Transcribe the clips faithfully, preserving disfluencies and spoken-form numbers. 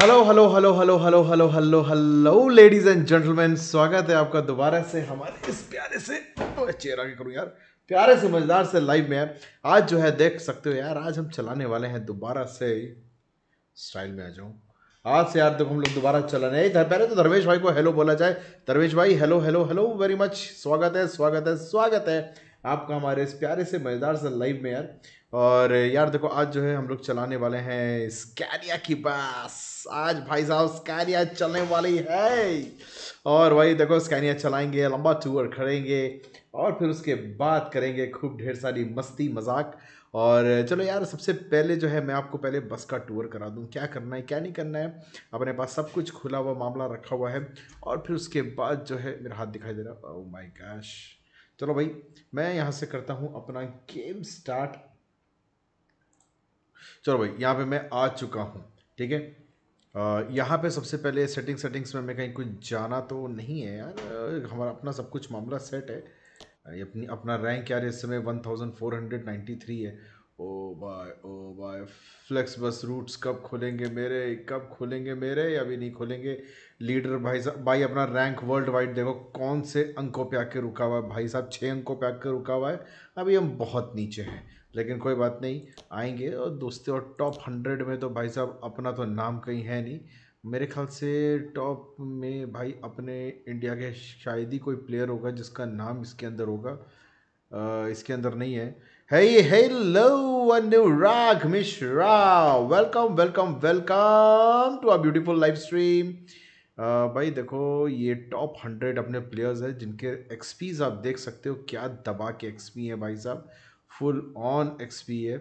Hello hello hello hello hello hello hello hello ladies and gentleman, स्वागत है आपका दोबारा से हमारे इस प्यारे से चेहरा के करूँ यार प्यारे से मज़ेदार से लाइव में। यार आज जो है देख सकते हो यार, आज हम चलाने वाले हैं दोबारा से स्टाइल में आ जाऊँ आज से यार। देखो तो हम लोग दोबारा चलाने हैं। पहले तो धर्मेश भाई को हेलो बोला जाए। धर्मेश भाई hello hello hello very much, स्वागत है स्वागत है स्वागत है आपका हमारे इस प्यारे से मज़ेदार से लाइव में यार। और यार देखो आज जो है हम लोग चलाने वाले हैं स्कैनिया की बस। आज भाई साहब स्कैनिया चलने वाली है और वही देखो स्कैनिया चलाएंगे, लंबा टूर करेंगे और फिर उसके बाद करेंगे खूब ढेर सारी मस्ती मजाक। और चलो यार सबसे पहले जो है मैं आपको पहले बस का टूर करा दूं, क्या करना है क्या नहीं करना है। अपने पास सब कुछ खुला हुआ मामला रखा हुआ है और फिर उसके बाद जो है मेरा हाथ दिखाई दे रहा है, ओह माय गॉश। चलो भाई मैं यहाँ से करता हूँ अपना गेम स्टार्ट। चलो भाई यहाँ पे मैं आ चुका हूँ, ठीक है। यहाँ पे सबसे पहले सेटिंग सेटिंग्स में मैं कहीं कुछ जाना तो नहीं है यार, हमारा अपना सब कुछ मामला सेट है। अपनी अपना रैंक यार इस समय one thousand four hundred ninety three है। Oh boy oh bye, flex बस रूट्स कब खोलेंगे मेरे, कब खोलेंगे मेरे, अभी नहीं खोलेंगे। लीडर भाई साहब, भाई अपना रैंक वर्ल्ड वाइड देखो कौन से अंकों पे आके रुका हुआ है भाई साहब, छः अंकों पे आके रुका हुआ है। अभी हम बहुत नीचे हैं लेकिन कोई बात नहीं, आएंगे और दोस्ती। और टॉप हंड्रेड में तो भाई साहब अपना तो नाम कहीं है नहीं। मेरे ख्याल से टॉप में भाई अपने इंडिया के शायद ही कोई प्लेयर होगा जिसका नाम इसके अंदर होगा, आ, इसके अंदर नहीं है। Hey hello Anurag Mishra, welcome welcome welcome to our beautiful live stream. भाई देखो ये टॉप हंड्रेड अपने प्लेयर्स हैं जिनके एक्सपीज आप देख सकते हो, क्या दबा के एक्सपी है भाई साहब, फुल ऑन एक्सपी है।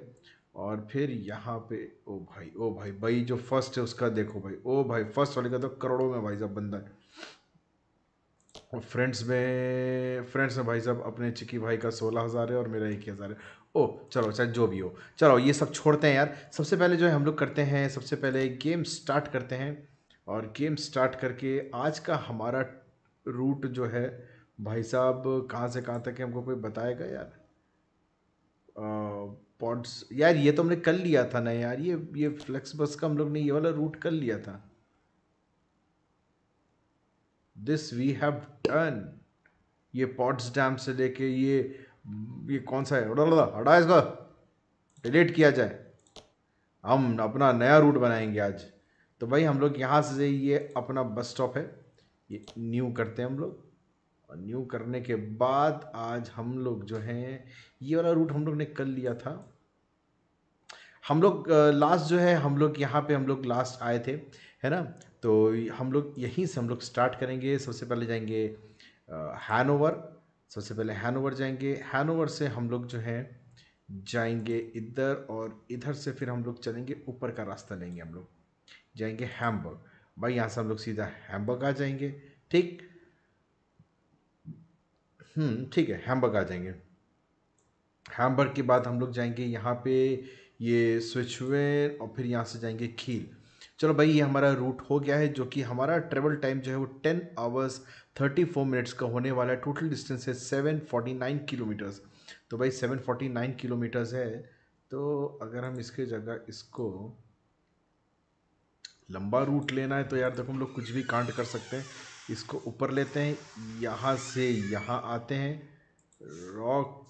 और फिर यहाँ पे ओ भाई ओ भाई भाई जो फर्स्ट है उसका देखो भाई, ओ भाई फर्स्ट वाले का तो करोड़ों में भाई साहब बंदा है। और फ्रेंड्स में फ्रेंड्स में भाई साहब अपने चिकी भाई का सोलह हज़ार है और मेरा एक ही हज़ार है। ओ चलो चाहे जो भी हो, चलो ये सब छोड़ते हैं यार। सबसे पहले जो है हम लोग करते हैं, सबसे पहले गेम स्टार्ट करते हैं और गेम स्टार्ट करके आज का हमारा रूट जो है भाई साहब कहाँ से कहाँ तक है हमको कोई बताएगा यार। आ, पॉड्स यार ये तो हमने कर लिया था ना यार, ये ये फ्लेक्स बस का हम लोग ने ये वाला रूट कर लिया था। दिस वी हैव डन, ये पॉड्स डैम से लेके ये ये कौन सा है, हटा इसको डिलीट किया जाए। हम अपना नया रूट बनाएंगे आज। तो भाई हम लोग यहाँ से ये अपना बस स्टॉप है ये न्यू करते हैं हम लोग, और न्यू करने के बाद आज हम लोग जो हैं ये वाला रूट हम लोग ने कर लिया था। हम लोग लास्ट जो है हम लोग यहाँ पे हम लोग लास्ट आए थे है ना, तो हम लोग यहीं से हम लोग स्टार्ट करेंगे। सबसे पहले जाएंगे हैनोवर, सबसे पहले हैनोवर जाएंगे। हैनोवर से हम लोग जो हैं जाएंगे इधर और इधर से फिर हम लोग चलेंगे ऊपर का रास्ता लेंगे, हम लोग जाएंगे हैम्बर्ग। भाई यहाँ से हम लोग सीधा हैम्बर्ग आ जाएंगे, ठीक हम्म ठीक है हैम्बर्ग आ जाएंगे। हैम्बर्ग के बाद हम लोग जाएंगे यहाँ पे ये स्विचवेन और फिर यहाँ से जाएंगे कील। चलो भाई ये हमारा रूट हो गया है, जो कि हमारा ट्रेवल टाइम जो है वो ten hours thirty four minutes का होने वाला है। टोटल डिस्टेंस है सेवन फोर्टी नाइन किलोमीटर्स। तो भाई सेवन फोर्टी नाइन किलोमीटर्स है, तो अगर हम इसके जगह इसको लंबा रूट लेना है तो यार देखो हम लोग कुछ भी कांड कर सकते हैं। इसको ऊपर लेते हैं, यहाँ से यहाँ आते हैं रॉक।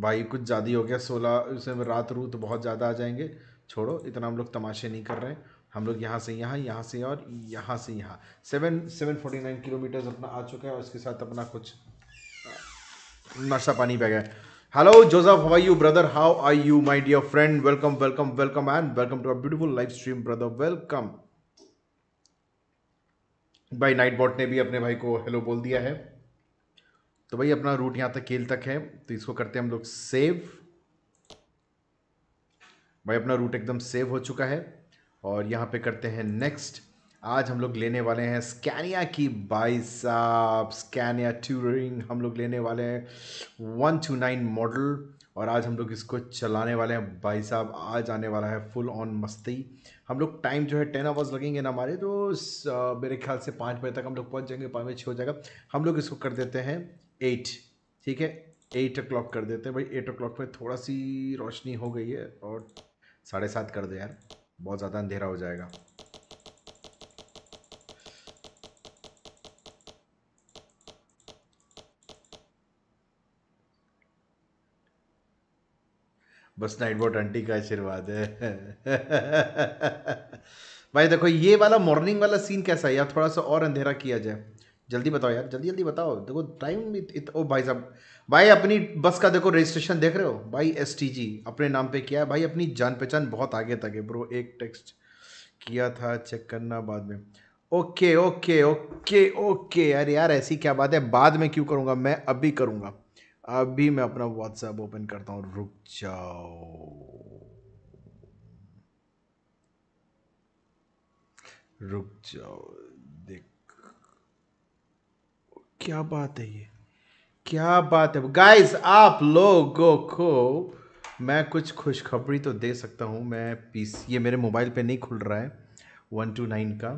भाई कुछ ज़्यादा ही हो गया सोलह, उसमें रात रू तो बहुत ज़्यादा आ जाएंगे, छोड़ो इतना हम लोग तमाशे नहीं कर रहे हैं। हम लोग यहाँ से यहाँ यहाँ से और यहाँ से यहाँ seven seven forty nine kilometres अपना आ चुका है। और इसके साथ अपना कुछ नशा पानी पै गया। Hello Joseph, how are you brother, how are you my dear friend, welcome welcome welcome and welcome to our beautiful live stream brother, welcome. भाई नाइट बॉट ने भी अपने भाई को हेलो बोल दिया है। तो भाई अपना रूट यहाँ तक केल तक है, तो इसको करते हैं हम लोग सेव। भाई अपना रूट एकदम सेव हो चुका है और यहाँ पे करते हैं नेक्स्ट। आज हम लोग लेने वाले हैं स्कैनिया की भाई साहब, स्कैनिया टूरिंग हम लोग लेने वाले हैं वन टू नाइन मॉडल। और आज हम लोग इसको चलाने वाले हैं भाई साहब, आज आने वाला है फुल ऑन मस्ती। हम लोग टाइम जो है टेन आवर्स लगेंगे ना हमारे, तो मेरे ख्याल से पाँच बजे तक हम लोग पहुंच जाएंगे, पाँच बजे छः हो जाएगा। हम लोग इसको कर देते हैं एट, ठीक है एट ओ क्लॉक कर देते हैं। भाई एट ओ क्लॉक पर थोड़ा सी रोशनी हो गई है और साढ़े सात कर दे यार, बहुत ज़्यादा अंधेरा हो जाएगा। बस नाइट बोट आंटी का आशीर्वाद है। भाई देखो ये वाला मॉर्निंग वाला सीन कैसा है यार, थोड़ा सा और अंधेरा किया जाए। जल्दी बताओ यार, जल्दी जल्दी बताओ। देखो टाइम इत... ओ भाई साहब, भाई अपनी बस का देखो रजिस्ट्रेशन देख रहे हो भाई, एसटीजी अपने नाम पे किया है भाई, अपनी जान पहचान बहुत आगे तक है ब्रो। एक टेक्स्ट किया था, चेक करना बाद में। ओके ओके ओके ओके यार यार ऐसी क्या बात है, बाद में क्यों करूँगा, मैं अभी करूँगा। अभी मैं अपना व्हाट्सएप ओपन करता हूँ, रुक जाओ रुक जाओ। देख क्या बात है, ये क्या बात है गाइस। आप लोगों को मैं कुछ खुशखबरी तो दे सकता हूँ। मैं पीस ये मेरे मोबाइल पे नहीं खुल रहा है वन टू नाइन का,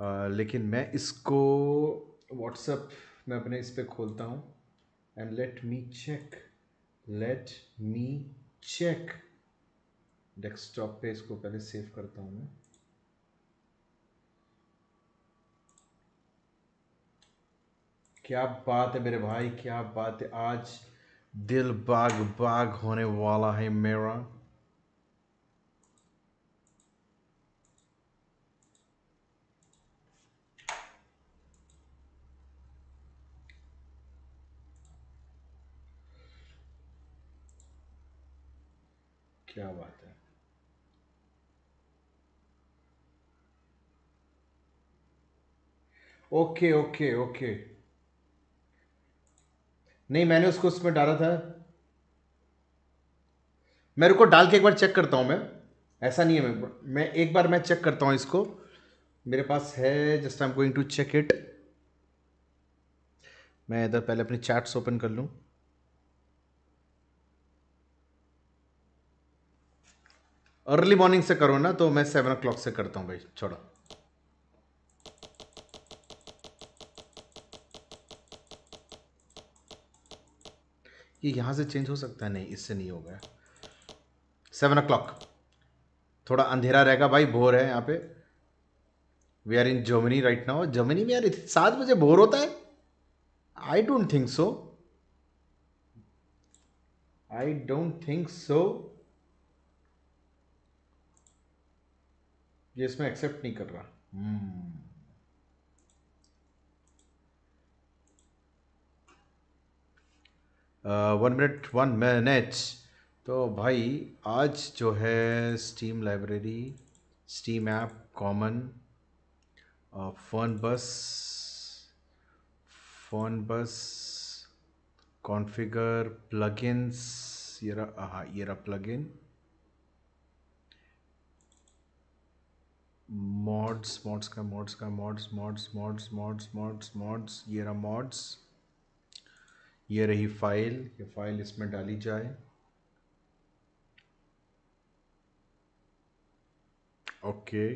आ, लेकिन मैं इसको व्हाट्सएप में अपने इस पे खोलता हूँ। And let me check, let me check. Desktop पे इसको पहले सेव करता हूँ मैं। क्या बात है मेरे भाई, क्या बात है। आज दिल बाग बाग होने वाला है मेरा। क्या बात है, ओके ओके ओके। नहीं मैंने उसको उसमें डाला था, मेरे को डाल के एक बार चेक करता हूं मैं। ऐसा नहीं है, मैं मैं एक बार मैं चेक करता हूं इसको, मेरे पास है। Just I am going to check it. मैं इधर पहले अपनी चैट्स ओपन कर लूं। अर्ली मॉर्निंग से करो ना, तो मैं सेवन ओ क्लॉक से करता हूँ भाई, छोड़ो। ये यहाँ से चेंज हो सकता है, नहीं इससे नहीं होगा। सेवन ओ क्लॉक थोड़ा अंधेरा रहेगा भाई, भोर है यहाँ पे। We are in Germany right now. Germany में यार सात बजे भोर होता है? I don't think so, I don't think so. ये इसमें एक्सेप्ट नहीं कर रहा। hmm. uh, one minute one minute तो भाई आज जो है steam library, steam app, common, fern bus, fern बस कॉन्फ़िगर, प्लगइन्स, ये रहा, हाँ ये रहा प्लगइन, मॉड्स, मॉड्स का मॉड्स का mods mods mods mods mods mods ये रहा मॉड्स, ये रही फाइल। ये फाइल इसमें डाली जाए। ओके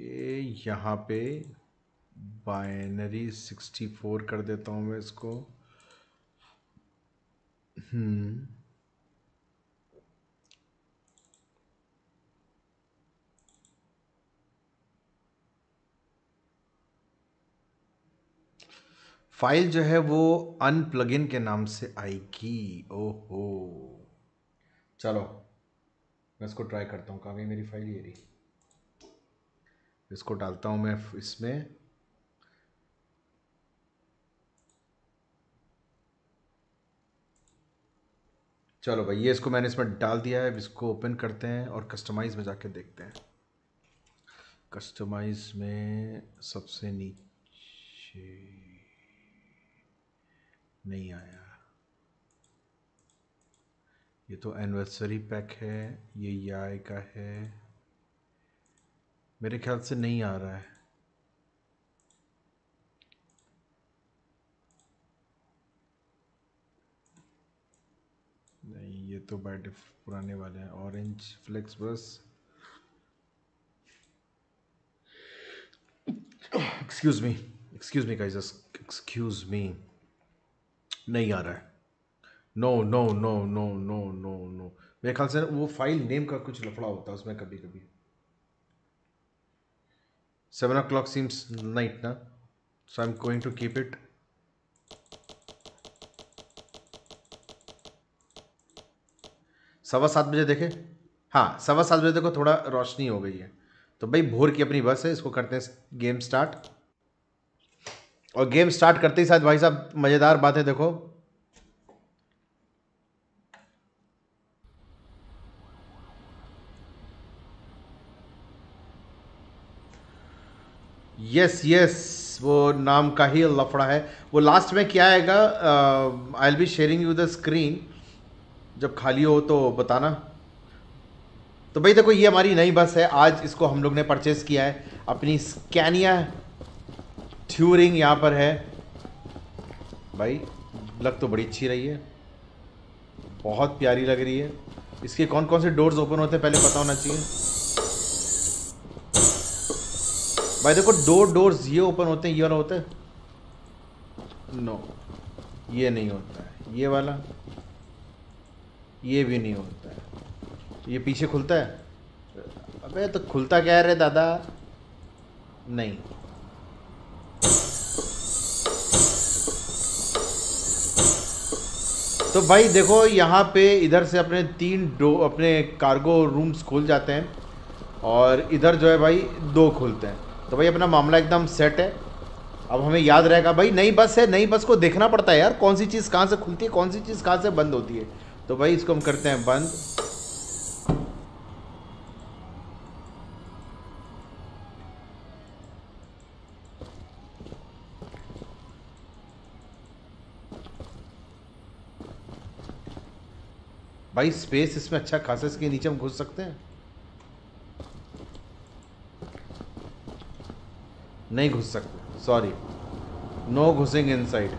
ये यहाँ पे बाइनरी सिक्सटी फोर कर देता हूँ मैं इसको। हम्म फाइल जो है वो अनप्लगइन के नाम से आएगी। ओहो चलो मैं इसको ट्राई करता हूँ। कहाँ गई मेरी फाइल? ये रही। इसको डालता हूँ मैं इसमें। चलो भाई ये इसको मैंने इसमें डाल दिया है। अब इसको ओपन करते हैं और कस्टमाइज़ में जाके देखते हैं। कस्टमाइज़ में सबसे नीचे नहीं आया। ये तो एनिवर्सरी पैक है, ये याय का है, मेरे ख्याल से नहीं आ रहा है। नहीं ये तो बाय डिफ़ॉल्ट पुराने वाले हैं। Orange flex bus, excuse me excuse me guys, excuse me, नहीं आ रहा है। No no no no no no no मेरे ख्याल से वो फाइल नेम का कुछ लफड़ा होता है उसमें कभी कभी। Seven o'clock seems night ना, so I am going to keep it. सवा सात बजे देखे, हाँ सवा सात बजे देखो थोड़ा रोशनी हो गई है। तो भाई भोर की अपनी बस है, इसको करते हैं गेम स्टार्ट। और गेम स्टार्ट करते ही साथ भाई साहब मज़ेदार बात है, देखो यस यस वो नाम का ही लफड़ा है। वो लास्ट में क्या आएगा, I will be sharing you the screen, जब खाली हो तो बताना। तो भाई देखो ये हमारी नई बस है, आज इसको हम लोग ने परचेज़ किया है। अपनी स्कैनिया ट्यूरिंग यहाँ पर है। भाई लग तो बड़ी अच्छी रही है, बहुत प्यारी लग रही है। इसके कौन कौन से डोर्स ओपन होते हैं पहले पता होना चाहिए। भाई देखो दो डोर्स ये ओपन होते हैं, ये वाला होता है, नो ये नहीं होता है, ये वाला, ये भी नहीं होता है, ये पीछे खुलता है। अबे तो खुलता क्या रे दादा, नहीं तो भाई देखो यहाँ पे इधर से अपने तीन डो अपने कार्गो रूम्स खुल जाते हैं और इधर जो है भाई दो खुलते हैं। तो भाई अपना मामला एकदम सेट है। अब हमें याद रहेगा भाई नई बस है, नई बस को देखना पड़ता है यार, कौन सी चीज़ कहाँ से खुलती है, कौन सी चीज़ कहाँ से बंद होती है। तो भाई इसको हम करते हैं बंद। भाई स्पेस इसमें अच्छा खासा, इसके नीचे हम घुस सकते हैं, नहीं घुस सकते, सॉरी नो घुसेंगे इनसाइड।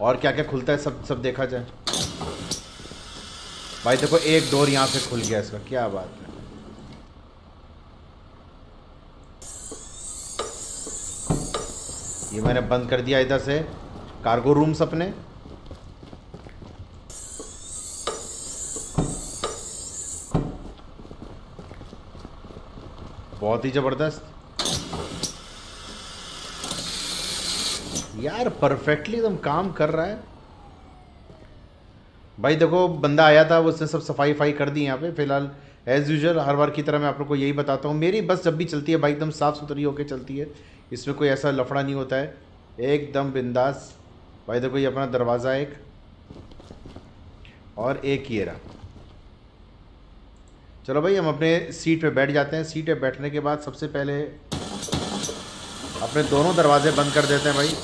और क्या क्या खुलता है सब सब देखा जाए। भाई देखो एक डोर यहाँ से खुल गया इसका, क्या बात है। ये मैंने बंद कर दिया इधर से कार्गो रूम्स अपने। बहुत ही जबरदस्त यार, परफेक्टली एकदम काम कर रहा है। भाई देखो बंदा आया था, उसने सब सफाई फाई कर दी यहाँ पे। फिलहाल एज़ यूजुअल हर बार की तरह मैं आप लोग को यही बताता हूँ, मेरी बस जब भी चलती है भाई एकदम साफ़ सुथरी होकर चलती है, इसमें कोई ऐसा लफड़ा नहीं होता है, एकदम बिंदास। भाई देखो ये अपना दरवाज़ा एक और एक ये रहा। चलो भाई हम अपने सीट पे बैठ जाते हैं। सीट पे बैठने के बाद सबसे पहले अपने दोनों दरवाजे बंद कर देते हैं। भाई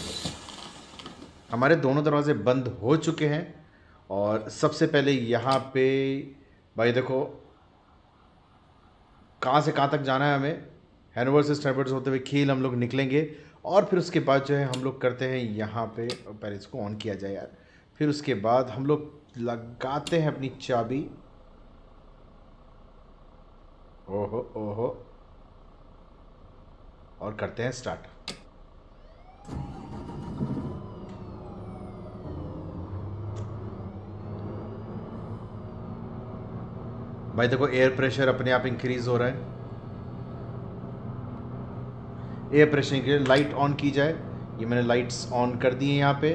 हमारे दोनों दरवाजे बंद हो चुके हैं और सबसे पहले यहाँ पे भाई देखो कहाँ से कहाँ तक जाना है हमें। हैनोवर से स्टटगार्ट होते हुए कील हम लोग निकलेंगे और फिर उसके बाद जो है हम लोग करते हैं यहाँ पे, पहले इसको ऑन किया जाए यार। फिर उसके बाद हम लोग लगाते हैं अपनी चाबी। ओहो ओहो, और करते हैं स्टार्ट। भाई देखो एयर प्रेशर अपने आप इंक्रीज हो रहा है। एयर प्रेशर के लिए लाइट ऑन की जाए, ये मैंने लाइट्स ऑन कर दी है यहाँ पे।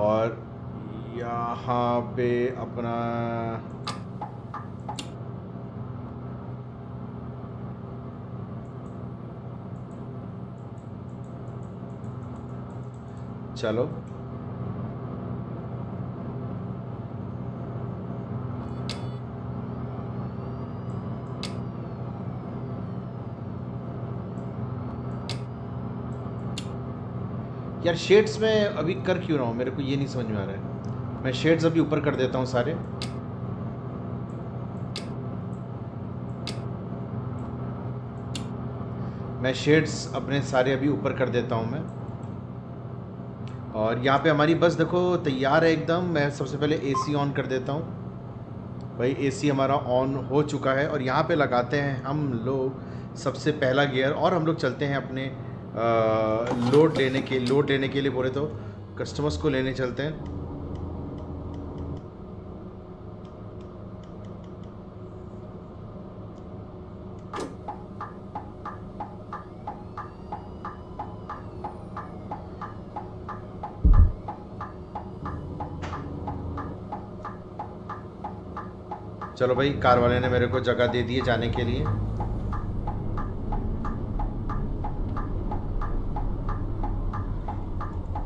और यहाँ पे अपना चलो यार शेड्स में अभी कर क्यों रहा हूँ, मेरे को ये नहीं समझ में आ रहा है। मैं शेड्स अभी ऊपर कर देता हूँ सारे। मैं शेड्स अपने सारे अभी ऊपर कर देता हूँ मैं। और यहाँ पे हमारी बस देखो तैयार है एकदम। मैं सबसे पहले एसी ऑन कर देता हूँ। भाई एसी हमारा ऑन हो चुका है और यहाँ पे लगाते हैं हम लोग सबसे पहला गियर और हम लोग चलते हैं अपने आ, लोड लेने के लोड लेने के लिए बोले तो कस्टमर्स को लेने चलते हैं। चलो भाई, कार वाले ने मेरे को जगह दे दी है जाने के लिए।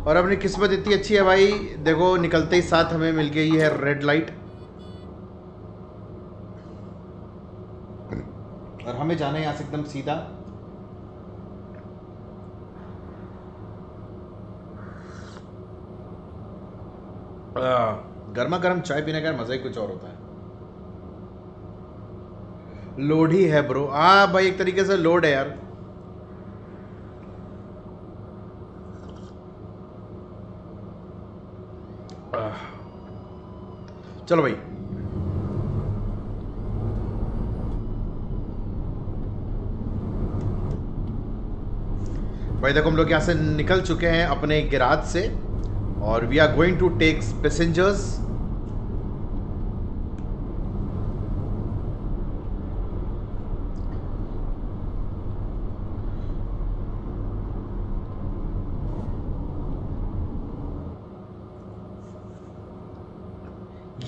और अपनी किस्मत इतनी अच्छी है भाई, देखो निकलते ही साथ हमें मिल गई है रेड लाइट और हमें जाना है यहाँ से एकदम सीधा। गर्मा गर्म चाय पीने का मजा ही कुछ और होता है। लोड ही है ब्रो। हाँ भाई, एक तरीके से लोड है यार। चलो भाई, भाई देखो हम लोग यहाँ से निकल चुके हैं अपने गैराज से और we are going to take passengers.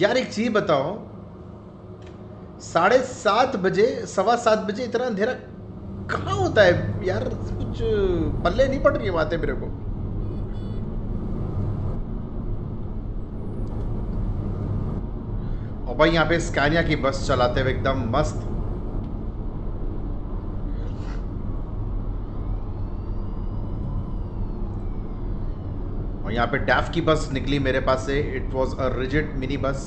यार एक चीज बताओ, साढ़े सात बजे सवा सात बजे इतना अंधेरा कहाँ होता है यार? कुछ पल्ले नहीं पड़ रही बातें मेरे को। और भाई यहाँ पे स्कैनिया की बस चलाते हुए एकदम मस्त। और यहाँ पे डैफ की बस निकली मेरे पास से। It was a rigid mini bus.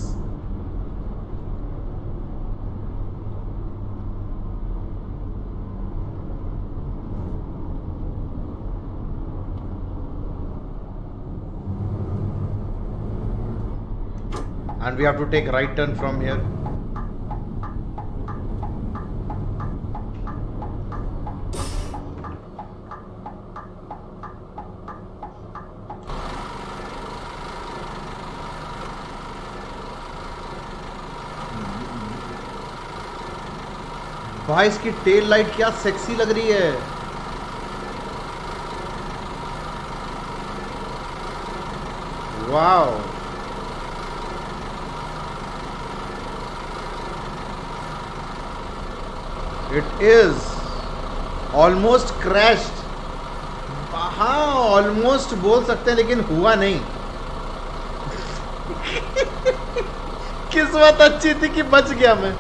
And we have to take right turn from here. भाई इसकी टेल लाइट क्या सेक्सी लग रही है। Wow, it is almost crashed. हाँ ऑलमोस्ट बोल सकते हैं लेकिन हुआ नहीं। किस्मत अच्छी थी कि बच गया मैं।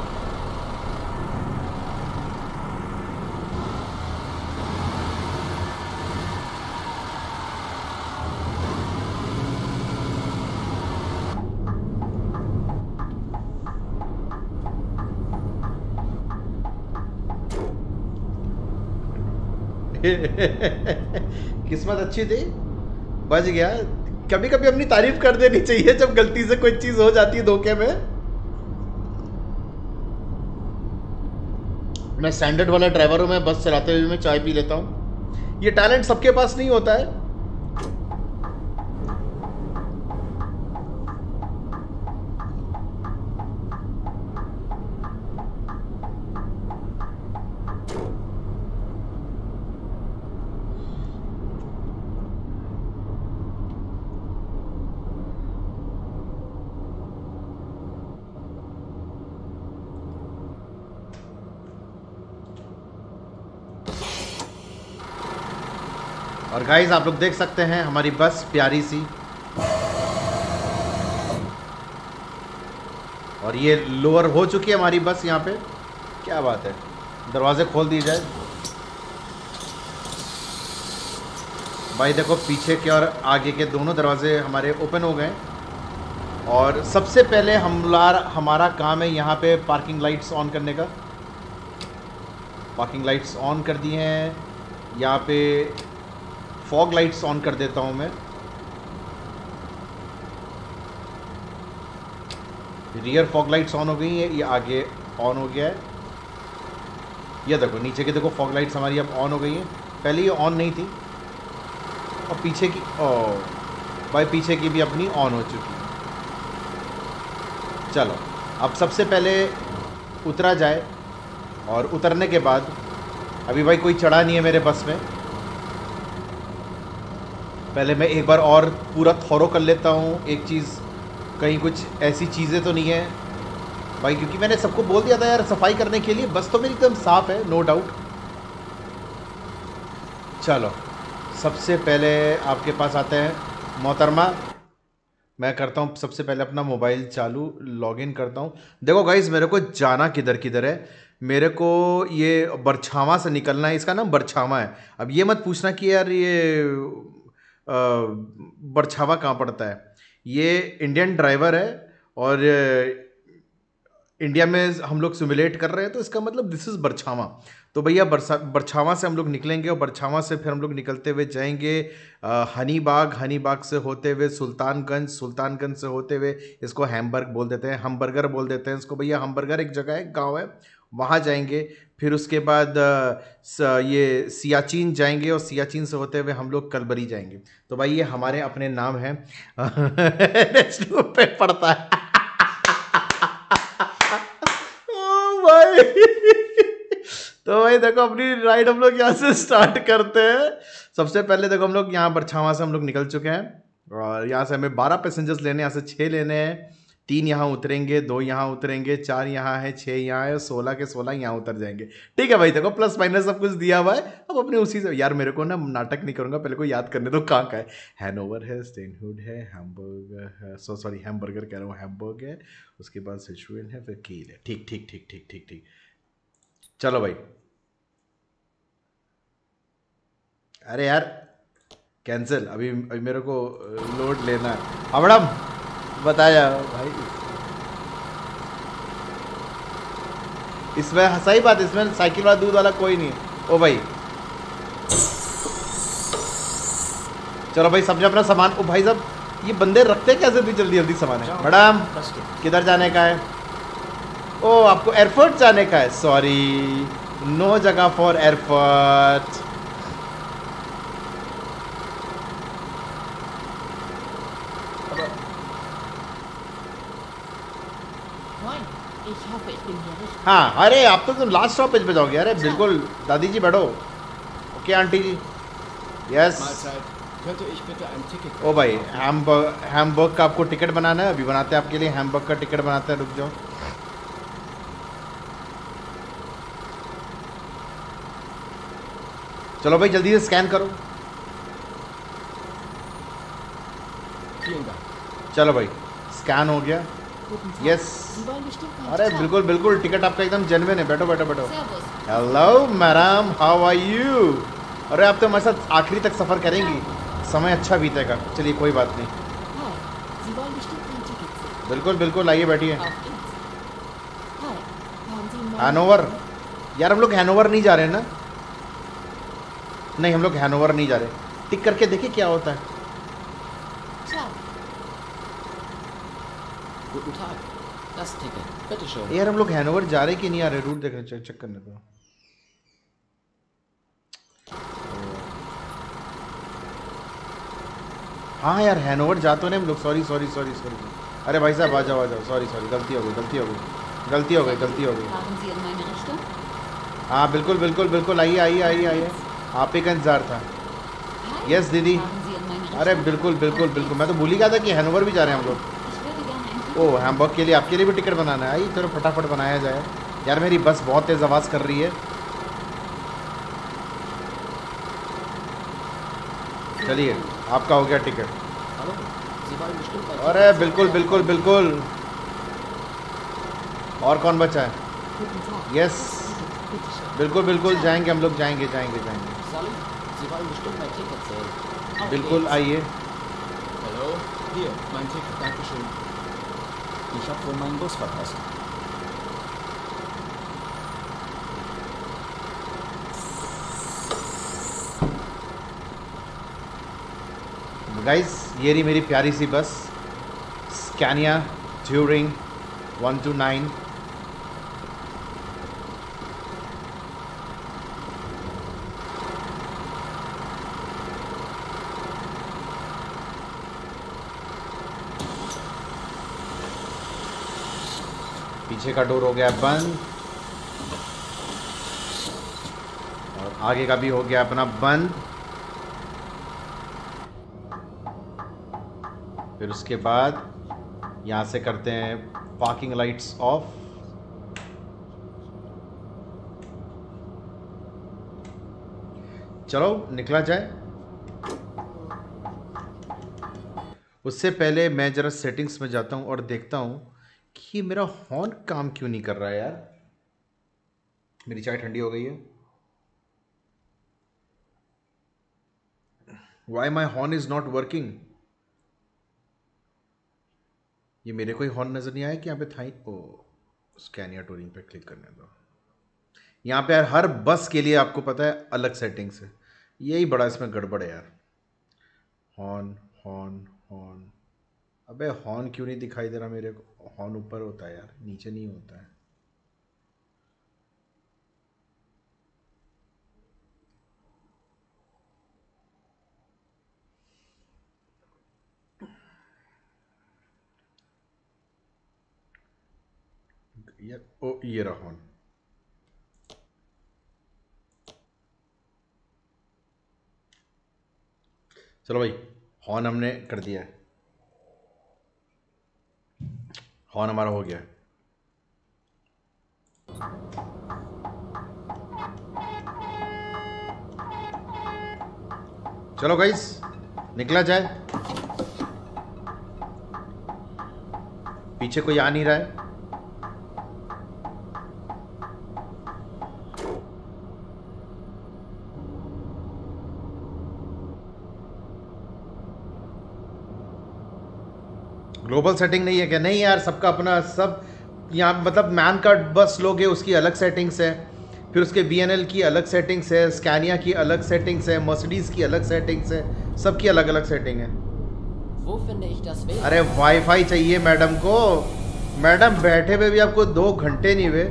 किस्मत अच्छी थी, बच गया। कभी कभी अपनी तारीफ कर देनी चाहिए जब गलती से कोई चीज हो जाती है धोखे में। मैं स्टैंडर्ड वाला ड्राइवर हूं, मैं बस चलाते हुए मैं चाय पी लेता हूं। ये टैलेंट सबके पास नहीं होता है। और गाइस आप लोग देख सकते हैं हमारी बस प्यारी सी। और ये लोअर हो चुकी है हमारी बस यहाँ पे। क्या बात है, दरवाजे खोल दी जाए। भाई देखो पीछे के और आगे के दोनों दरवाजे हमारे ओपन हो गए। और सबसे पहले हमलार हमारा काम है यहाँ पे पार्किंग लाइट्स ऑन करने का। पार्किंग लाइट्स ऑन कर दिए हैं। यहाँ पे फॉग लाइट्स ऑन कर देता हूं मैं। रियर फॉग लाइट्स ऑन हो गई हैं, ये आगे ऑन हो गया है। ये देखो नीचे की देखो फॉग लाइट्स हमारी अब ऑन हो गई हैं, पहले ये ऑन नहीं थी। और पीछे की ओ भाई पीछे की भी अपनी ऑन हो चुकी है। चलो अब सबसे पहले उतरा जाए, और उतरने के बाद अभी भाई कोई चढ़ा नहीं है मेरे बस में, पहले मैं एक बार और पूरा थोरो कर लेता हूँ एक चीज़, कहीं कुछ ऐसी चीज़ें तो नहीं है भाई, क्योंकि मैंने सबको बोल दिया था यार सफाई करने के लिए। बस तो मेरी एकदम साफ है, नो डाउट। चलो सबसे पहले आपके पास आते हैं मोहतरमा। मैं करता हूँ सबसे पहले अपना मोबाइल चालू, लॉगिन करता हूँ। देखो गाइस मेरे को जाना किधर किधर है, मेरे को ये बरछावा से निकलना है, इसका नाम बरछावा है। अब ये मत पूछना कि यार ये बरछावा कहाँ पड़ता है। ये इंडियन ड्राइवर है और इंडिया में हम लोग सिमुलेट कर रहे हैं, तो इसका मतलब दिस इज़ बरछावा। तो भैया बरछावा से हम लोग निकलेंगे, और बरछावा से फिर हम लोग निकलते हुए जाएंगे हनीबाग, हनीबाग से होते हुए सुल्तानगंज, सुल्तानगंज से होते हुए इसको हैमबर्ग बोल देते हैं, हमबर्गर बोल देते हैं इसको भैया। हमबर्गर एक जगह है, गाँव है, वहाँ जाएंगे। फिर उसके बाद ये सियाचिन जाएंगे, और सियाचिन से होते हुए हम लोग कलबरी जाएंगे। तो भाई ये हमारे अपने नाम हैं नेशनल पे पड़ता है। ओ भाई तो भाई देखो अपनी राइड हम लोग यहाँ से स्टार्ट करते हैं। सबसे पहले देखो हम लोग यहाँ बरछावा से हम लोग निकल चुके हैं, और यहाँ से हमें बारह पैसेंजर्स लेने, यहाँ से छः लेने हैं, तीन यहाँ उतरेंगे, दो यहाँ उतरेंगे, चार यहाँ है, छः यहाँ है, सोलह के सोलह यहाँ उतर जाएंगे। ठीक है भाई देखो प्लस माइनस सब कुछ दिया हुआ है। अब अपने उसी से यार मेरे को ना नाटक नहीं करूँगा, पहले को याद करने दो कहाँ का है। हैनोवर है, स्टेनहुड है, हैमबर्ग सो सॉरी हैमबर्गर कह रहा हूँ, हैमबर्ग है, उसके बाद सिचुएन है, फिर कील है। ठीक ठीक ठीक ठीक ठीक ठीक चलो भाई। अरे यार कैंसिल, अभी अभी मेरे को लोड लेना है। अब मैडम बताया भाई इसमें सही बात, इसमें साइकिल वाला दूध वाला कोई नहीं है। ओ भाई चलो भाई समझो अपना सामान। ओ भाई साहब ये बंदे रखते कैसे भी जल्दी जल्दी सामान है। मैडम किधर जाने का है? ओ आपको एयरपोर्ट जाने का है, सॉरी नो जगह फॉर एयरपोर्ट। हाँ अरे आप तो तुम लास्ट स्टॉपेज पे जाओगे। अरे बिल्कुल दादी जी बैठो। ओके आंटी जी, यस। ओ भाई हैमबर्ग, हैमबर्ग का आपको टिकट बनाना है, अभी बनाते हैं आपके लिए। हैमबर्ग का टिकट बनाते हैं, रुक जाओ। चलो भाई जल्दी से स्कैन करो। चलो भाई स्कैन हो गया, यस yes. अरे बिल्कुल बिल्कुल टिकट आपका एकदम जेन्युइन है। बैठो बैठो बैठो। Hello madam, how are you? अरे आप तो हमारे साथ आखिरी तक सफ़र करेंगी, समय अच्छा बीतेगा। चलिए कोई बात नहीं, बिल्कुल बिल्कुल आइए बैठिए। हैनोवर, यार हम लोग हैनोवर नहीं जा रहे ना? नहीं हम लोग हैनोवर नहीं जा रहे। टिक करके देखिए क्या होता है। यार हम लोग हैनोवर जा रहे कि नहीं आ रहे, रूट देखने चेक चेक करने दो। हाँ यार हैनोवर जाते नहीं हम लोग, सॉरी सॉरी सॉरी सॉरी। अरे भाई साहब आ जाओ आ जाओ, सॉरी सॉरी गलती हो गई गलती हो गई गलती हो गई गलती हो गई। हाँ बिल्कुल बिल्कुल बिल्कुल आइए आइए आइए आइए, आप ही का इंतजार था। यस दीदी, अरे बिल्कुल बिल्कुल बिल्कुल, मैं तो भूल ही गया था कि हैनोवर भी जा रहे हैं हम लोग। ओ हैमबर्ग के लिए आपके लिए भी टिकट बनाना है, आई चलो फटाफट बनाया जाए। यार मेरी बस बहुत तेज़ आवाज़ कर रही है। चलिए आपका हो गया टिकट। अरे बिल्कुल बिल्कुल बिल्कुल, और कौन बचा है? यस बिल्कुल बिल्कुल जाएंगे हम लोग, जाएंगे जाएंगे जाएंगे बिल्कुल आइए। Ich hab wohl meinen Bus verpasst. Guys ये रही मेरी प्यारी सी bus Scania touring one to nine. पीछे का डोर हो गया बंद और आगे का भी हो गया अपना बंद। फिर उसके बाद यहाँ से करते हैं पार्किंग लाइट्स ऑफ। चलो निकला जाए। उससे पहले मैं जरा सेटिंग्स में जाता हूँ और देखता हूँ कि मेरा हॉर्न काम क्यों नहीं कर रहा है यार। मेरी चाय ठंडी हो गई है। Why my horn is not working. ये मेरे कोई हॉर्न नज़र नहीं आया कि यहाँ पे था ही। ओ स्कैनिया टूरिंग पे क्लिक करने दो। यहाँ पे यार हर बस के लिए आपको पता है अलग सेटिंग्स है, यही बड़ा इसमें गड़बड़ है यार। हॉर्न हॉर्न हॉर्न, अबे हॉर्न क्यों नहीं दिखाई दे रहा मेरे को? हॉर्न ऊपर होता है यार, नीचे नहीं होता है। ये ओ ये रहा हॉर्न। चलो भाई हॉर्न हमने कर दिया है, हॉर्न हमारा हो गया है। चलो गाइस निकला जाए। पीछे कोई आ नहीं रहा है। ग्लोबल सेटिंग नहीं है क्या? नहीं यार, सबका अपना सब यहाँ मतलब मैन कार्ड बस लोगे उसकी अलग सेटिंग्स है, फिर उसके बी एन एल की अलग सेटिंग्स है, स्कैनिया की अलग सेटिंग्स है, मर्सिडीज़ की अलग सेटिंग्स है, सबकी अलग अलग सेटिंग है। अरे वाईफाई चाहिए मैडम को। मैडम बैठे हुए भी आपको दो घंटे नहीं हुए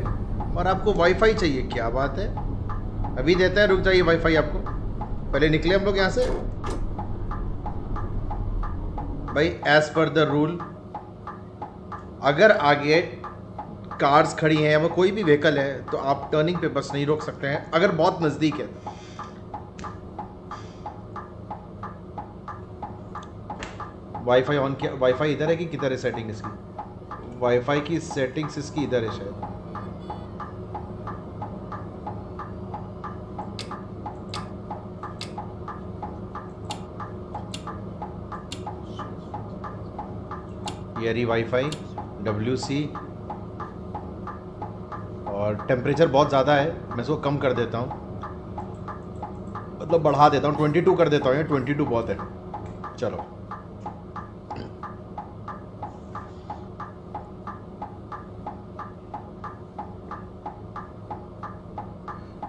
और आपको वाईफाई चाहिए, क्या बात है। अभी देते हैं, रुक जाइए वाईफाई आपको। पहले निकले हम लोग यहाँ से भाई। एज पर द रूल अगर आगे कार्स खड़ी हैं या कोई भी व्हीकल है तो आप टर्निंग पे बस नहीं रोक सकते हैं अगर बहुत नज़दीक है। वाईफाई ऑन किया। वाईफाई इधर है कि किधर है सेटिंग इसकी? वाईफाई की सेटिंग्स इसकी इधर है शायद। एरी वाईफाई डब्ल्यू सी और टेम्परेचर बहुत ज़्यादा है, मैं इसको कम कर देता हूँ, मतलब बढ़ा देता हूँ, बाईस कर देता हूँ। ये बाईस बहुत है। चलो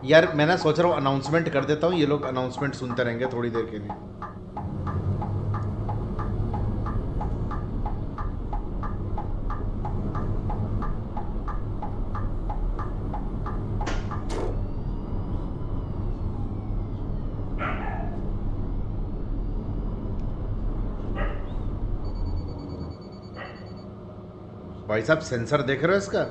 यार मैं ना सोच रहा हूँ अनाउंसमेंट कर देता हूँ, ये लोग अनाउंसमेंट सुनते रहेंगे थोड़ी देर के लिए। भाई साहब सेंसर देख रहे हो इसका?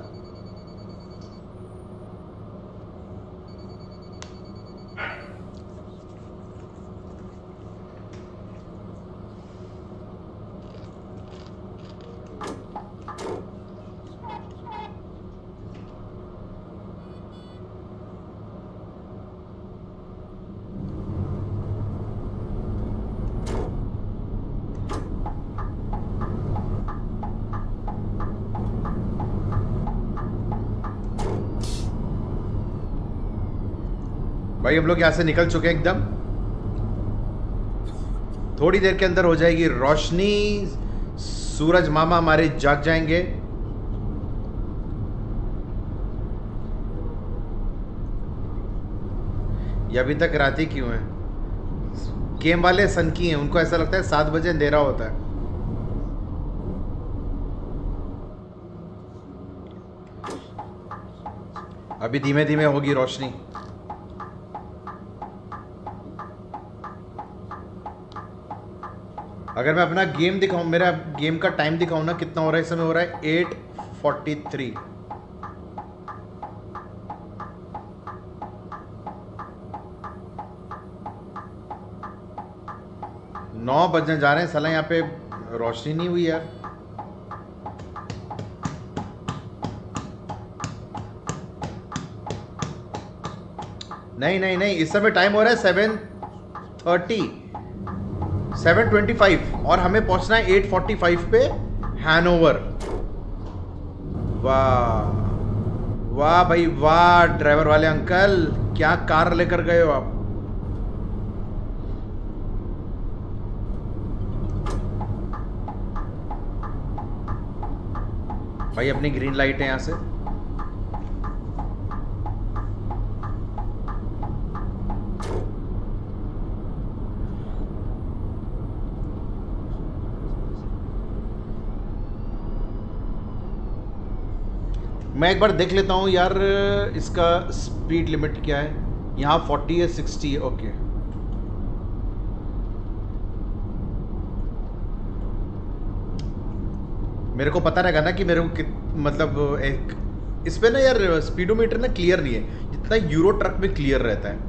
भाई हम लोग यहाँ से निकल चुके हैं एकदम। थोड़ी देर के अंदर हो जाएगी रोशनी, सूरज मामा हमारे जाग जाएंगे। ये अभी तक रात ही क्यों है? गेम वाले सनकी हैं, उनको ऐसा लगता है सात बजे अंधेरा होता है। अभी धीमे धीमे होगी रोशनी। अगर मैं अपना गेम दिखाऊं, मेरा गेम का टाइम दिखाऊं ना कितना हो रहा है इस समय, हो रहा है एट फोर्टी थ्री। नौ बजने जा रहे हैं साला, यहाँ पे रोशनी नहीं हुई यार। नहीं नहीं नहीं, इस समय टाइम हो रहा है seven thirty, seven twenty five और हमें पहुंचना है एट फोर्टी फाइव पे हैनोवर। वाह वाह भाई वाह, ड्राइवर वाले अंकल क्या कार लेकर गए हो आप। भाई अपनी ग्रीन लाइट है यहाँ से। मैं एक बार देख लेता हूँ यार इसका स्पीड लिमिट क्या है। यहाँ फोर्टी है, सिक्सटी है, ओके। मेरे को पता रहेगा ना कि मेरे को कि, मतलब एक इस पर ना यार स्पीडोमीटर ना क्लियर नहीं है जितना यूरो ट्रक में क्लियर रहता है।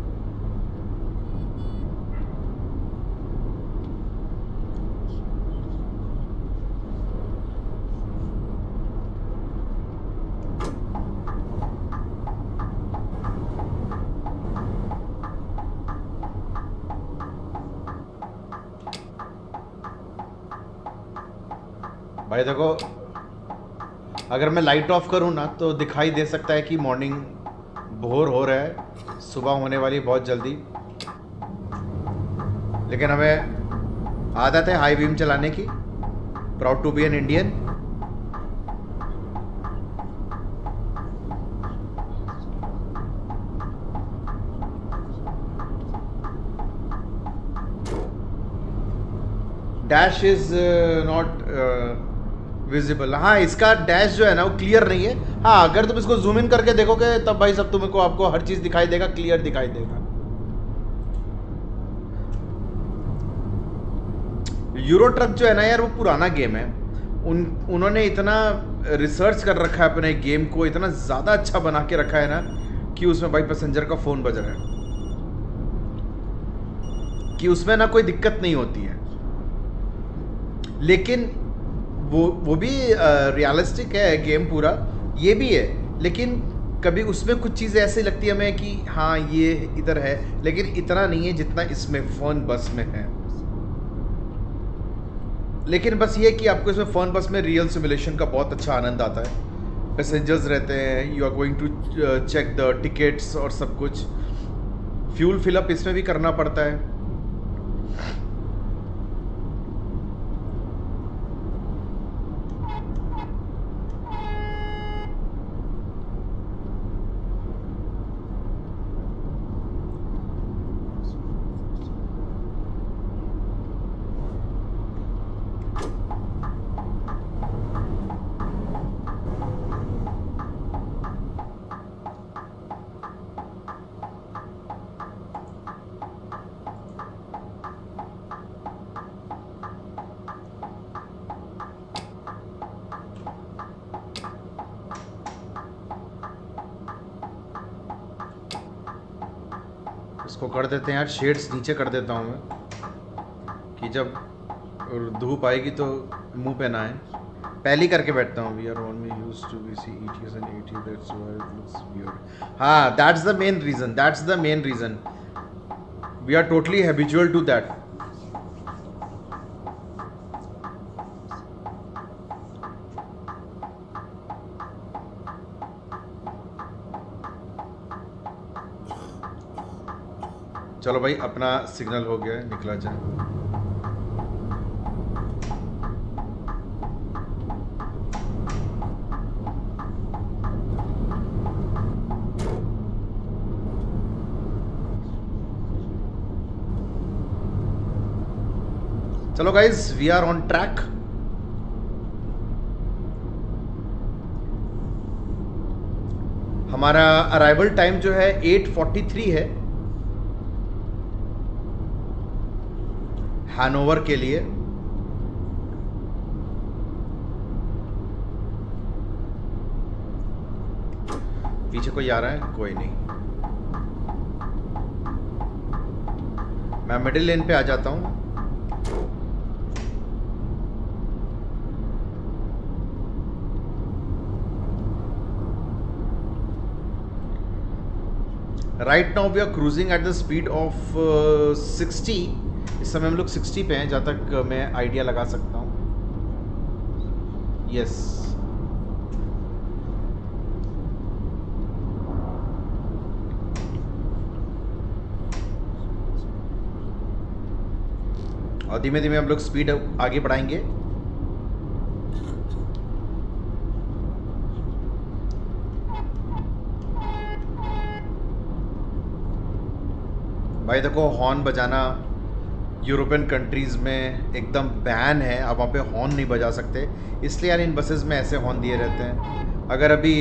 भाई देखो, अगर मैं लाइट ऑफ करूँ ना तो दिखाई दे सकता है कि मॉर्निंग भोर हो रहा है, सुबह होने वाली बहुत जल्दी। लेकिन हमें आदत है हाई बीम चलाने की। Proud to be an Indian. Dash is not visible. हाँ, इसका डैश जो है ना वो क्लियर नहीं है। हाँ, अगर तुम इसको जूम इन करके देखोगे तब भाई सब तुमको आपको हर चीज दिखाई देगा, क्लियर दिखाई देगा। यूरो ट्रक जो है ना यार वो पुराना गेम है। उन उन्होंने इतना रिसर्च कर रखा है अपने गेम को, इतना ज्यादा अच्छा बना के रखा है ना कि उसमें भाई पैसेंजर का फोन बज रहा है, कि उसमें ना कोई दिक्कत नहीं होती है। लेकिन वो वो भी रियलिस्टिक है गेम पूरा, ये भी है। लेकिन कभी उसमें कुछ चीज़ें ऐसी लगती है हमें कि हाँ ये इधर है, लेकिन इतना नहीं है जितना इसमें फर्न बस में है। लेकिन बस ये कि आपको इसमें फर्न बस में रियल सिमुलेशन का बहुत अच्छा आनंद आता है। पैसेंजर्स रहते हैं, you are going to check the tickets और सब कुछ। फ्यूल फिलअप इसमें भी करना पड़ता है। कर देते हैं यार, शेड्स नीचे कर देता हूँ मैं कि जब धूप आएगी तो मुंह पे ना आए। पहली करके बैठता हूँ। We are only used to be C E T S and A T, that's why it looks weird. हाँ, that's the main reason, that's the main reason. We are totally habitual to that. चलो भाई, अपना signal हो गया है, निकला जाए। चलो guys, we are on track. हमारा अराइवल टाइम जो है आठ बजकर तैंतालीस है हैनोवर के लिए। पीछे कोई आ रहा है? कोई नहीं, मैं मिडिल लेन पे आ जाता हूं। Right now we are cruising at the speed of sixty. इस समय हम लोग सिक्सटी पे हैं जहाँ तक मैं आइडिया लगा सकता हूँ। Yes yes. और धीमे धीमे हम लोग स्पीड आगे बढ़ाएंगे। भाई देखो, हॉर्न बजाना यूरोपियन कंट्रीज़ में एकदम बैन है, आप वहाँ पे हॉर्न नहीं बजा सकते, इसलिए यार इन बसेस में ऐसे हॉर्न दिए रहते हैं। अगर अभी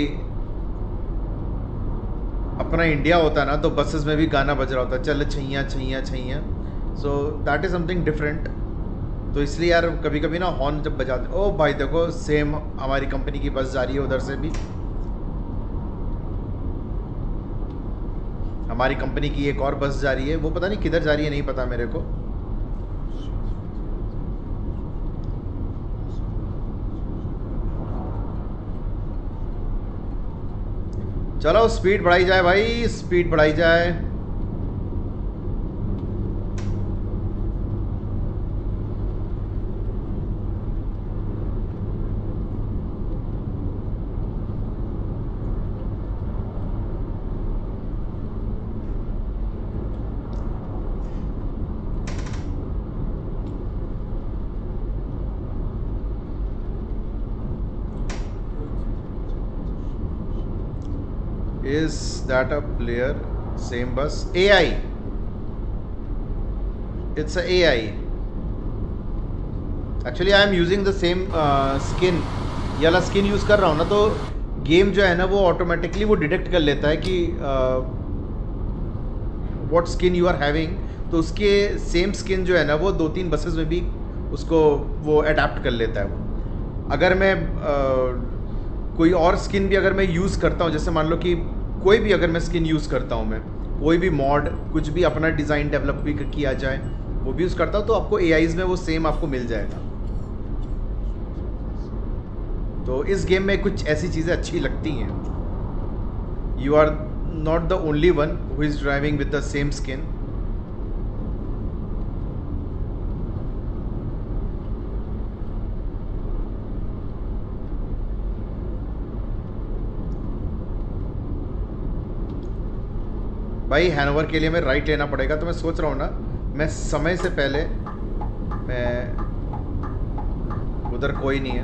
अपना इंडिया होता ना तो बसेस में भी गाना बज रहा होता, चल छैया छैया छैया, so that is something different. तो इसलिए यार कभी कभी ना हॉर्न जब बजाते, ओ भाई देखो सेम हमारी कंपनी की बस जा रही है उधर से भी, हमारी कंपनी की एक और बस जा रही है, वो पता नहीं किधर जा रही है, नहीं पता मेरे को। चलो स्पीड बढ़ाई जाए भाई, स्पीड बढ़ाई जाए। Is that a player? Same bus? A I. It's a A I. Actually, I am using the same uh, skin. ये वाला skin use कर रहा हूँ ना, तो game जो है ना वो automatically वो detect कर लेता है कि uh, what skin you are having. तो उसके same skin जो है ना वो दो तीन buses में भी उसको वो adapt कर लेता है वो। अगर मैं uh, कोई और skin भी अगर मैं use करता हूँ, जैसे मान लो कि कोई भी अगर मैं स्किन यूज़ करता हूँ, मैं कोई भी मॉड कुछ भी अपना डिज़ाइन डेवलप भी किया जाए वो भी यूज़ करता हूँ, तो आपको एआईज़ में वो सेम आपको मिल जाएगा। तो इस गेम में कुछ ऐसी चीज़ें अच्छी लगती हैं। You are not the only one who is driving with the same skin. भाई हैनोवर के लिए मैं राइट लेना पड़ेगा, तो मैं सोच रहा हूँ ना मैं समय से पहले, मैं उधर कोई नहीं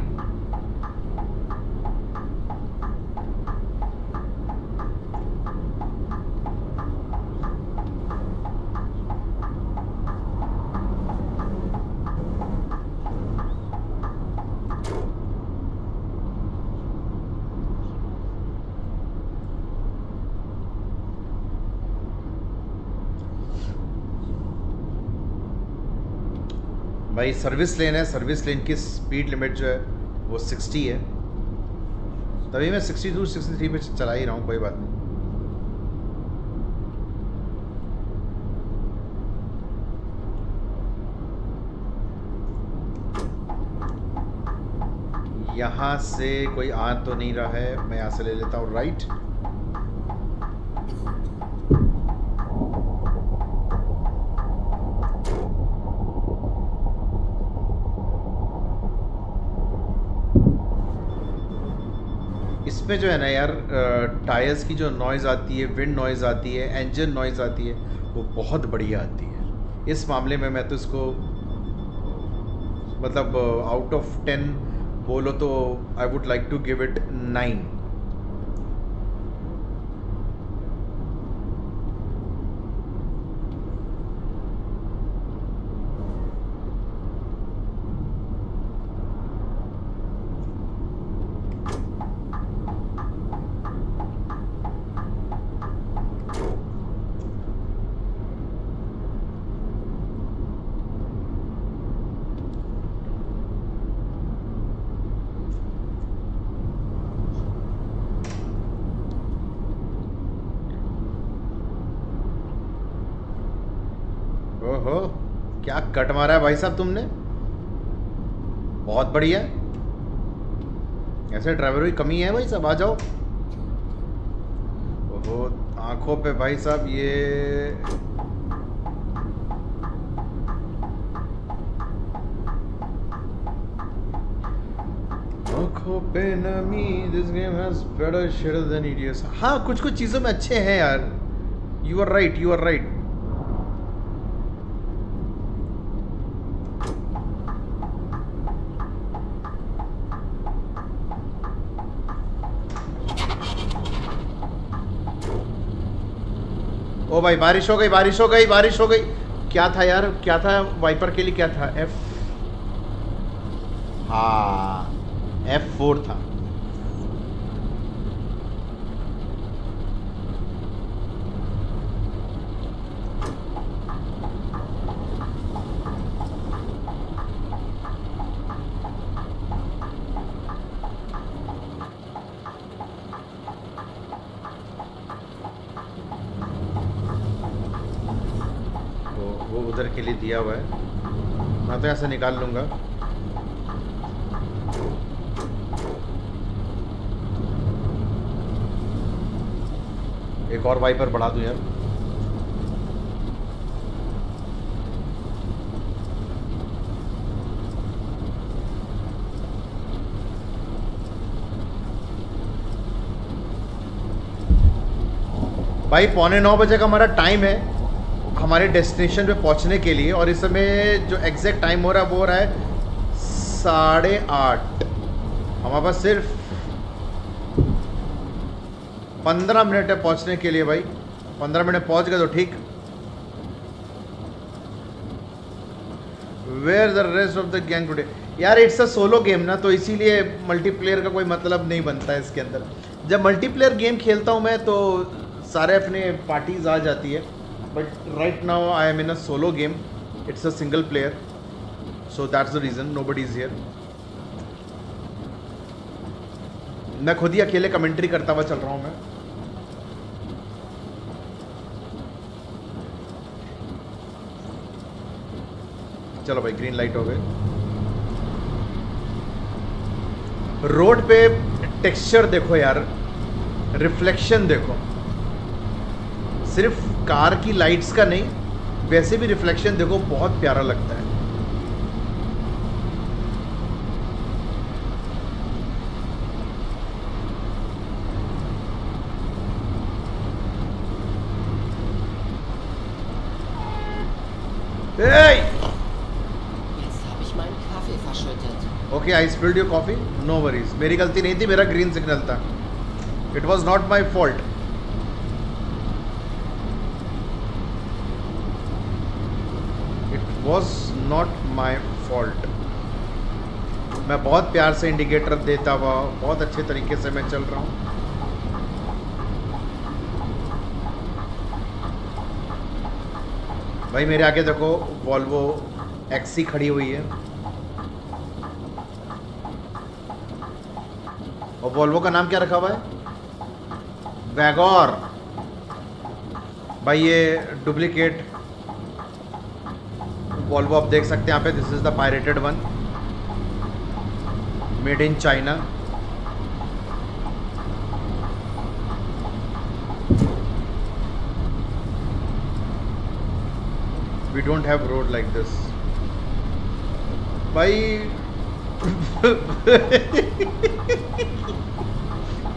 भाई। सर्विस लेन है, सर्विस लेन की स्पीड लिमिट जो है वो साठ है, तभी मैं बासठ तिरसठ पे चला ही रहा हूँ, कोई बात नहीं। यहाँ से कोई आ तो नहीं रहा है, मैं यहाँ से ले लेता हूँ राइट। इसमें जो है ना यार टायर्स की जो नॉइज़ आती है, विंड नॉइज़ आती है, इंजन नॉइज़ आती है, वो बहुत बढ़िया आती है। इस मामले में मैं तो इसको मतलब आउट ऑफ टेन बोलो तो I would like to give it nine. क्या कट मारा है भाई साहब तुमने, बहुत बढ़िया। ऐसे ड्राइवरों की कमी है भाई साहब, आ जाओ। ओहो आंखों पे भाई साहब ये आंखों पे नमी, this game has better shit than E T S। हाँ कुछ कुछ चीज़ों में अच्छे हैं यार, you are right you are right. ओ भाई बारिश हो गई बारिश हो गई बारिश हो गई। क्या था यार, क्या था वाइपर के लिए, क्या था एफ, हाँ एफ फोर था। के लिए दिया हुआ है, मैं तो ऐसे निकाल लूंगा। एक और वाइपर बढ़ा दूं यार। भाई पौने नौ बजे का हमारा टाइम है हमारे डेस्टिनेशन पे पहुंचने के लिए, और इस समय जो एग्जैक्ट टाइम हो रहा है वो हो रहा है साढ़े आठ। हमारे पास सिर्फ पंद्रह मिनट है पहुंचने के लिए भाई। पंद्रह मिनट पहुंच गए तो ठीक। Where the rest of the gang today. यार इट्स अ सोलो गेम ना, तो इसीलिए मल्टीप्लेयर का कोई मतलब नहीं बनता है इसके अंदर। जब मल्टीप्लेयर गेम खेलता हूं मैं तो सारे अपने पार्टीज आ जाती है, but right now I am in a solo game, it's a single player, so that's the reason nobody is here। मैं खुद ही अकेले कमेंट्री करता हुआ चल रहा हूँ मैं। चलो भाई ग्रीन लाइट हो गए। रोड पे टेक्सचर देखो यार, रिफ्लेक्शन देखो, सिर्फ कार की लाइट्स का नहीं, वैसे भी रिफ्लेक्शन देखो बहुत प्यारा लगता है। Okay I spilled your coffee, no worries. मेरी गलती नहीं थी, मेरा ग्रीन सिग्नल था, it was not my fault. Was not my fault। मैं बहुत प्यार से इंडिकेटर देता हुआ, बहुत अच्छे तरीके से मैं चल रहा हूँ भाई। मेरे आगे देखो वॉल्वो एक्सी खड़ी हुई है, और वॉल्वो का नाम क्या रखा हुआ है, वैगोर। भाई ये डुप्लीकेट वॉल्वो आप देख सकते हैं यहाँ पे, this is the pirated one, made in China. We don't have road like this भाई।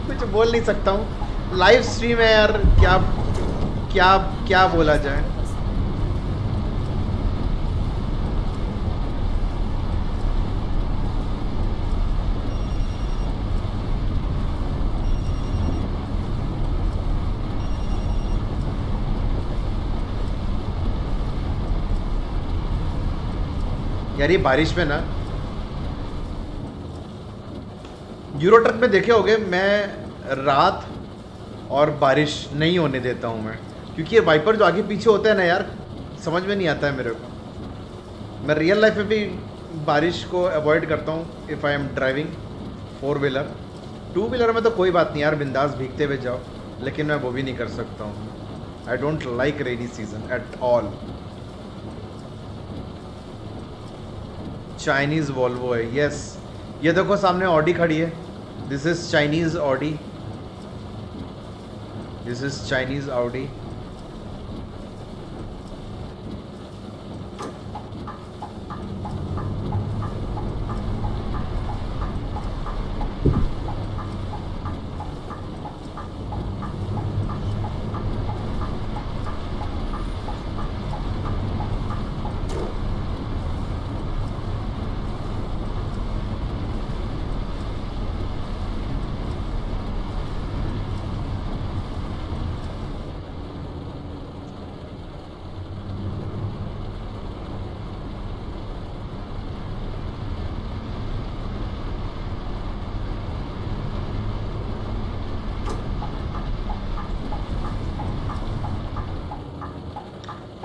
कुछ बोल नहीं सकता हूँ, लाइव स्ट्रीम है यार, क्या क्या क्या बोला जाए। यार ये बारिश में ना, यूरो ट्रक में देखे होगे मैं रात और बारिश नहीं होने देता हूँ मैं, क्योंकि ये वाइपर जो आगे पीछे होता है ना यार, समझ में नहीं आता है मेरे को। मैं रियल लाइफ में भी बारिश को अवॉइड करता हूँ if I am driving four wheeler. Two wheeler में तो कोई बात नहीं यार, बिंदास भीगते हुए जाओ, लेकिन मैं वो भी नहीं कर सकता हूँ। I don't like rainy season at all. Chinese Volvo है। यस, ये देखो सामने ऑडी खड़ी है, this is Chinese Audi, this is Chinese Audi.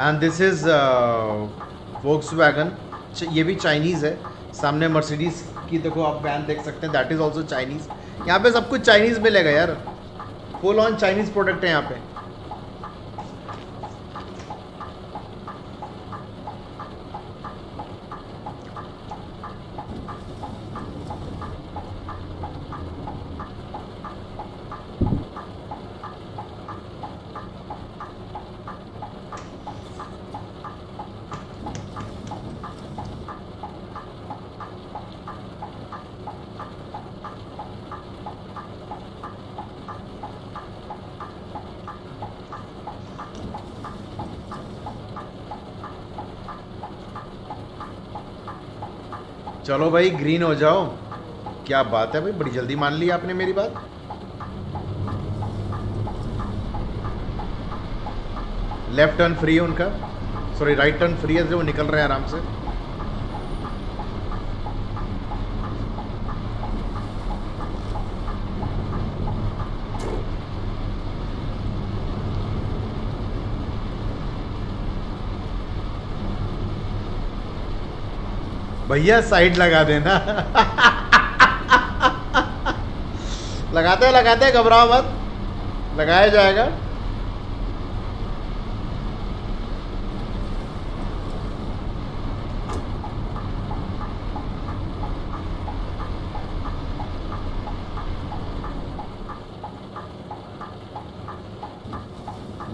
And this is Volkswagen, ये भी चाइनीज़ है। सामने मर्सिडीज़ की देखो आप वैन देख सकते हैं, दैट इज़ ऑल्सो चाइनीज़। यहाँ पे सब कुछ चाइनीज़ मिलेगा यार, फुल ऑन चाइनीज़ प्रोडक्ट है यहाँ पे। चलो भाई ग्रीन हो जाओ, क्या बात है भाई, बड़ी जल्दी मान ली आपने मेरी बात। लेफ्ट टर्न फ्री है उनका, सॉरी राइट टर्न फ्री है, वो निकल रहे हैं आराम से। भैया साइड लगा देना लगाते लगाते घबराओ मत, लगाया जाएगा।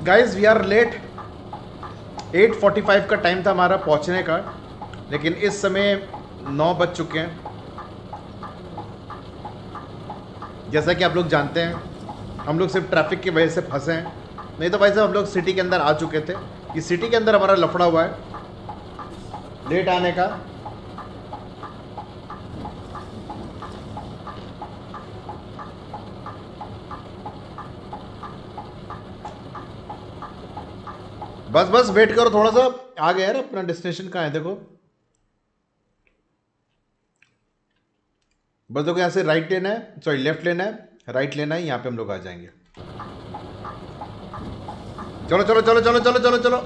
Guys we are late, eight forty five का टाइम था हमारा पहुंचने का, लेकिन इस समय नौ बज चुके हैं। जैसा कि आप लोग जानते हैं, हम लोग सिर्फ ट्रैफिक की वजह से फंसे हैं, नहीं तो भाई साहब हम लोग सिटी के अंदर आ चुके थे। ये सिटी के अंदर हमारा लफड़ा हुआ है लेट आने का। बस बस वेट करो थोड़ा सा, आ गया यार अपना डेस्टिनेशन कहाँ है देखो। बस देखो यहाँ से राइट लेना है, सॉरी लेफ्ट लेना है, राइट लेना है, यहाँ पे हम लोग आ जाएंगे। चलो चलो चलो चलो चलो चलो चलो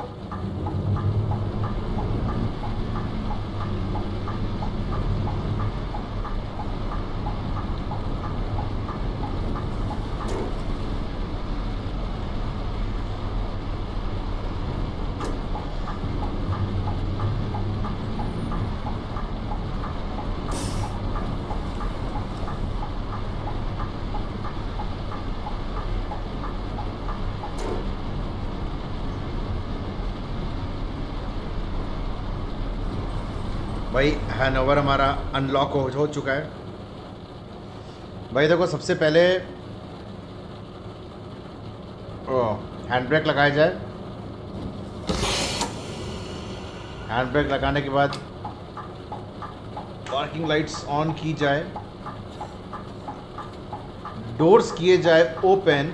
भाई, हैनोवर हमारा अनलॉक हो, हो चुका है भाई। देखो सबसे पहले हैंड ब्रेक लगाया जाए, हैंड ब्रेक लगाने के बाद पार्किंग लाइट्स ऑन की जाए, डोर्स किए जाए ओपन।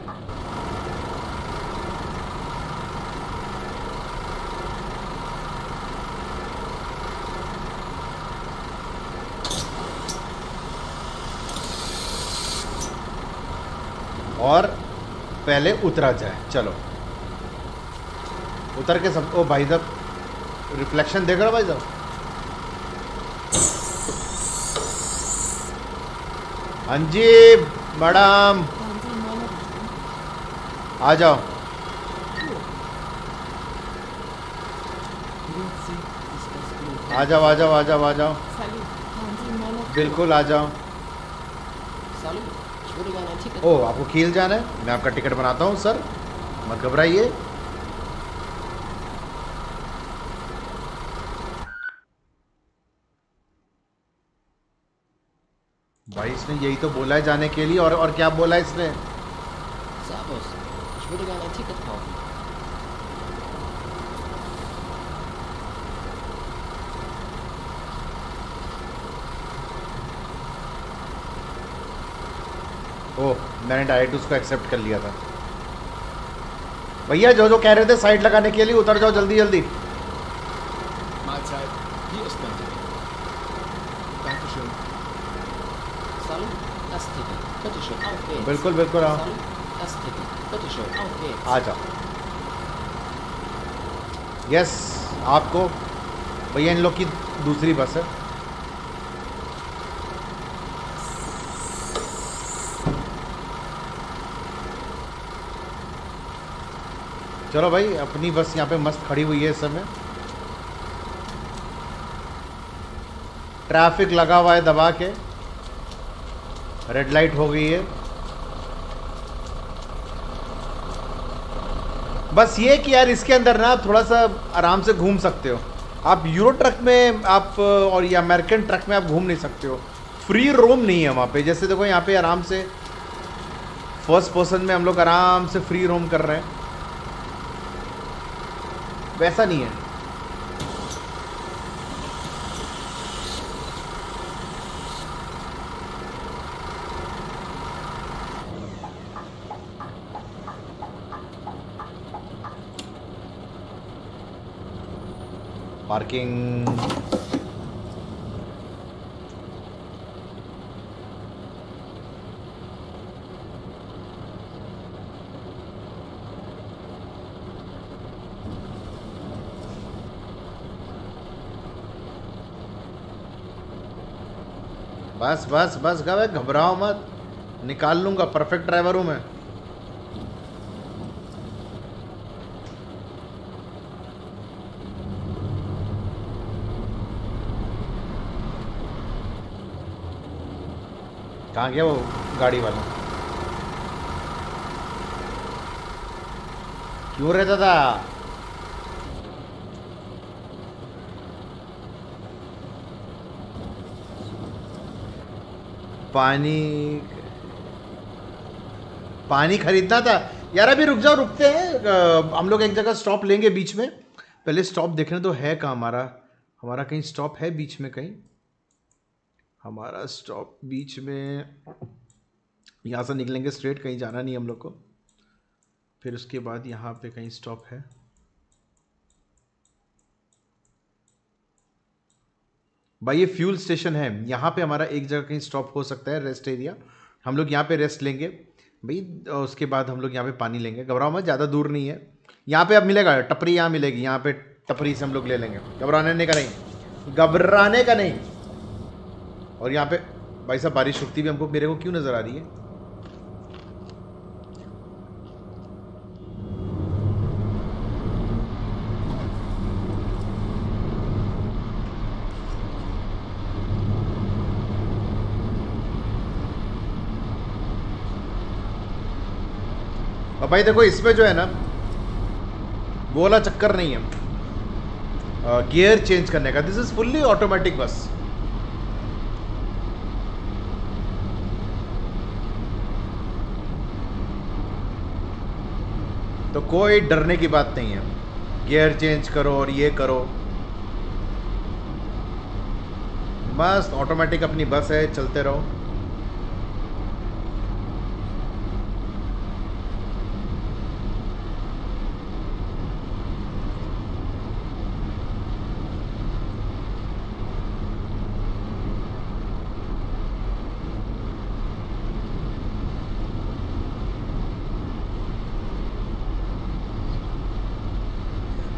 और पहले उतरा जाए, चलो उतर के सब। ओ भाई साहब रिफ्लेक्शन देख रहे हो भाई साहब। हाँ जी मैडम आ जाओ। आ जाओ आ जाओ आ जाओ आ जाओ बिल्कुल आ जाओ। ओ आपको कील जाना है, मैं आपका टिकट बनाता हूँ सर, मत घबराइए। भाई इसने यही तो बोला है जाने के लिए, और और क्या बोला है इसने? ओह मैंने डायरेक्ट उसको एक्सेप्ट कर लिया था। भैया जो जो कह रहे थे साइड लगाने के लिए, उतर जाओ जल्दी जल्दी। बिल्कुल बिल्कुल आओ, आ जाओ। यस आपको भैया इन लोग की दूसरी बस है। चलो भाई अपनी बस यहाँ पे मस्त खड़ी हुई है इस समय। ट्रैफिक लगा हुआ है दबा के, रेड लाइट हो गई है। बस ये कि यार इसके अंदर ना थोड़ा सा आराम से घूम सकते हो आप, यूरो ट्रक में आप और ये अमेरिकन ट्रक में आप घूम नहीं सकते हो, फ्री रोम नहीं है वहाँ पे। जैसे देखो यहाँ पे आराम से फर्स्ट पर्सन में हम लोग आराम से फ्री रोम कर रहे हैं, वैसा नहीं है। पार्किंग बस बस बस गए, घबराओ मत, निकाल लूंगा, परफेक्ट ड्राइवर हूं मैं। कहाँ गया वो गाड़ी वाला? क्यों रहता था? पानी पानी खरीदना था यार। अभी रुक जाओ, रुकते हैं हम लोग एक जगह, स्टॉप लेंगे बीच में। पहले स्टॉप देखने तो है कहाँ हमारा, हमारा कहीं स्टॉप है बीच में कहीं, हमारा स्टॉप बीच में। यहाँ से निकलेंगे स्ट्रेट, कहीं जाना नहीं हम लोग को। फिर उसके बाद यहाँ पे कहीं स्टॉप है, भाई ये फ्यूल स्टेशन है। यहाँ पे हमारा एक जगह कहीं स्टॉप हो सकता है, रेस्ट एरिया। हम लोग यहाँ पे रेस्ट लेंगे भाई, उसके बाद हम लोग यहाँ पे पानी लेंगे। घबराओ मत, ज़्यादा दूर नहीं है। यहाँ पे अब मिलेगा टपरी, यहाँ मिलेगी, यहाँ पे टपरी से हम लोग ले लेंगे। घबराने का नहीं, घबराने का नहीं। और यहाँ पे भाई साहब बारिश रुकती भी हमको, मेरे को क्यों नजर आ रही है? अब भाई देखो इसमें जो है ना वो वाला चक्कर नहीं है गियर चेंज करने का। दिस इज फुल्ली ऑटोमेटिक बस। तो कोई डरने की बात नहीं है, गियर चेंज करो और ये करो। मस्त ऑटोमेटिक अपनी बस है, चलते रहो।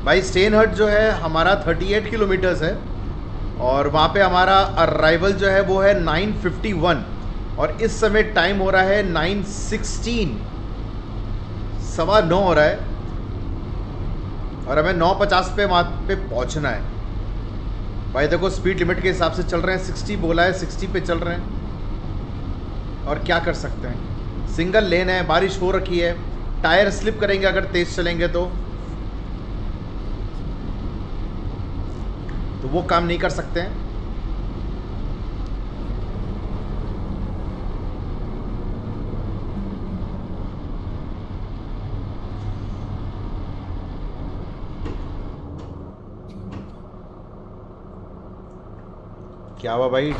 भाई स्टेनहर्ट जो है हमारा अड़तीस किलोमीटर्स है, और वहाँ पे हमारा अराइवल जो है वो है नौ इक्यावन, और इस समय टाइम हो रहा है नौ सोलह, सवा नौ हो रहा है, और हमें नौ पचास पे वहाँ पे पहुँचना है। भाई देखो स्पीड लिमिट के हिसाब से चल रहे हैं, सिक्सटी बोला है, सिक्सटी पे चल रहे हैं और क्या कर सकते हैं। सिंगल लेन है, बारिश हो रखी है, टायर स्लिप करेंगे अगर तेज चलेंगे तो तो वो काम नहीं कर सकते हैं। क्या हुआ भाई?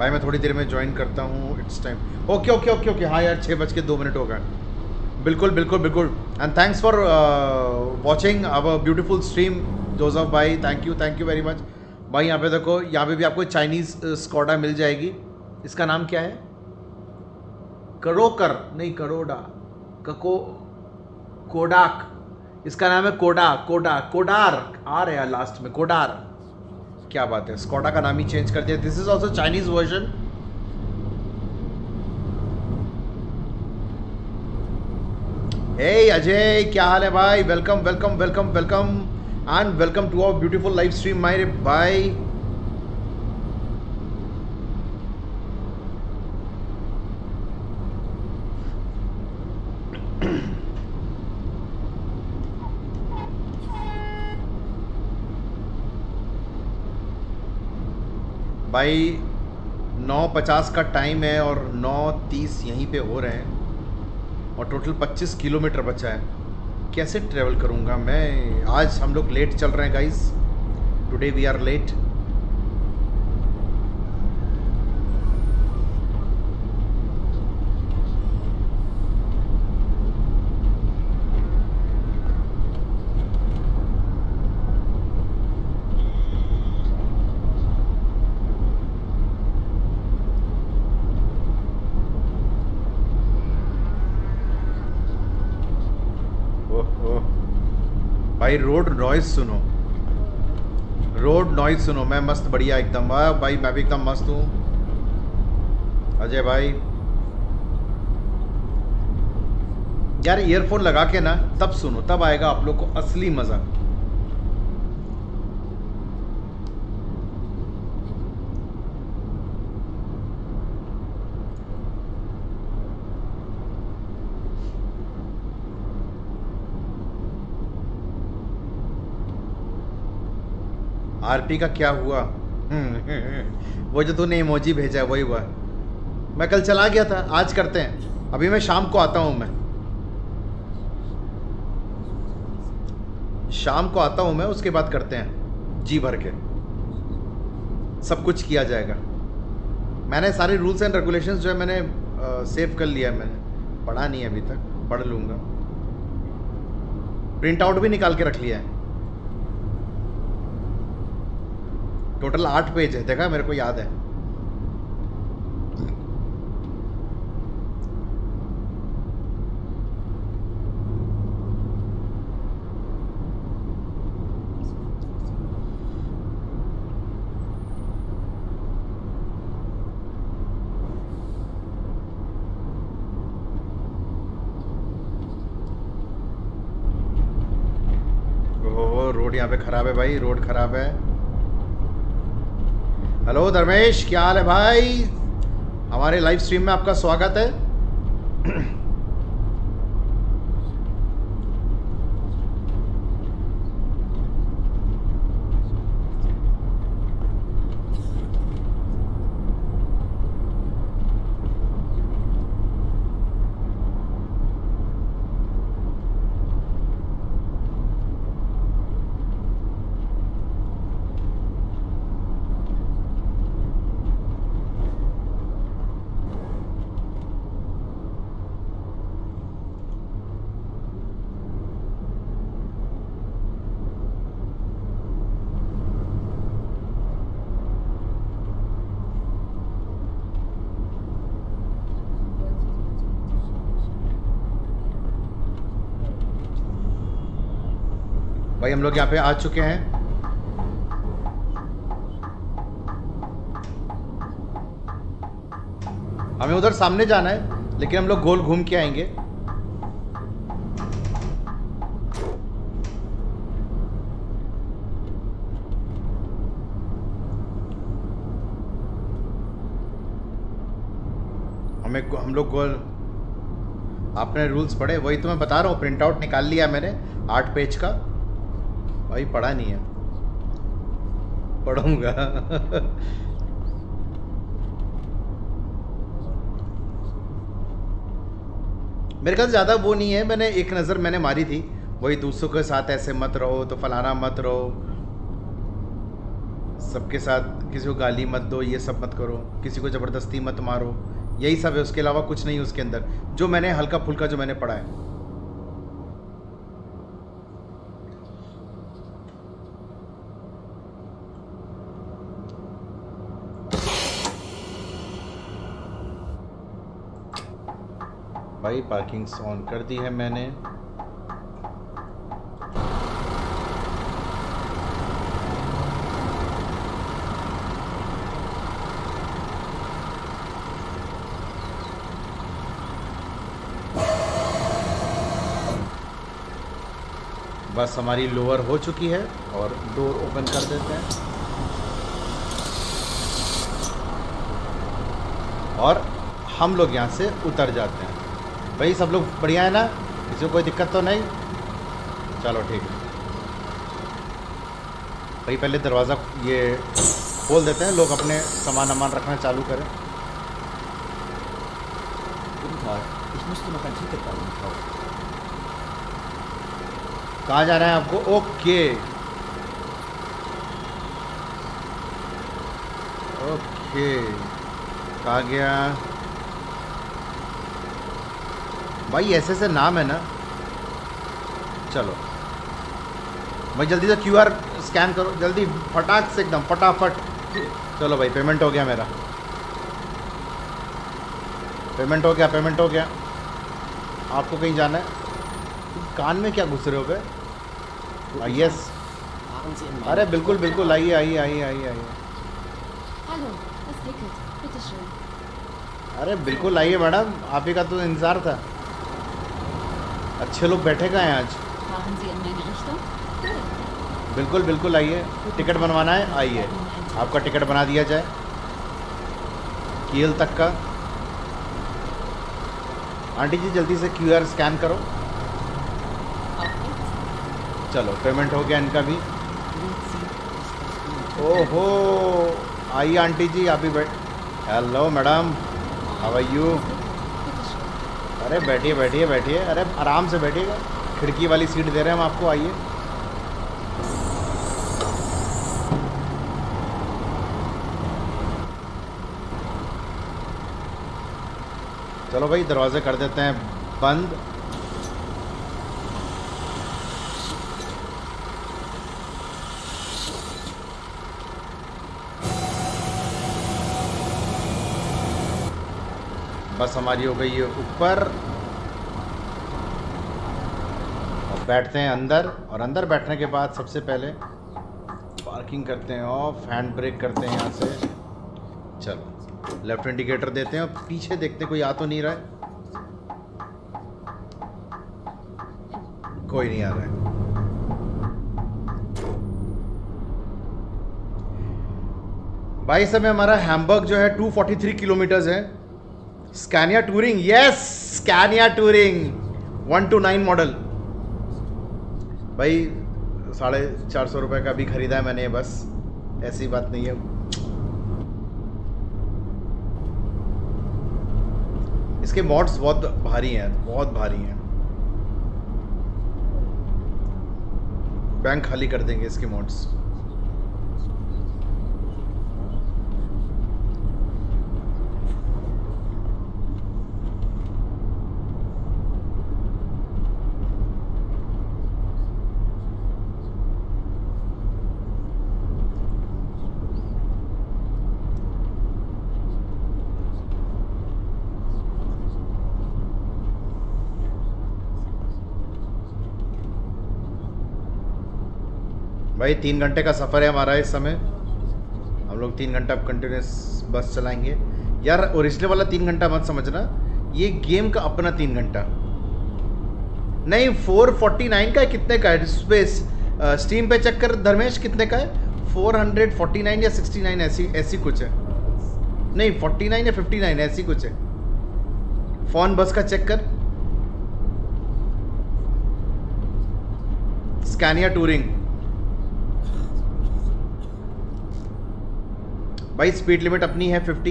भाई मैं थोड़ी देर में ज्वाइन करता हूँ, it's time. Okay okay okay okay हाँ यार, छः बज के दो मिनट हो गए। बिल्कुल बिल्कुल बिल्कुल। And thanks for watching our beautiful stream Joseph भाई, thank you thank you very much भाई। यहाँ पे देखो, यहाँ पे भी आपको चाइनीज़ स्कोडा मिल जाएगी। इसका नाम क्या है? करोकर नहीं करोडा कको कोडाक, इसका नाम है कोडा कोडा कोडार आ रहा है लास्ट में, कोडार। क्या बात है, स्कोडा का नाम ही चेंज कर दिया। This is also Chinese version. Hey Ajay, क्या हाल है भाई? Welcome welcome welcome welcome and welcome to our beautiful live stream my भाई। भाई नौ पचास का टाइम है और नौ तीस यहीं पे हो रहे हैं और टोटल पच्चीस किलोमीटर बचा है। कैसे ट्रेवल करूंगा मैं? आज हम लोग लेट चल रहे हैं guys, today we are late. भाई रोड नॉइज़ सुनो, रोड नॉइज़ सुनो। मैं मस्त बढ़िया एकदम भाई, मैं भी एकदम मस्त हूँ अजय भाई। यार ईयरफोन लगा के ना तब सुनो, तब आएगा आप लोग को असली मज़ा। आरपी का क्या हुआ? वो जो तूने इमोजी भेजा है वही हुआ। मैं कल चला गया था, आज करते हैं। अभी मैं शाम को आता हूँ, मैं शाम को आता हूँ मैं उसके बाद करते हैं जी भर के, सब कुछ किया जाएगा। मैंने सारे रूल्स एंड रेगुलेशंस जो है मैंने आ, सेव कर लिया है, मैंने पढ़ा नहीं अभी तक, पढ़ लूँगा। प्रिंट आउट भी निकाल के रख लिया है। टोटल आठ पेज है, देखा मेरे को याद है। ओहो रोड यहाँ पे खराब है भाई, रोड खराब है। हेलो धर्मेश, क्या हाल है भाई? हमारे लाइव स्ट्रीम में आपका स्वागत है। भाई हम लोग यहाँ पे आ चुके हैं। हमें उधर सामने जाना है लेकिन हम लोग गोल घूम के आएंगे। हमें हम लोग गोल, आपने रूल्स पढ़े? वही तो मैं बता रहा हूँ, प्रिंट आउट निकाल लिया मैंने आठ पेज का, वही पढ़ा नहीं है, पढ़ूंगा। मेरे ख्याल ज़्यादा वो नहीं है, मैंने एक नज़र मैंने मारी थी, वही दूसरों के साथ ऐसे मत रहो तो फलाना मत रहो, सबके साथ किसी को गाली मत दो, ये सब मत करो, किसी को ज़बरदस्ती मत मारो, यही सब है, उसके अलावा कुछ नहीं है उसके अंदर जो मैंने हल्का फुल्का जो मैंने पढ़ा है। भाई पार्किंग ऑन कर दी है मैंने। बस हमारी लोअर हो चुकी है और डोर ओपन कर देते हैं और हम लोग यहाँ से उतर जाते हैं। भाई सब लोग बढ़िया है ना, किसी को कोई दिक्कत तो नहीं? चलो ठीक है भाई, पहले दरवाज़ा ये खोल देते हैं, लोग अपने सामान वामान रखना चालू करें। कहाँ जा रहे हैं आपको? ओके ओके, कहाँ गया भाई? ऐसे ऐसे नाम है ना। चलो भाई जल्दी से क्यूआर स्कैन करो, जल्दी फटाक से एकदम फटाफट। चलो भाई पेमेंट हो गया मेरा, पेमेंट हो गया, पेमेंट हो गया। आपको कहीं जाना है? कान में क्या घुस रहे हो गए? आई यस, अरे बिल्कुल बिल्कुल, आइए आइए आइए आइए आइए, अरे बिल्कुल आइए मैडम, आप ही का तो इंतज़ार था। अच्छे लोग बैठे गए हैं आज। बिल्कुल बिल्कुल आइए, टिकट बनवाना है आइए, आपका टिकट बना दिया जाए कील तक का। आंटी जी जल्दी से क्यूआर स्कैन करो। चलो पेमेंट हो गया इनका भी। ओहो आइए आंटी जी, आप ही बैठ। Hello madam, how are you? अरे बैठिए बैठिए बैठिए, अरे आराम से बैठिएगा, खिड़की वाली सीट दे रहे हैं हम आपको, आइए। चलो भाई दरवाजे कर देते हैं बंद। बस हमारी हो गई है ऊपर और बैठते हैं अंदर, और अंदर बैठने के बाद सबसे पहले पार्किंग करते हैं ऑफ, हैंड ब्रेक करते हैं यहाँ से। चलो लेफ्ट इंडिकेटर देते हैं और पीछे देखते कोई आ तो नहीं रहा है, कोई नहीं आ रहा है। भाई समय हमारा हैम्बर्ग जो है दो सौ तैंतालीस किलोमीटर्स है। Scania touring, yes Scania touring one two nine model. भाई साढ़े चार सौ रुपये का भी खरीदा है मैंने, बस ऐसी बात नहीं है। इसके मॉड्स बहुत भारी हैं, बहुत भारी हैं, बैंक खाली कर देंगे इसके मॉड्स। भाई तीन घंटे का सफ़र है हमारा इस समय, हम लोग तीन घंटा कंटिन्यूस बस चलाएंगे यार। और इसलिए वाला तीन घंटा मत समझना, ये गेम का अपना तीन घंटा नहीं। फोर फोर्टी नाइन का है, कितने का है स्पेस स्टीम पे चेक कर धर्मेश, कितने का है? फोर फोर्टी नाइन या सिक्सटी नाइन ऐसी ऐसी कुछ है, नहीं फोर्टी नाइन या फिफ्टी नाइन ऐसी कुछ है। फोन बस का चेक कर, स्कैनिया टूरिंग। भाई स्पीड लिमिट अपनी है फिफ्टी,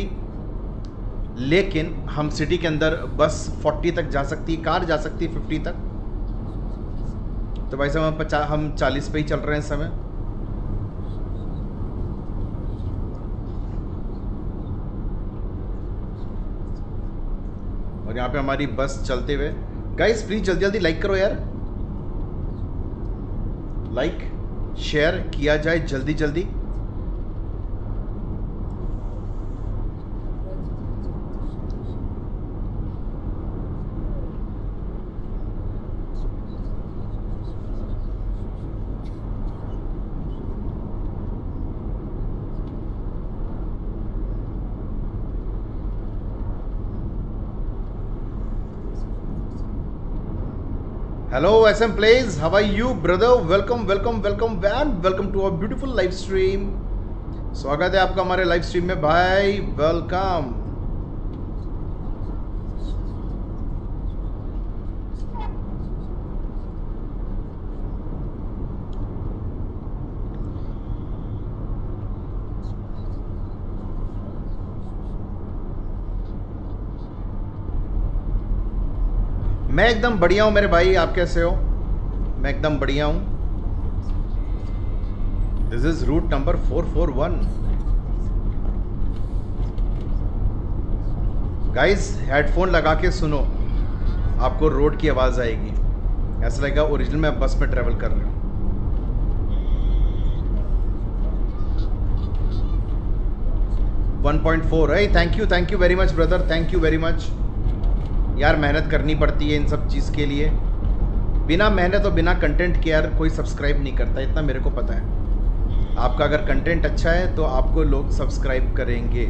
लेकिन हम सिटी के अंदर बस फोर्टी तक जा सकती है, कार जा सकती है फिफ्टी तक। तो भाई साहब हम पचास हम चालीस पे ही चल रहे हैं इस समय। और यहाँ पे हमारी बस चलते हुए, गाइस प्लीज जल्दी जल्दी लाइक करो यार, लाइक शेयर किया जाए जल्दी जल्दी। Hello SM plays, how are you brother? Welcome welcome welcome and welcome to our beautiful live stream. स्वागत है आपका हमारे लाइव स्ट्रीम में भाई, वेलकम। मैं एकदम बढ़िया हूँ मेरे भाई, आप कैसे हो? मैं एकदम बढ़िया हूँ। This is route number four four one. Guys headphone लगा के सुनो, आपको रोड की आवाज़ आएगी, ऐसा लगेगा ओरिजिनल में बस में ट्रेवल कर रहे हो। One point four. अरे thank you thank you very much brother, thank you very much यार। मेहनत करनी पड़ती है इन सब चीज़ के लिए, बिना मेहनत और बिना कंटेंट के यार कोई सब्सक्राइब नहीं करता, इतना मेरे को पता है। आपका अगर कंटेंट अच्छा है तो आपको लोग सब्सक्राइब करेंगे,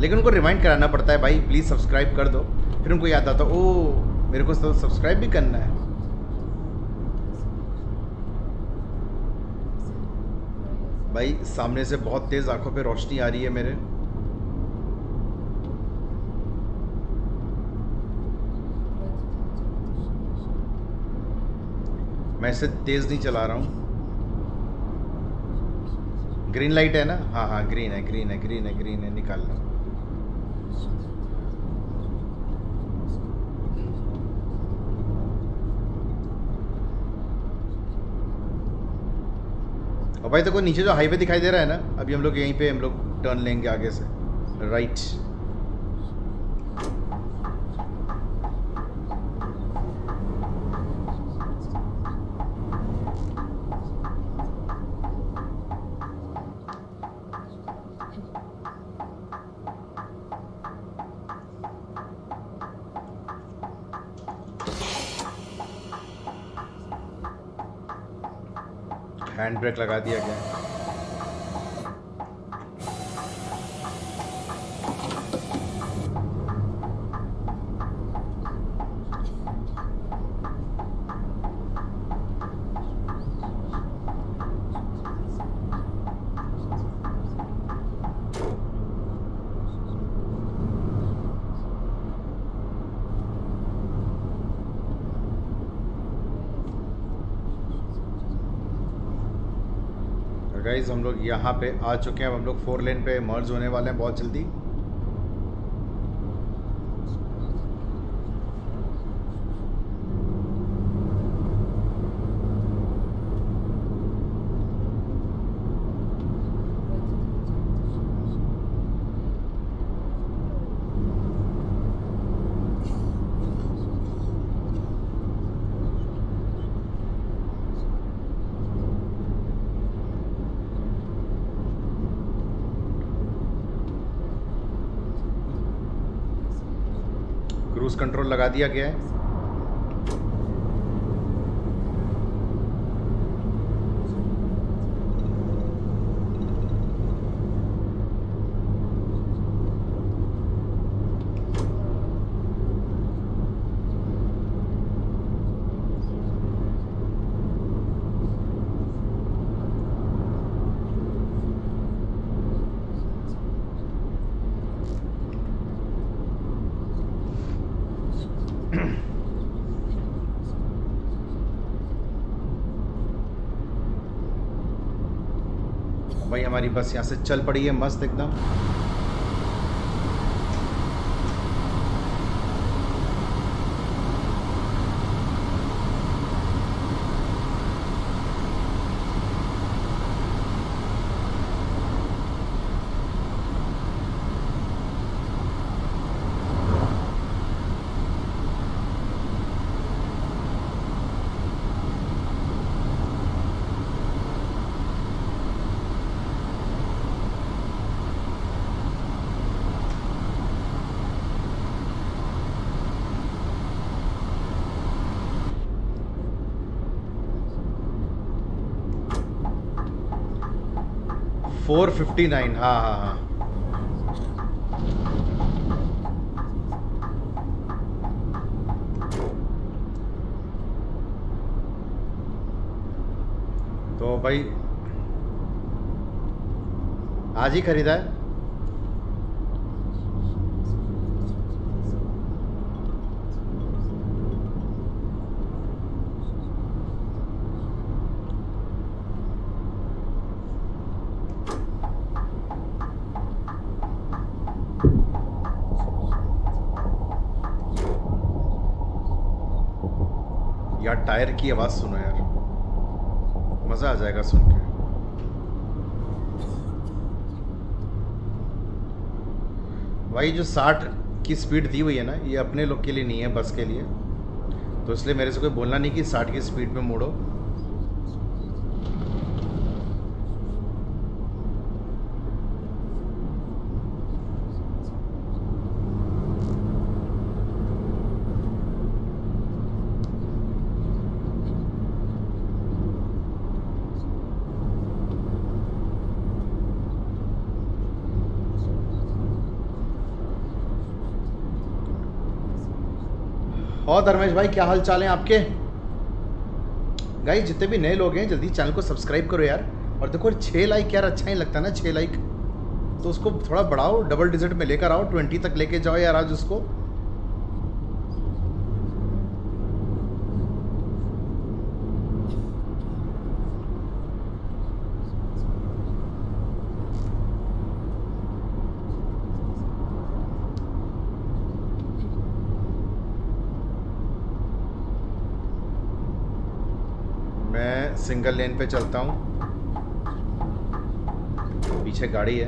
लेकिन उनको रिमाइंड कराना पड़ता है भाई प्लीज़ सब्सक्राइब कर दो, फिर उनको याद आता है ओह मेरे को सब्सक्राइब भी करना है। भाई सामने से बहुत तेज़ आंखों पे रोशनी आ रही है मेरे। मैं इसे तेज़ नहीं चला रहा हूँ, ग्रीन लाइट है ना? हाँ हाँ ग्रीन है ग्रीन है ग्रीन है ग्रीन है, निकाल लो। और भाई तो कोई नीचे जो हाईवे दिखाई दे रहा है ना, अभी हम लोग यहीं पे हम लोग टर्न लेंगे आगे से राइट। हैंड ब्रेक लगा दिया गया है। गाइस हम लोग यहाँ पे आ चुके हैं, हम लोग फोर लेन पे मर्ज होने वाले हैं बहुत जल्दी। कंट्रोल लगा दिया गया है। भाई हमारी बस यहाँ से चल पड़ी है मस्त एकदम। फोर फिफ्टी नाइन, हाँ हाँ हाँ तो भाई आज ही खरीदा है। टायर की आवाज सुनो यार, मजा आ जाएगा सुन के। भाई जो साठ की स्पीड दी हुई है ना, ये अपने लोग के लिए नहीं है, बस के लिए, तो इसलिए मेरे से कोई बोलना नहीं कि साठ की स्पीड में मोड़ो। और धर्मेश भाई क्या हाल चाल हैं आपके? गाइस जितने भी नए लोग हैं जल्दी चैनल को सब्सक्राइब करो यार। और देखो छः लाइक यार अच्छा ही लगता है ना, छः लाइक तो उसको थोड़ा बढ़ाओ, डबल डिजिट में लेकर आओ, ट्वेंटी तक लेके जाओ यार आज उसको। सिंगल लेन पे चलता हूँ, पीछे गाड़ी है।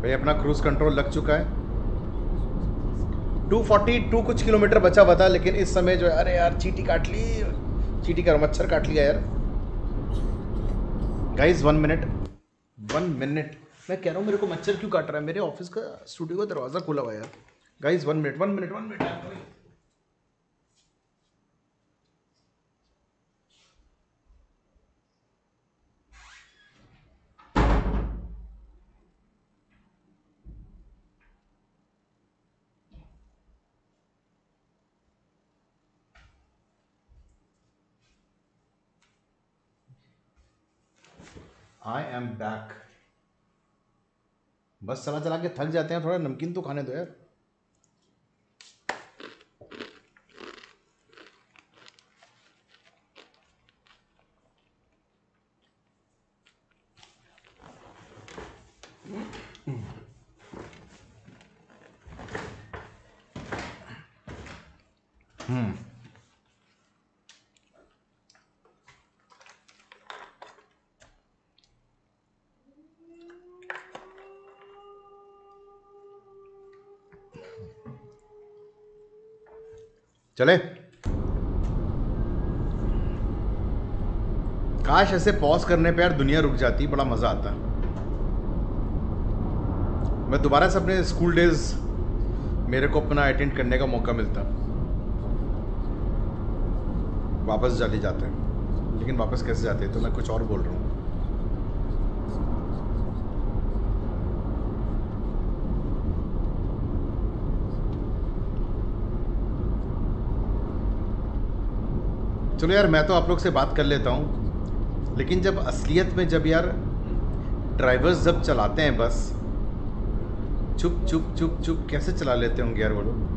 भाई अपना क्रूज कंट्रोल लग चुका है। टू फोर्टी टू कुछ किलोमीटर बचा हुआ था, लेकिन इस समय जो अरे यार चीटी काट ली, चीटी का मच्छर काट लिया यार। Guys one minute one minute मैं कह रहा हूँ मेरे को मच्छर क्यों काट रहा है? मेरे ऑफिस का स्टूडियो का दरवाज़ा खुला हुआ है यार। Guys one minute one minute one minute I am back. बस चला चला के थक जाते हैं, थोड़ा नमकीन तो खाने दो यार। हम्म चले, काश ऐसे पॉज करने पे यार दुनिया रुक जाती, बड़ा मज़ा आता। मैं दोबारा से अपने स्कूल डेज मेरे को अपना अटेंड करने का मौका मिलता, वापस जाते जाते लेकिन वापस कैसे जाते, तो मैं कुछ और बोल रहा हूँ। चलो यार मैं तो आप लोग से बात कर लेता हूँ, लेकिन जब असलियत में जब यार ड्राइवर्स जब चलाते हैं बस, चुप चुप चुप चुप कैसे चला लेते होंगे यार वो लोग।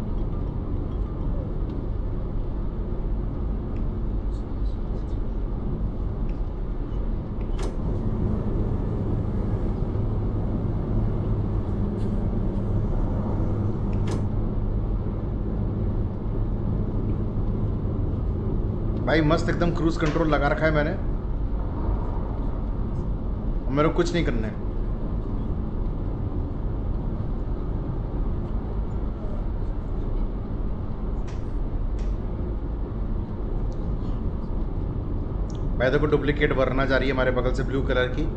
भाई मस्त एकदम क्रूज कंट्रोल लगा रखा है मैंने, मेरे को कुछ नहीं करना है। भाई देखो डुप्लीकेट वरना जा रही है हमारे बगल से ब्लू कलर की।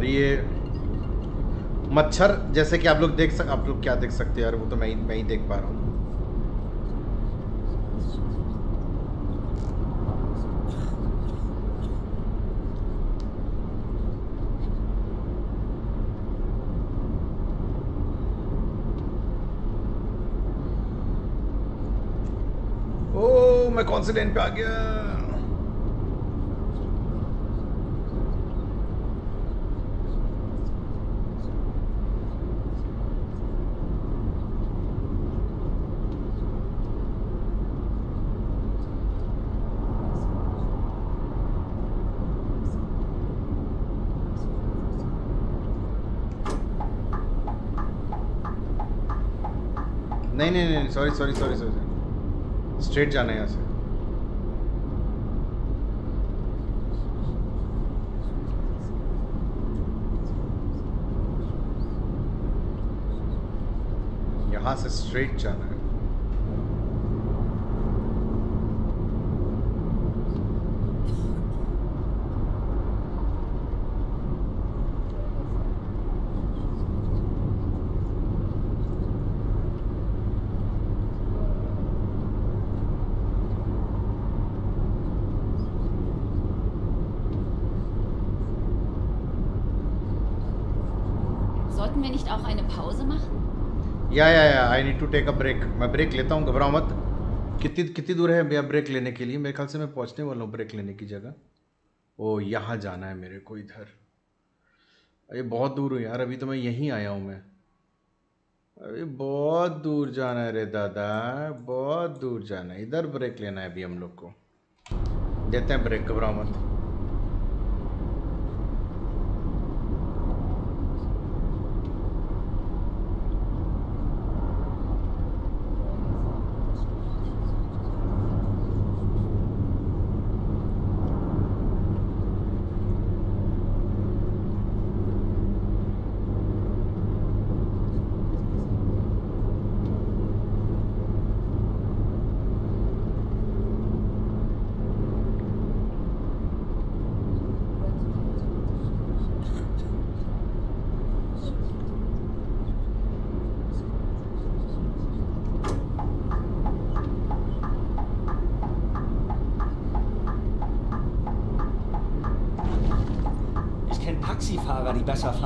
और ये मच्छर जैसे कि आप लोग देख सक आप लोग क्या देख सकते हैं यार, वो तो मैं ही मैं ही देख पा रहा हूँ। ओ मैं कौन से लेन पे आ गया। नहीं नहीं नहीं sorry sorry sorry sorry straight जाना है यहाँ से। यहाँ से स्ट्रेट जाना है। या या या I need to take a break. मैं ब्रेक लेता हूँ, घबराओ मत। कितनी कितनी दूर है भैया ब्रेक लेने के लिए? मेरे ख्याल से मैं पहुँचने वाला हूँ ब्रेक लेने की जगह। ओ यहाँ जाना है मेरे को, इधर। अरे बहुत दूर हूँ यार, अभी तो मैं यहीं आया हूँ मैं। अरे बहुत दूर जाना है रे दादा, बहुत दूर जाना है। इधर ब्रेक लेना है अभी हम लोग को। देते हैं ब्रेक, घबराओ मत।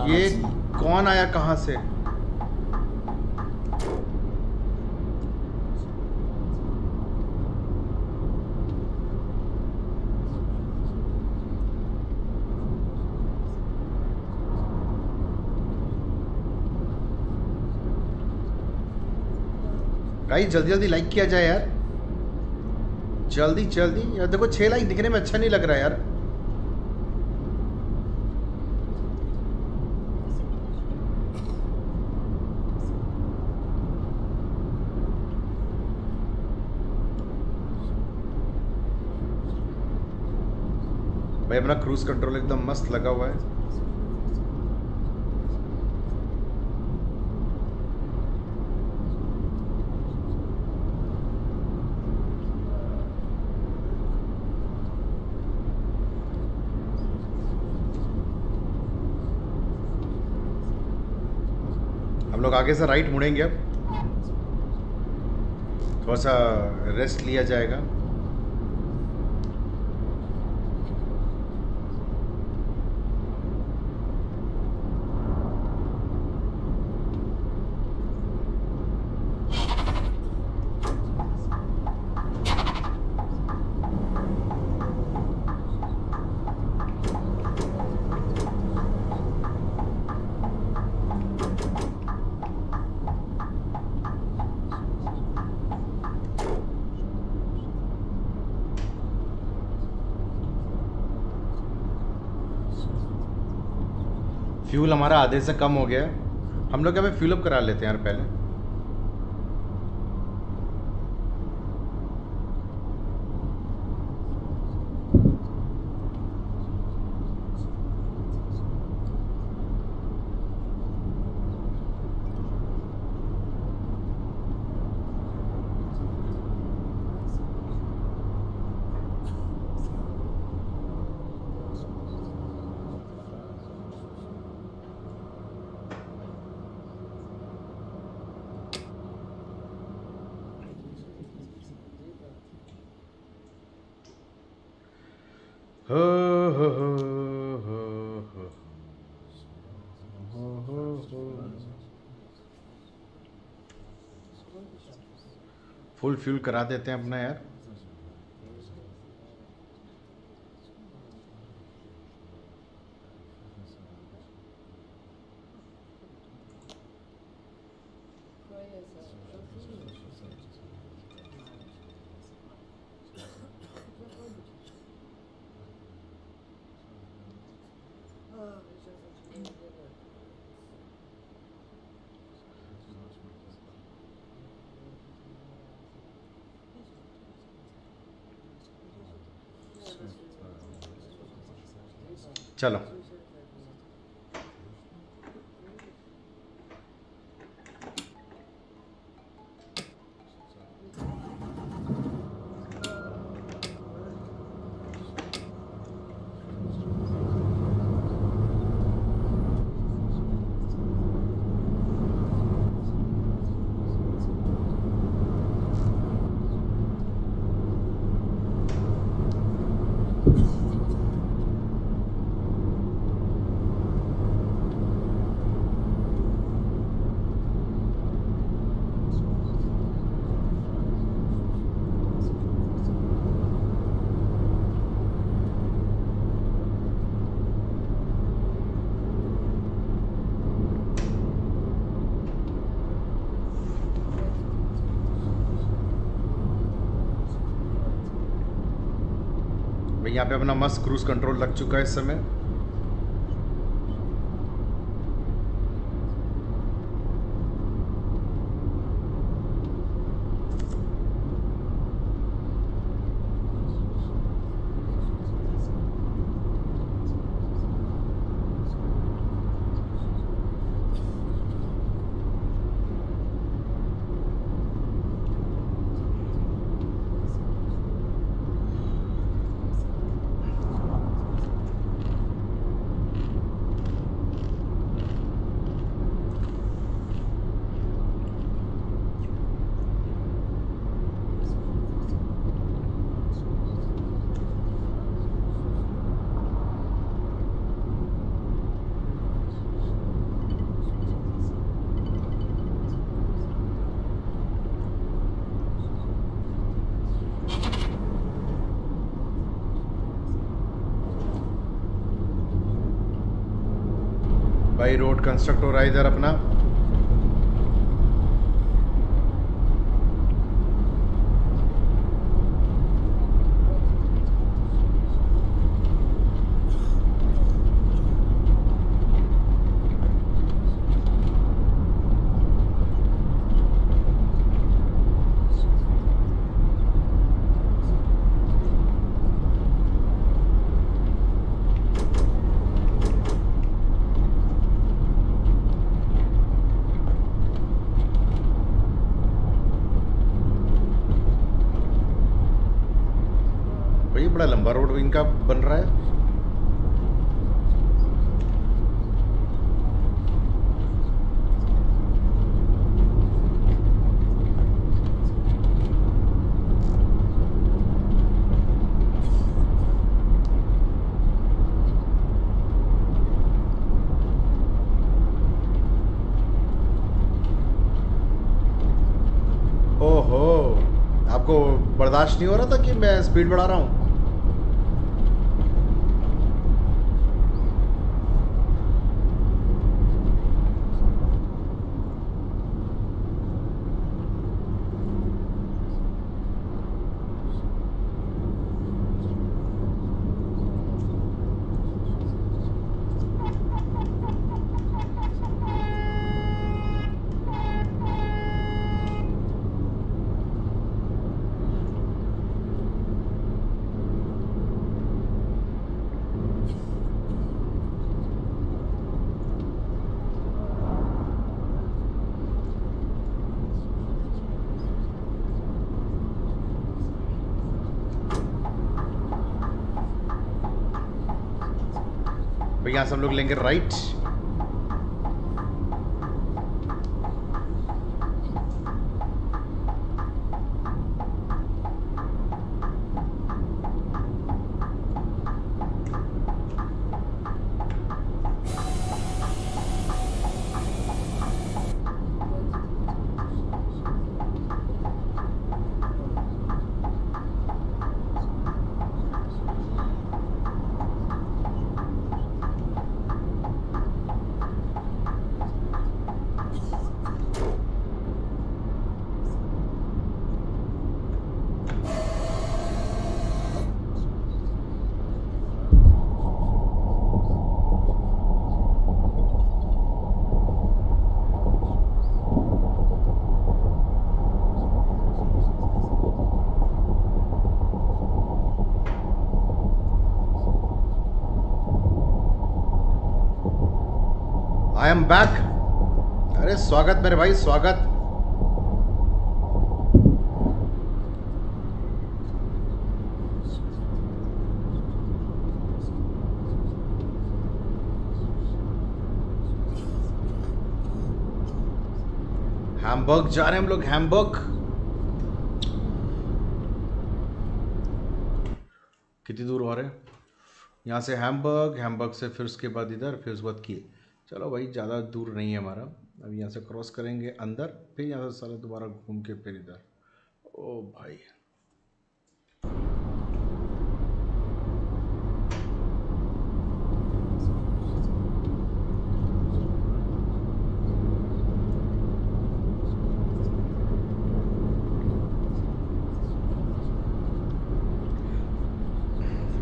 ये कौन आया कहाँ से? भाई जल्दी जल्दी लाइक किया जाए यार, जल्दी जल्दी यार। देखो छह लाइक दिखने में अच्छा नहीं लग रहा यार। भाई अपना क्रूज कंट्रोल एकदम मस्त लगा हुआ है। हम लोग आगे से राइट मुड़ेंगे, अब थोड़ा सा रेस्ट लिया जाएगा। फ्यूल हमारा आधे से कम हो गया है। हम लोग अभी फ्यूल अप करा लेते हैं यार पहले। फुल फ्यूल करा देते हैं अपना यार। चलो यहाँ पे अपना मस्त क्रूज कंट्रोल लग चुका है इस समय। रोड कंस्ट्रक्ट हो रहा है इधर अपना। बड़ा लंबा रोड इनका बन रहा है। ओहो, आपको बर्दाश्त नहीं हो रहा था कि मैं स्पीड बढ़ा रहा हूँ? यहाँ से हम लोग लेंगे राइट। बैक। अरे स्वागत मेरे भाई, स्वागत। हैम्बर्ग जा रहे हैं हम लोग, हैम्बर्ग। कितनी दूर हो रहे यहाँ से? हैम्बर्ग, हैम्बर्ग से फिर उसके बाद इधर, फिर उसके बाद किए। चलो भाई, ज़्यादा दूर नहीं है हमारा। अब यहाँ से क्रॉस करेंगे अंदर, फिर यहाँ से सारा दोबारा घूम के फिर इधर। ओ भाई,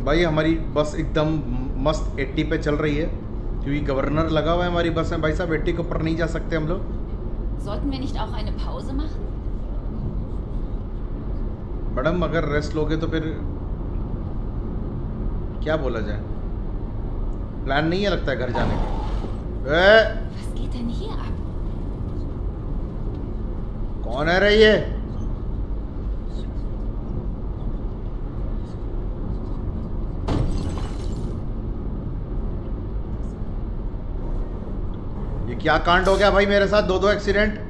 भाई हमारी बस एकदम मस्त अस्सी पे चल रही है क्योंकि गवर्नर लगा हुआ है हमारी बस में। भाई साहब अस्सी के ऊपर नहीं जा सकते हम लोग। मैडम अगर रेस्ट लोगे तो फिर क्या बोला जाए? प्लान नहीं है लगता है घर जाने का। कौन है रही है? क्या कांड हो गया भाई मेरे साथ? दो दो एक्सीडेंट। यही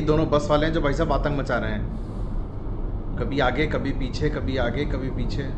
दोनों बस वाले हैं जो भाई साहब आतंक मचा रहे हैं, कभी आगे कभी पीछे, कभी आगे कभी पीछे।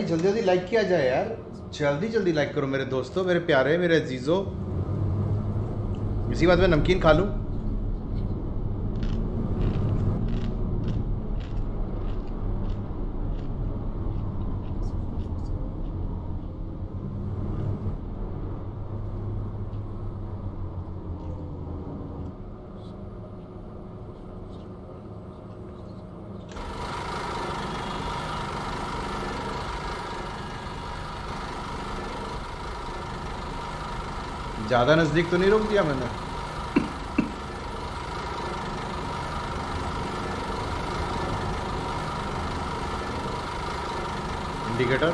जल्दी जल्दी लाइक किया जाए यार, जल्दी जल्दी लाइक करो मेरे दोस्तों, मेरे प्यारे, मेरे अजीजों। इसी बात में नमकीन खा लूं। ज़्यादा नज़दीक तो नहीं रोक दिया मैंने। इंडिकेटर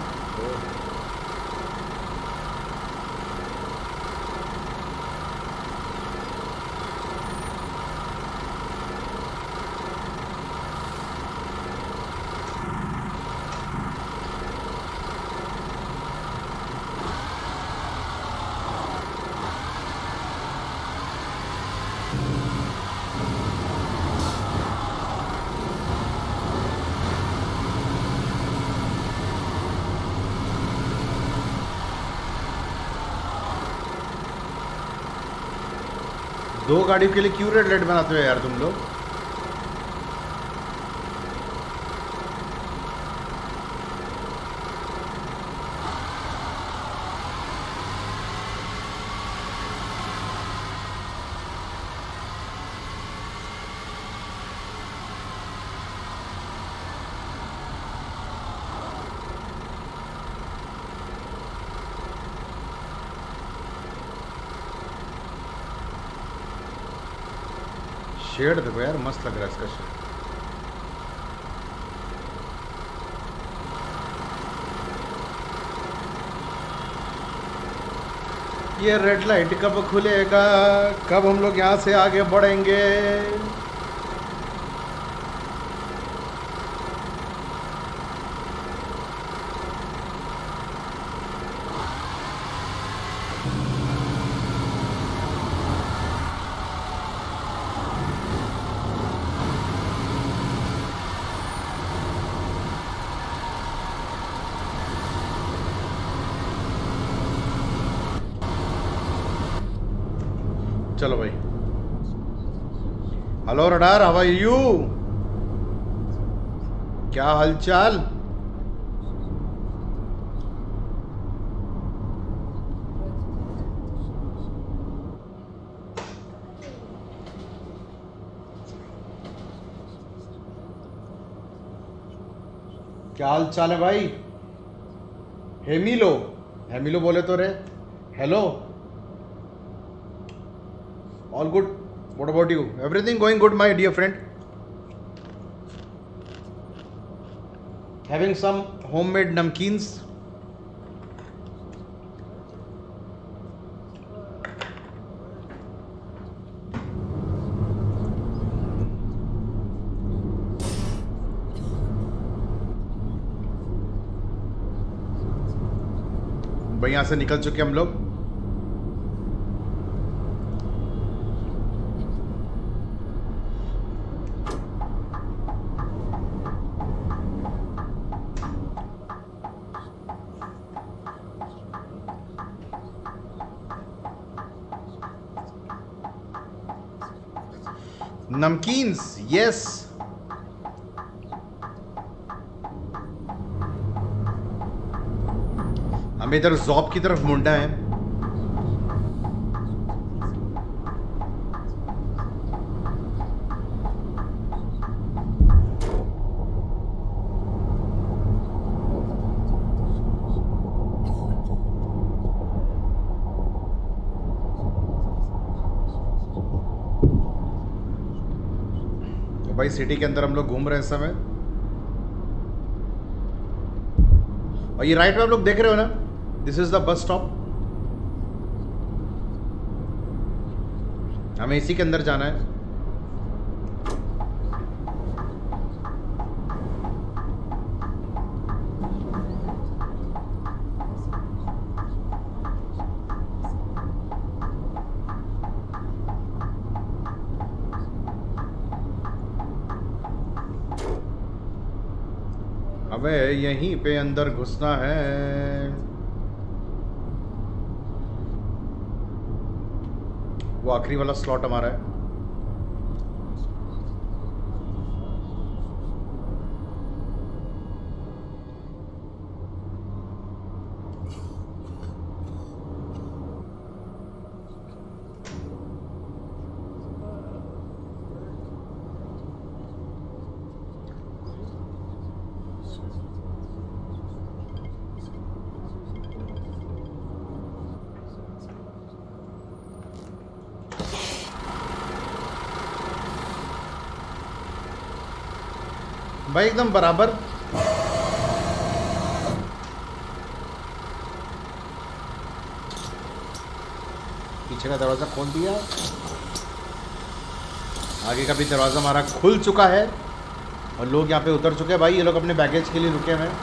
दो गाड़ियों के लिए क्यों रेड लाइट बनाते हो यार तुम लोग? शेड देखो यार, मस्त लग रहा है इसका शेड। ये रेड लाइट कब खुलेगा, कब हम लोग यहाँ से आगे बढ़ेंगे। चलो भाई, hello radar, how are you, क्या हालचाल। क्या हाल चाल है भाई। हेमिलो हेमिलो बोले तो रे, hello, all good, what about you, everything going good my dear friend, having some homemade namkeens, भाई यहाँ से निकल चुके हम लोग। नमकीन्स, यस, हम इधर जॉब की तरफ मुंडा है। सिटी के अंदर हम लोग घूम रहे हैं इस समय, और ये राइट में आप लोग देख रहे हो ना, this is the bus stop, हमें इसी के अंदर जाना है। यहीं पे अंदर घुसना है। वो आखिरी वाला स्लॉट हमारा है। भाई एकदम बराबर पीछे का दरवाजा खोल दिया, आगे का भी दरवाजा हमारा खुल चुका है और लोग यहाँ पे उतर चुके हैं। भाई ये लोग अपने बैगेज के लिए रुके हुए हैं।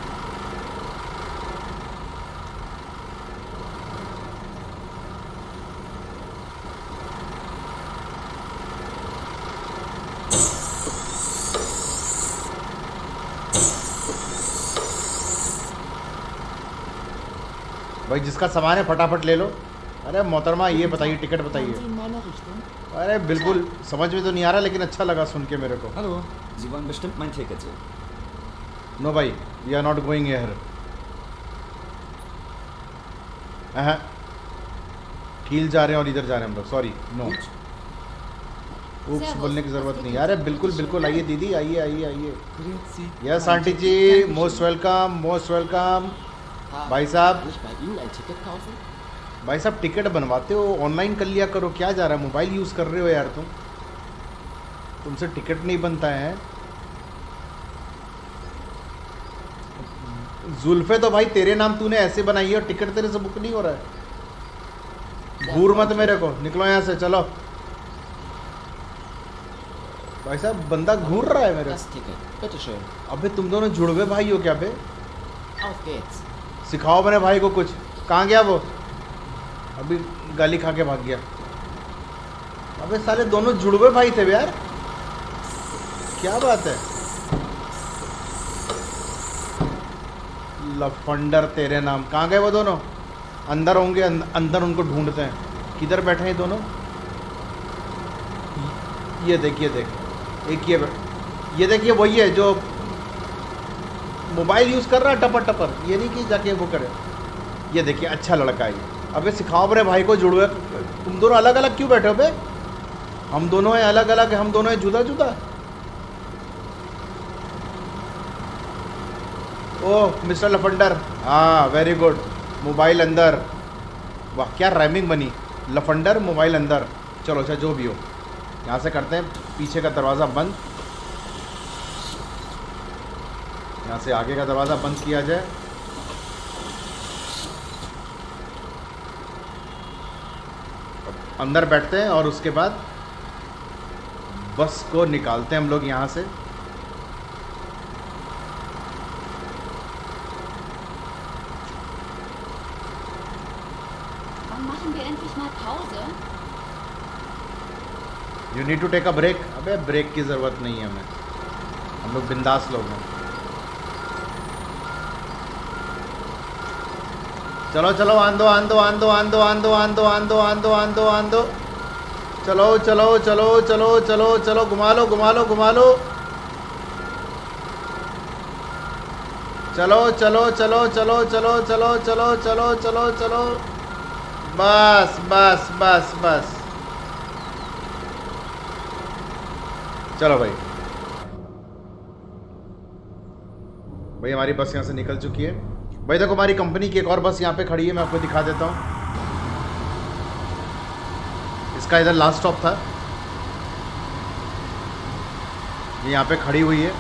भाई जिसका सामान है फटाफट ले लो। अरे मोहतरमा ये बताइए, टिकट बताइए। अरे बिल्कुल समझ में तो नहीं आ रहा, लेकिन अच्छा लगा सुन के मेरे को। हेलो जीवन bestimmt mein ticket sir. No भाई, we are not going here. हाँ कील जा रहे हैं और इधर जा रहे हैं हम लोग, सॉरी, नो उप्स बोलने की ज़रूरत नहीं। अरे बिल्कुल बिल्कुल, आइए दीदी, आइए आइए आइए। यस आंटी जी, मोस्ट वेलकम मोस्ट वेलकम। भाई साहब भाई साहब टिकट बनवाते हो, ऑनलाइन कर लिया करो, क्या जा रहा है, मोबाइल यूज़ कर रहे हो यार तुम। तुमसे टिकट नहीं बनता है। जुल्फे तो भाई तेरे नाम तूने ऐसे बनाई है और टिकट तेरे से बुक नहीं हो रहा है। घूर मत मेरे को, निकलो यहाँ से, चलो। भाई साहब बंदा घूर रहा है मेरे को। अबे तुम दोनों जुड़वे भाई हो क्या बे? सिखाओ मेरे भाई को कुछ। कहाँ गया वो? अभी गाली खा के भाग गया। अबे साले दोनों जुड़वे भाई थे यार, क्या बात है। लफंडर तेरे नाम। कहाँ गए वो दोनों? अंदर होंगे, अंदर उनको ढूंढते हैं। किधर बैठे हैं दोनों? ये देखिए, देख एक ये ये देखिए वही है जो मोबाइल यूज़ कर रहा है टपर टपर। ये नहीं कि जाके वो करे। ये देखिए अच्छा लड़का है ये। अबे सिखाओ अपने भाई को जुड़वे। तुम दोनों अलग अलग क्यों बैठे हो बे? हम दोनों हैं अलग अलग, हम दोनों हैं जुदा जुदा। ओह मिस्टर लफंडर, हाँ वेरी गुड। मोबाइल अंदर। वाह क्या रैमिंग बनी, लफंडर मोबाइल अंदर। चलो अच्छा जो भी हो, यहाँ से करते हैं पीछे का दरवाज़ा बंद, यहाँ से आगे का दरवाज़ा बंद किया जाए। अंदर बैठते हैं और उसके बाद बस को निकालते हैं हम लोग यहाँ से। You need to take a break. अबे ब्रेक की ज़रूरत नहीं है हमें, हम लोग बिंदास लोग हैं। चलो चलो आंदो आंदो आंदो आंदो आंदो आंदो आंदो आंदो आंदो आंदो। चलो चलो चलो चलो चलो चलो, घुमा लो घुमा लो घुमा लो। चलो चलो चलो चलो चलो चलो चलो चलो चलो चलो। बस बस बस बस। चलो भाई भाई हमारी बस यहाँ से निकल चुकी है। भाई देखो हमारी कंपनी की एक और बस यहाँ पे खड़ी है, मैं आपको दिखा देता हूँ। इसका इधर लास्ट स्टॉप था, ये यहाँ पे खड़ी हुई है।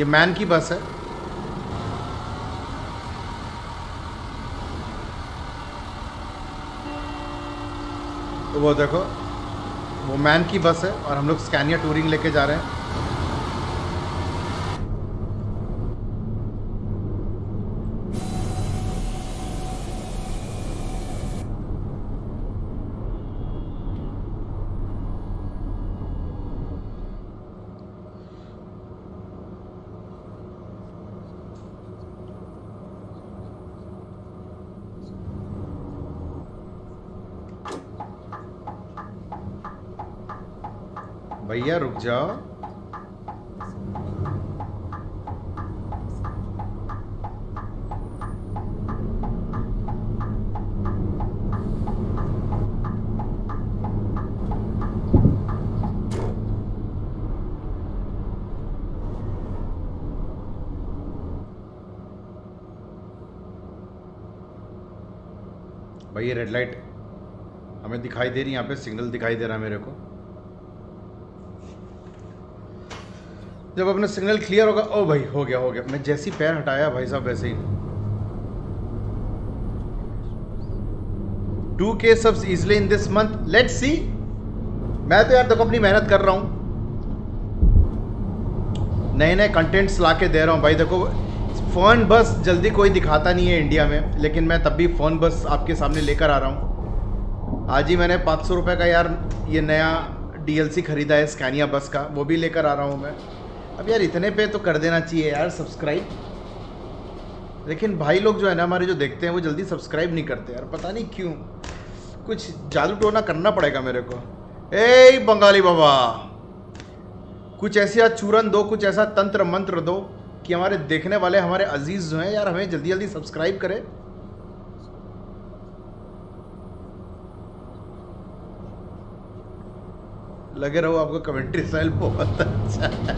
ये मैन की बस है। तो वो देखो वो मैन की बस है और हम लोग स्कैनिया टूरिंग लेके जा रहे हैं। भैया रुक जाओ। भैया रेड लाइट हमें दिखाई दे रही, यहाँ पे सिग्नल दिखाई दे रहा है मेरे को। जब अपना सिग्नल क्लियर होगा। ओ भाई हो गया हो गया। मैं जैसे ही पैर हटाया भाई साहब वैसे ही two K subs easily in this month. Let's see. मैं तो यार देखो अपनी मेहनत कर रहा हूँ, नए नए कंटेंट्स ला के दे रहा हूँ। भाई देखो फर्न बस जल्दी कोई दिखाता नहीं है इंडिया में, लेकिन मैं तब भी फर्न बस आपके सामने लेकर आ रहा हूँ। आज ही मैंने पाँच सौ रुपये का यार ये नया डी एल सी खरीदा है स्कैनिया बस का, वो भी लेकर आ रहा हूँ मैं। अब यार इतने पे तो कर देना चाहिए यार सब्सक्राइब, लेकिन भाई लोग जो है ना हमारे जो देखते हैं वो जल्दी सब्सक्राइब नहीं करते यार, पता नहीं क्यों। कुछ जादू टोना करना पड़ेगा मेरे को। ए बंगाली बाबा कुछ ऐसी चूरन दो, कुछ ऐसा तंत्र मंत्र दो कि हमारे देखने वाले हमारे अजीज जो हैं यार हमें जल्दी जल्दी सब्सक्राइब करें। लगे रहो आपको कमेंट्री स्टाइल बहुत अच्छा है।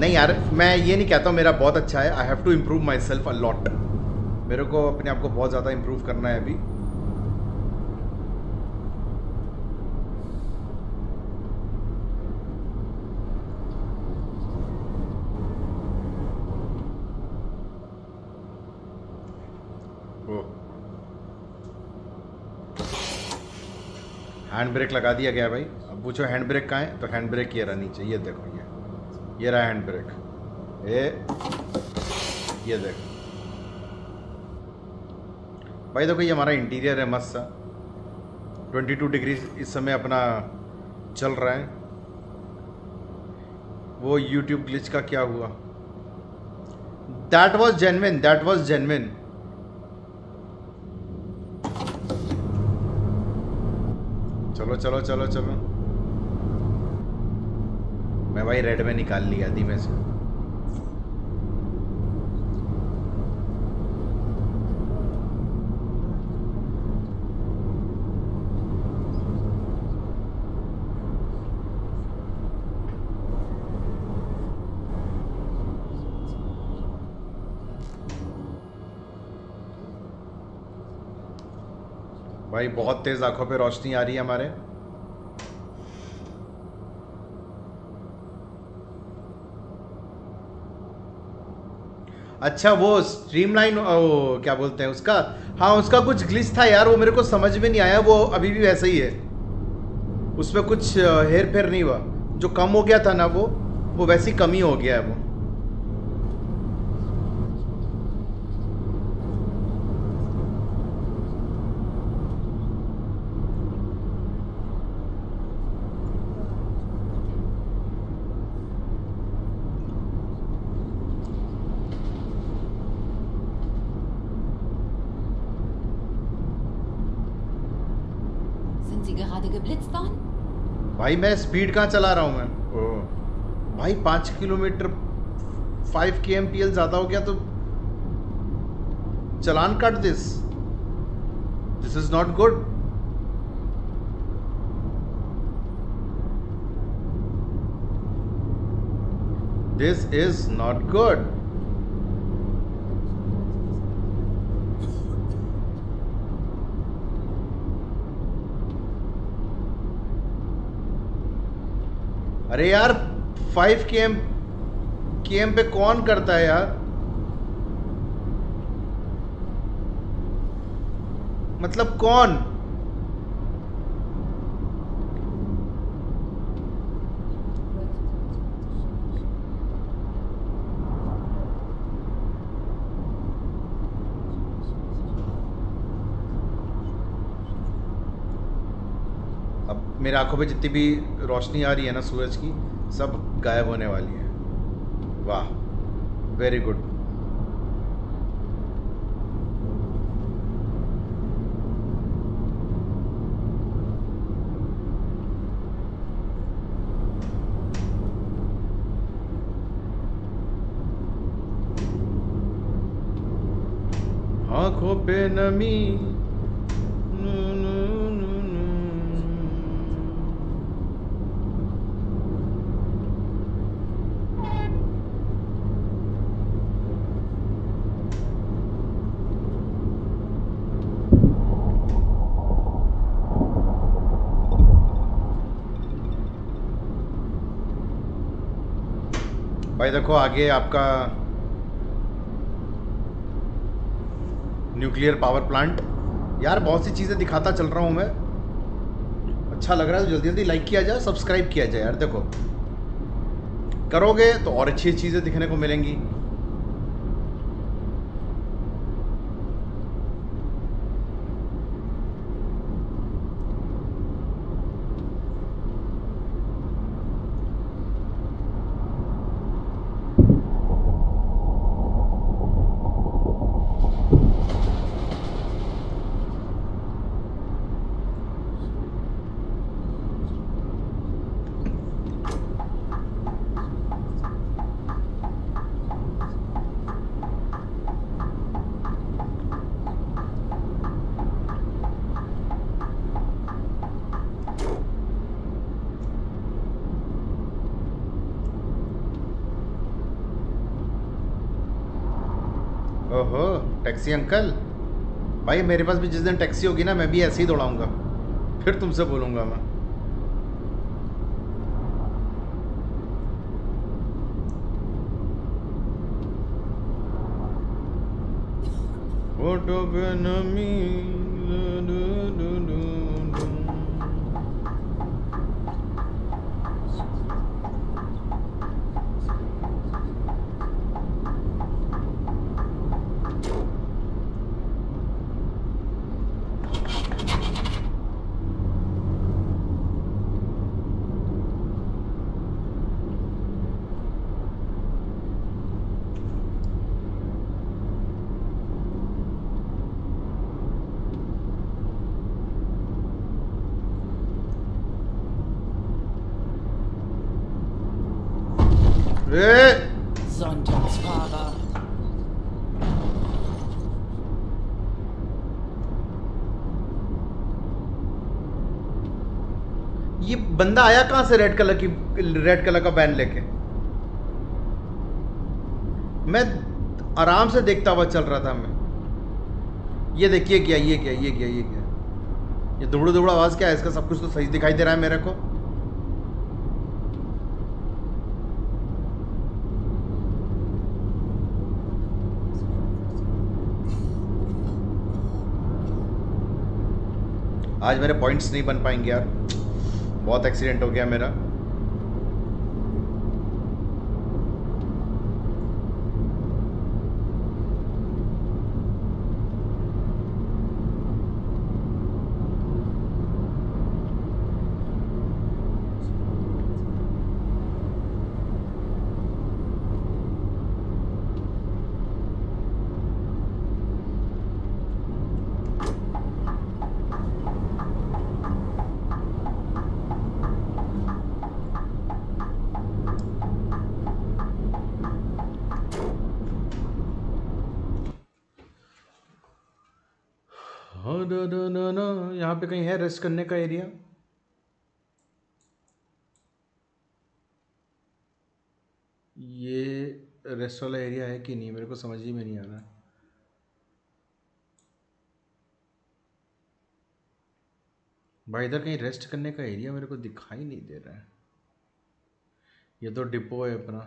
नहीं यार मैं ये नहीं कहता हूँ मेरा बहुत अच्छा है, I have to improve myself a lot. मेरे को अपने आप को बहुत ज़्यादा इम्प्रूव करना है अभी। हैंड ब्रेक लगा दिया गया भाई। अब पूछो हैंड ब्रेक कहाँ है, तो हैंड ब्रेक ये रहा नीचे, ये देखो ये ये रहा हैंड ब्रेक, ये ये देखो भाई। देखो ये हमारा इंटीरियर है मस्त सा, बाईस डिग्री इस समय अपना चल रहा है। वो YouTube ग्लिच का क्या हुआ? That was genuine, that was genuine। चलो चलो चलो चलो, मैं भाई रेड में निकाल लिया धीमे से। भाई बहुत तेज आंखों पे रोशनी आ रही है हमारे। अच्छा वो स्ट्रीमलाइन क्या बोलते हैं उसका, हाँ उसका कुछ ग्लिच था यार, वो मेरे को समझ में नहीं आया। वो अभी भी वैसा ही है, उसमें कुछ हेर फेर नहीं हुआ। जो कम हो गया था ना वो वो वैसी कमी हो गया है वो। भाई मैं स्पीड कहाँ चला रहा हूँ मैं भाई, पाँच किलोमीटर five K M P L ज़्यादा हो गया तो चलान काट। This this is not good. This is not good. अरे यार फाइव के एम के एम पे कौन करता है यार? मतलब कौन? मेरे आंखों पे जितनी भी रोशनी आ रही है ना सूरज की, सब गायब होने वाली है। वाह वेरी गुड। आंखों पे नमी भाई। देखो आगे आपका न्यूक्लियर पावर प्लांट। यार बहुत सी चीज़ें दिखाता चल रहा हूँ मैं, अच्छा लग रहा है तो जल्दी जल्दी लाइक किया जाए, सब्सक्राइब किया जाए यार। देखो करोगे तो और अच्छी चीज़ें दिखने को मिलेंगी। टैक्सी अंकल भाई, मेरे पास भी जिस दिन टैक्सी होगी ना मैं भी ऐसे ही दौड़ाऊंगा, फिर तुमसे बोलूंगा मैं। बंदा आया कहां से रेड कलर की रेड कलर का बैन लेके? मैं आराम से देखता हुआ चल रहा था मैं। ये देखिए क्या ये क्या ये क्या ये क्या ये दुबड़ दुबड़ आवाज क्या है इसका? सब कुछ तो सही दिखाई दे रहा है मेरे को। आज मेरे पॉइंट्स नहीं बन पाएंगे यार, बहुत एक्सीडेंट हो गया मेरा। यहाँ पे कहीं है रेस्ट करने का एरिया? ये रेस्ट वाला एरिया है कि नहीं मेरे को समझ ही में नहीं आ रहा। भाई इधर कहीं रेस्ट करने का एरिया मेरे को दिखाई नहीं दे रहा है। ये तो डिपो है अपना।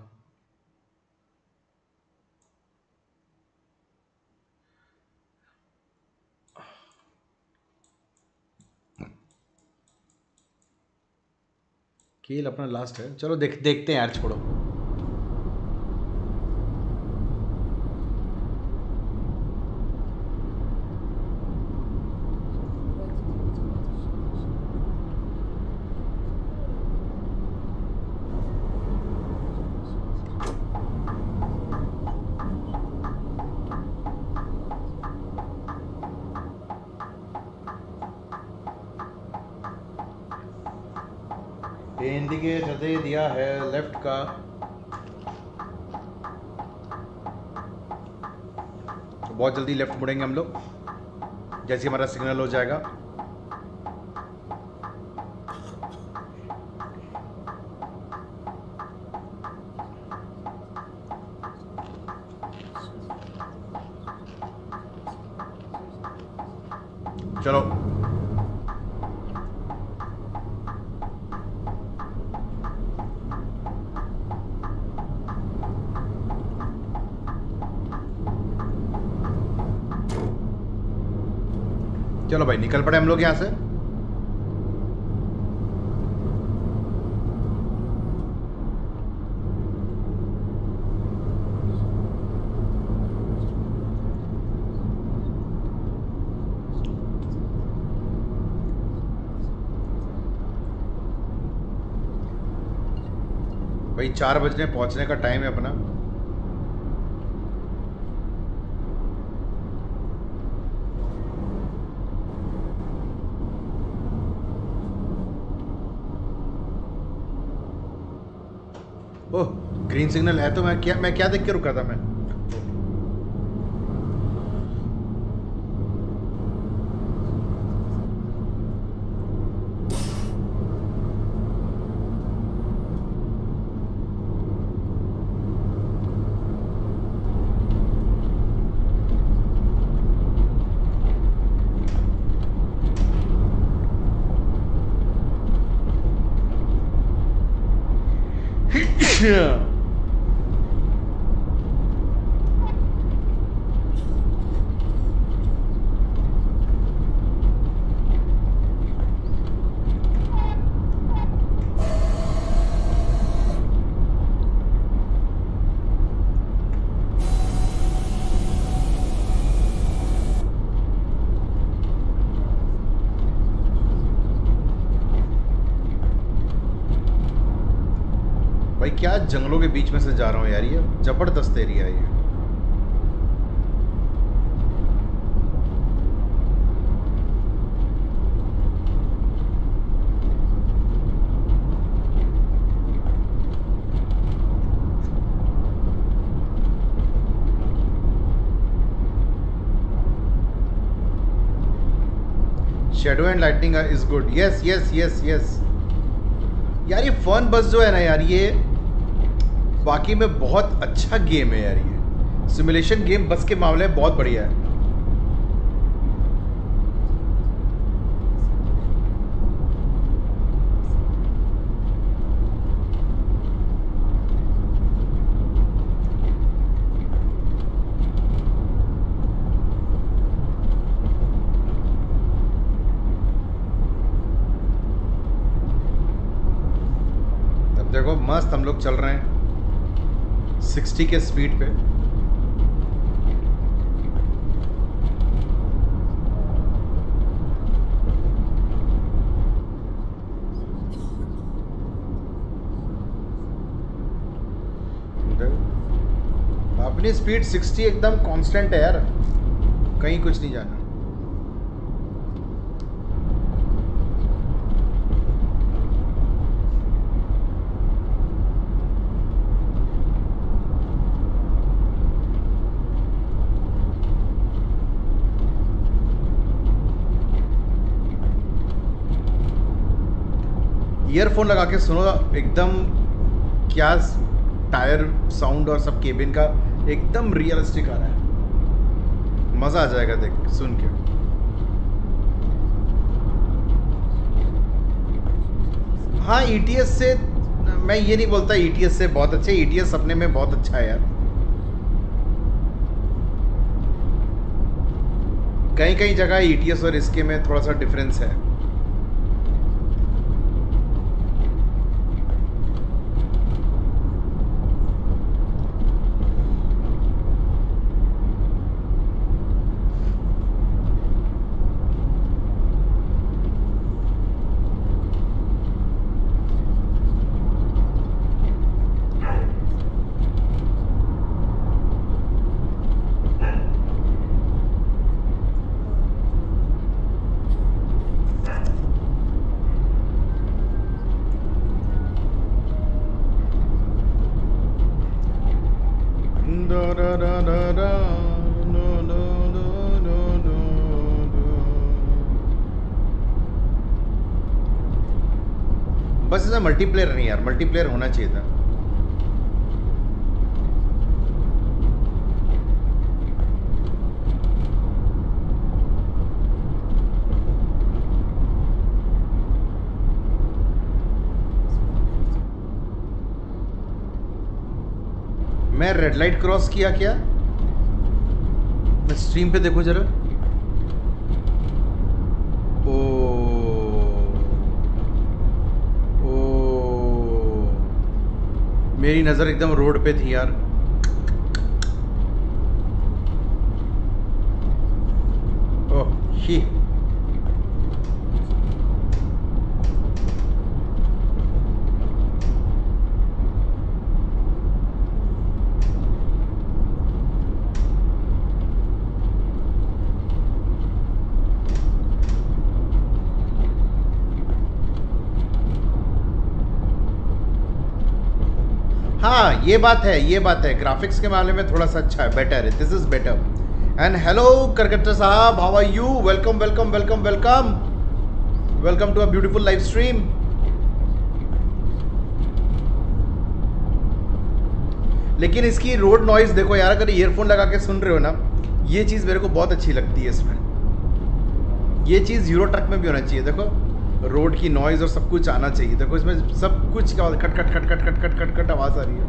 कील अपना लास्ट है, चलो देख देखते हैं यार, छोड़ो। है लेफ्ट का तो बहुत जल्दी लेफ्ट मुड़ेंगे हम लोग जैसे हमारा सिग्नल हो जाएगा। चलो चलो भाई निकल पड़े हम लोग यहाँ से। भाई चार बजने पहुंचने का टाइम है अपना। ग्रीन सिग्नल है तो मैं क्या मैं क्या देख के रुका था मैं? क्या जंगलों के बीच में से जा रहा हूँ यार, ये जबरदस्त एरिया है ये। Shadow and lighting is good, yes yes yes yes. यार ये फर्न बस जो है ना यार, ये बाकी में बहुत अच्छा गेम है यार, ये सिमुलेशन गेम बस के मामले में बहुत बढ़िया है। देखो मस्त हम लोग चल रहे हैं सिक्सटी के स्पीड पे। अपनी स्पीड सिक्सटी एकदम कांस्टेंट है यार, कहीं कुछ नहीं जाना। ईयरफोन लगा के सुनो एकदम, क्या टायर साउंड और सब केबिन का एकदम रियलिस्टिक आ रहा है, मज़ा आ जाएगा देख सुन के। हाँ E T S से मैं ये नहीं बोलता, E T S से बहुत अच्छे, E T S अपने में बहुत अच्छा है यार। कई कई जगह E T S और इसके में थोड़ा सा डिफरेंस है। मल्टीप्लेयर नहीं यार, मल्टीप्लेयर होना चाहिए था। मैं रेड लाइट क्रॉस किया क्या? मैं स्ट्रीम पे देखो जरा। मेरी नज़र एकदम रोड पे थी यार। ओह ही ये बात है, ये बात है, ग्राफिक्स के मामले में थोड़ा सा अच्छा है, बेटर है, this is better. And hello करकट्टा साहब, how are you, welcome welcome welcome welcome welcome to a beautiful live stream. लेकिन इसकी रोड नॉइज देखो यार, अगर ईयरफोन लगा के सुन रहे हो ना, ये चीज मेरे को बहुत अच्छी लगती है इसमें। ये चीज यूरो ट्रक में भी होना चाहिए, देखो रोड की नॉइज़ और सब कुछ आना चाहिए। देखो इसमें सब कुछ क्या खट खट खट खट खट खट खट खट आवाज़ आ रही है।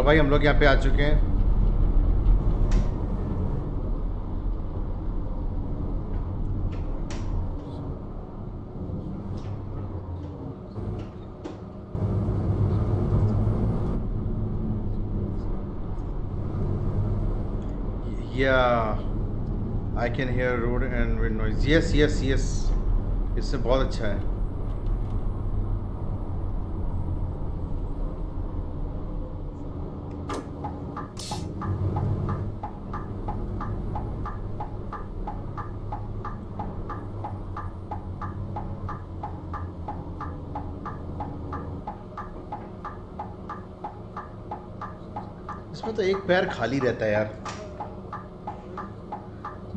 और भाई हम लोग यहाँ पे आ चुके हैं। Yeah, I can hear road and wind noise. Yes, yes, yes. इससे बहुत अच्छा है। इसमें तो एक पैर खाली रहता है यार।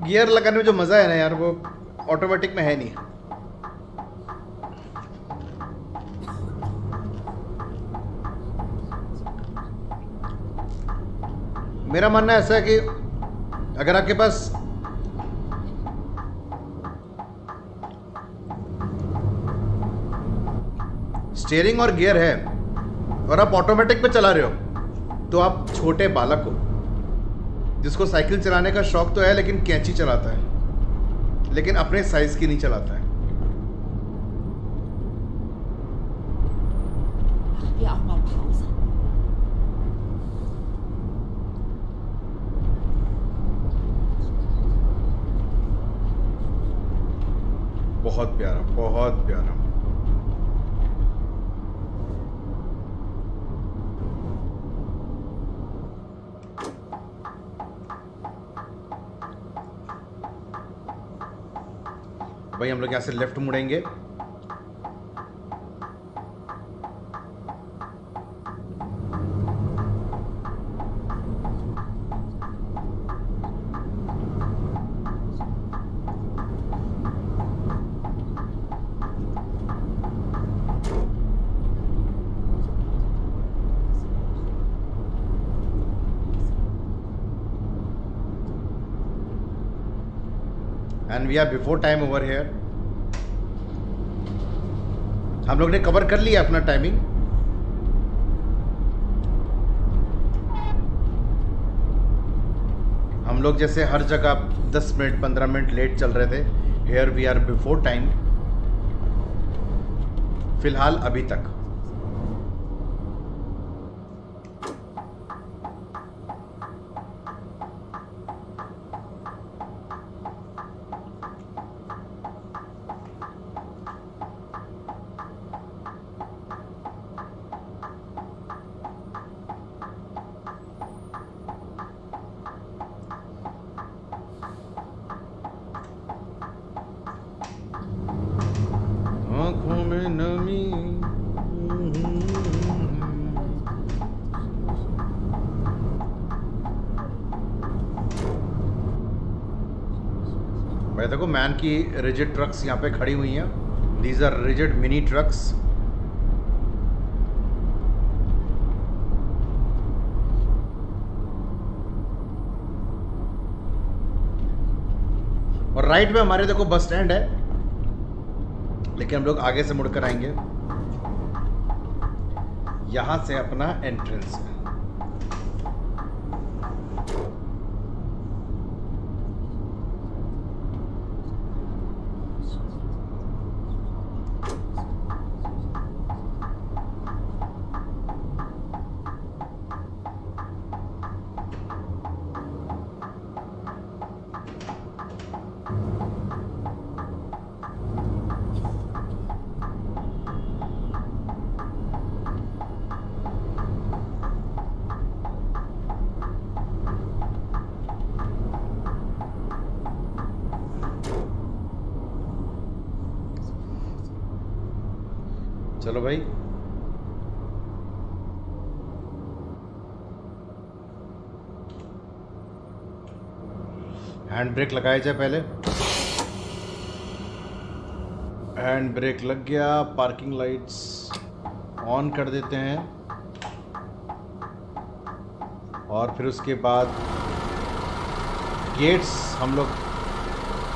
गियर लगाने में जो मज़ा है ना यार वो ऑटोमेटिक में है नहीं। मेरा मानना ऐसा है कि अगर आपके पास स्टीयरिंग और गियर है और आप ऑटोमेटिक पे चला रहे हो तो आप छोटे बालक हो जिसको साइकिल चलाने का शौक तो है लेकिन कैंची चलाता है, लेकिन अपने साइज की नहीं चलाता है। बहुत प्यारा, बहुत प्यारा। भाई हम लोग यहाँ से लेफ्ट मुड़ेंगे। We are before time over here. हम लोग ने कवर कर लिया अपना टाइमिंग। हम लोग जैसे हर जगह दस मिनट पंद्रह मिनट लेट चल रहे थे, here we are before time फिलहाल अभी तक। मैन की रिजिड ट्रक्स यहाँ पे खड़ी हुई हैं। These are rigid mini trucks. और राइट में हमारे देखो बस स्टैंड है, लेकिन हम लोग आगे से मुड़कर आएंगे। यहां से अपना एंट्रेंस है। चलो भाई हैंड ब्रेक लगाया जाए। पहले हैंड ब्रेक लग गया। पार्किंग लाइट्स ऑन कर देते हैं और फिर उसके बाद गेट्स हम लोग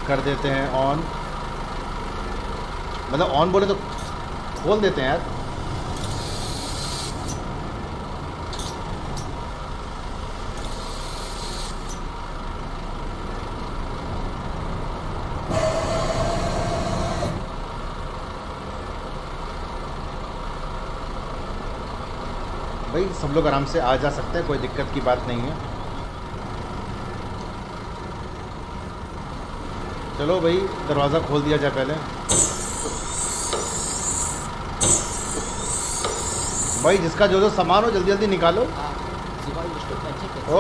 कर देते हैं ऑन। मतलब ऑन बोले तो खोल देते हैं यार। भाई, सब लोग आराम से आ जा सकते हैं, कोई दिक्कत की बात नहीं है। चलो भाई दरवाज़ा खोल दिया जाए पहले। भाई जिसका जो जो सामान हो जल्दी जल्दी निकालो।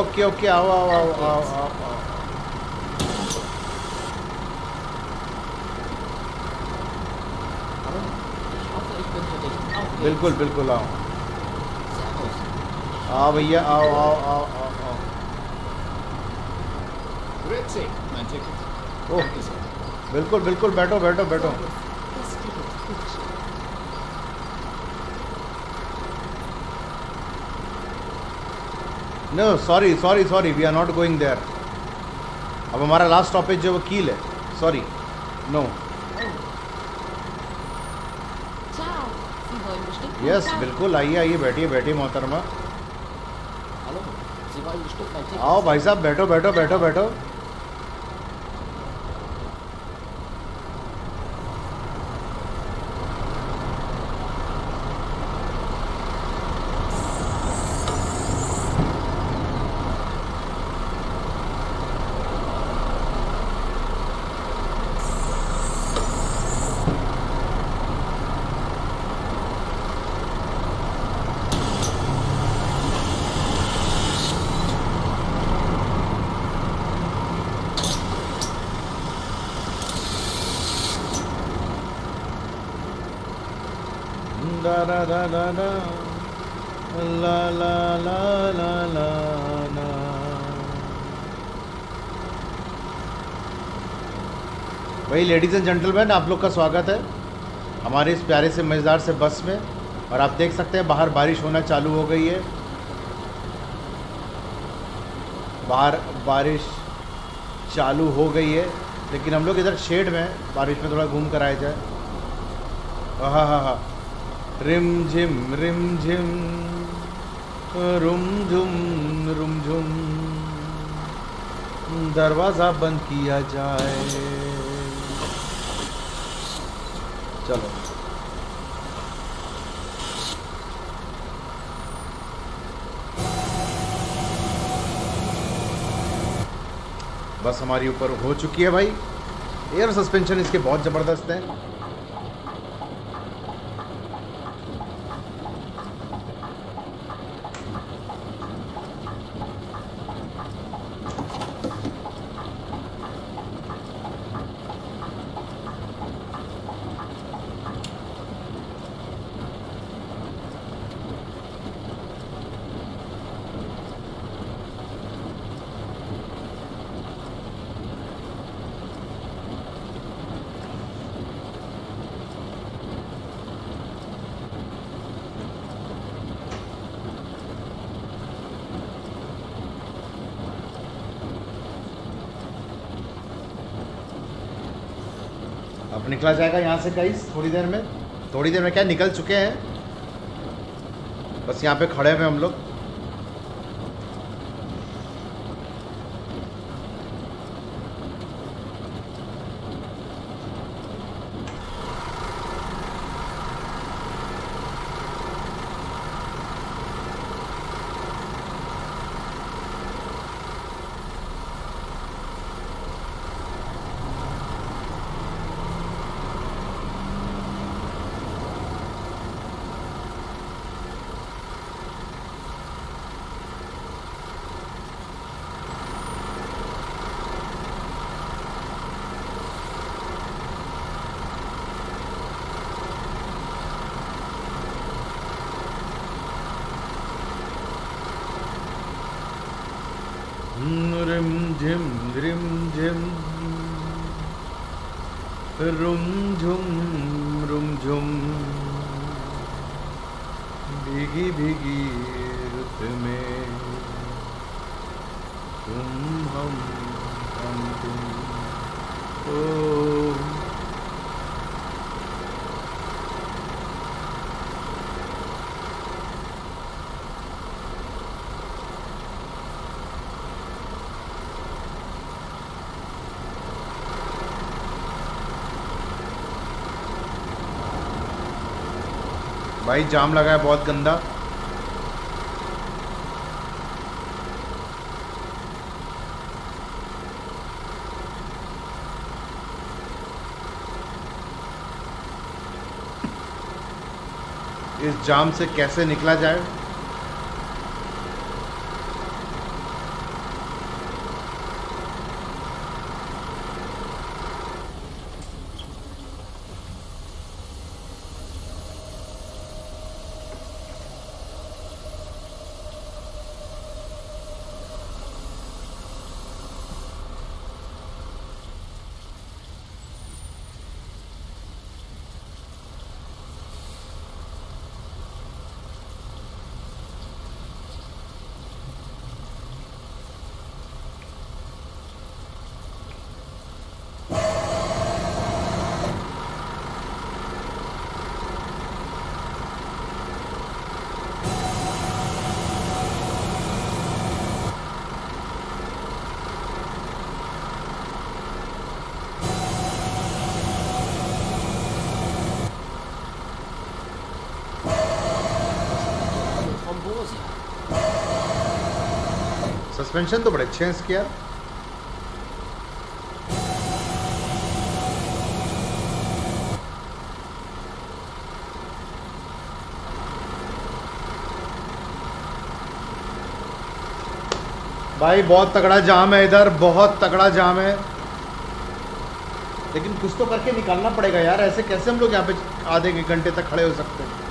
ओके ओके, आओ आओ आओ आओ आओ। बिल्कुल बिल्कुल, आओ आओ भैया, आओ आओ आओ आओ आओ। ओह बिल्कुल बिल्कुल, बैठो बैठो बैठो। No sorry sorry sorry, we are not going there. अब हमारा लास्ट स्टॉपेज जो वो कील है। Sorry no. यस yes, बिल्कुल, आइए आइए, बैठिए बैठिए मोहतरमा। आओ भाई साहब, बैठो बैठो बैठो बैठो। भाई लेडीज़ एंड जेंटलमैन, आप लोग का स्वागत है हमारे इस प्यारे से मज़ेदार से बस में। और आप देख सकते हैं बाहर बारिश होना चालू हो गई है। बाहर बारिश चालू हो गई है, लेकिन हम लोग इधर शेड में बारिश में थोड़ा घूम कर आए जाए। हाँ हाँ हाँ, रिम झिम रिम झिम रुम झुम रुम झुम। दरवाज़ा बंद किया जाए। चलो बस हमारी ऊपर हो चुकी है भाई। एयर सस्पेंशन इसके बहुत ज़बरदस्त है। निकला जाएगा यहाँ से गाइस थोड़ी देर में। थोड़ी देर में क्या, निकल चुके हैं, बस यहाँ पे खड़े हैं हम लोग। भाई जाम लगा है बहुत गंदा। इस जाम से कैसे निकला जाए। सस्पेंशन तो बड़े अच्छे हैं इसके यार। भाई बहुत तगड़ा जाम है इधर, बहुत तगड़ा जाम है, लेकिन कुछ तो करके निकालना पड़ेगा यार। ऐसे कैसे हम लोग यहाँ पे आधे एक घंटे तक खड़े हो सकते हैं।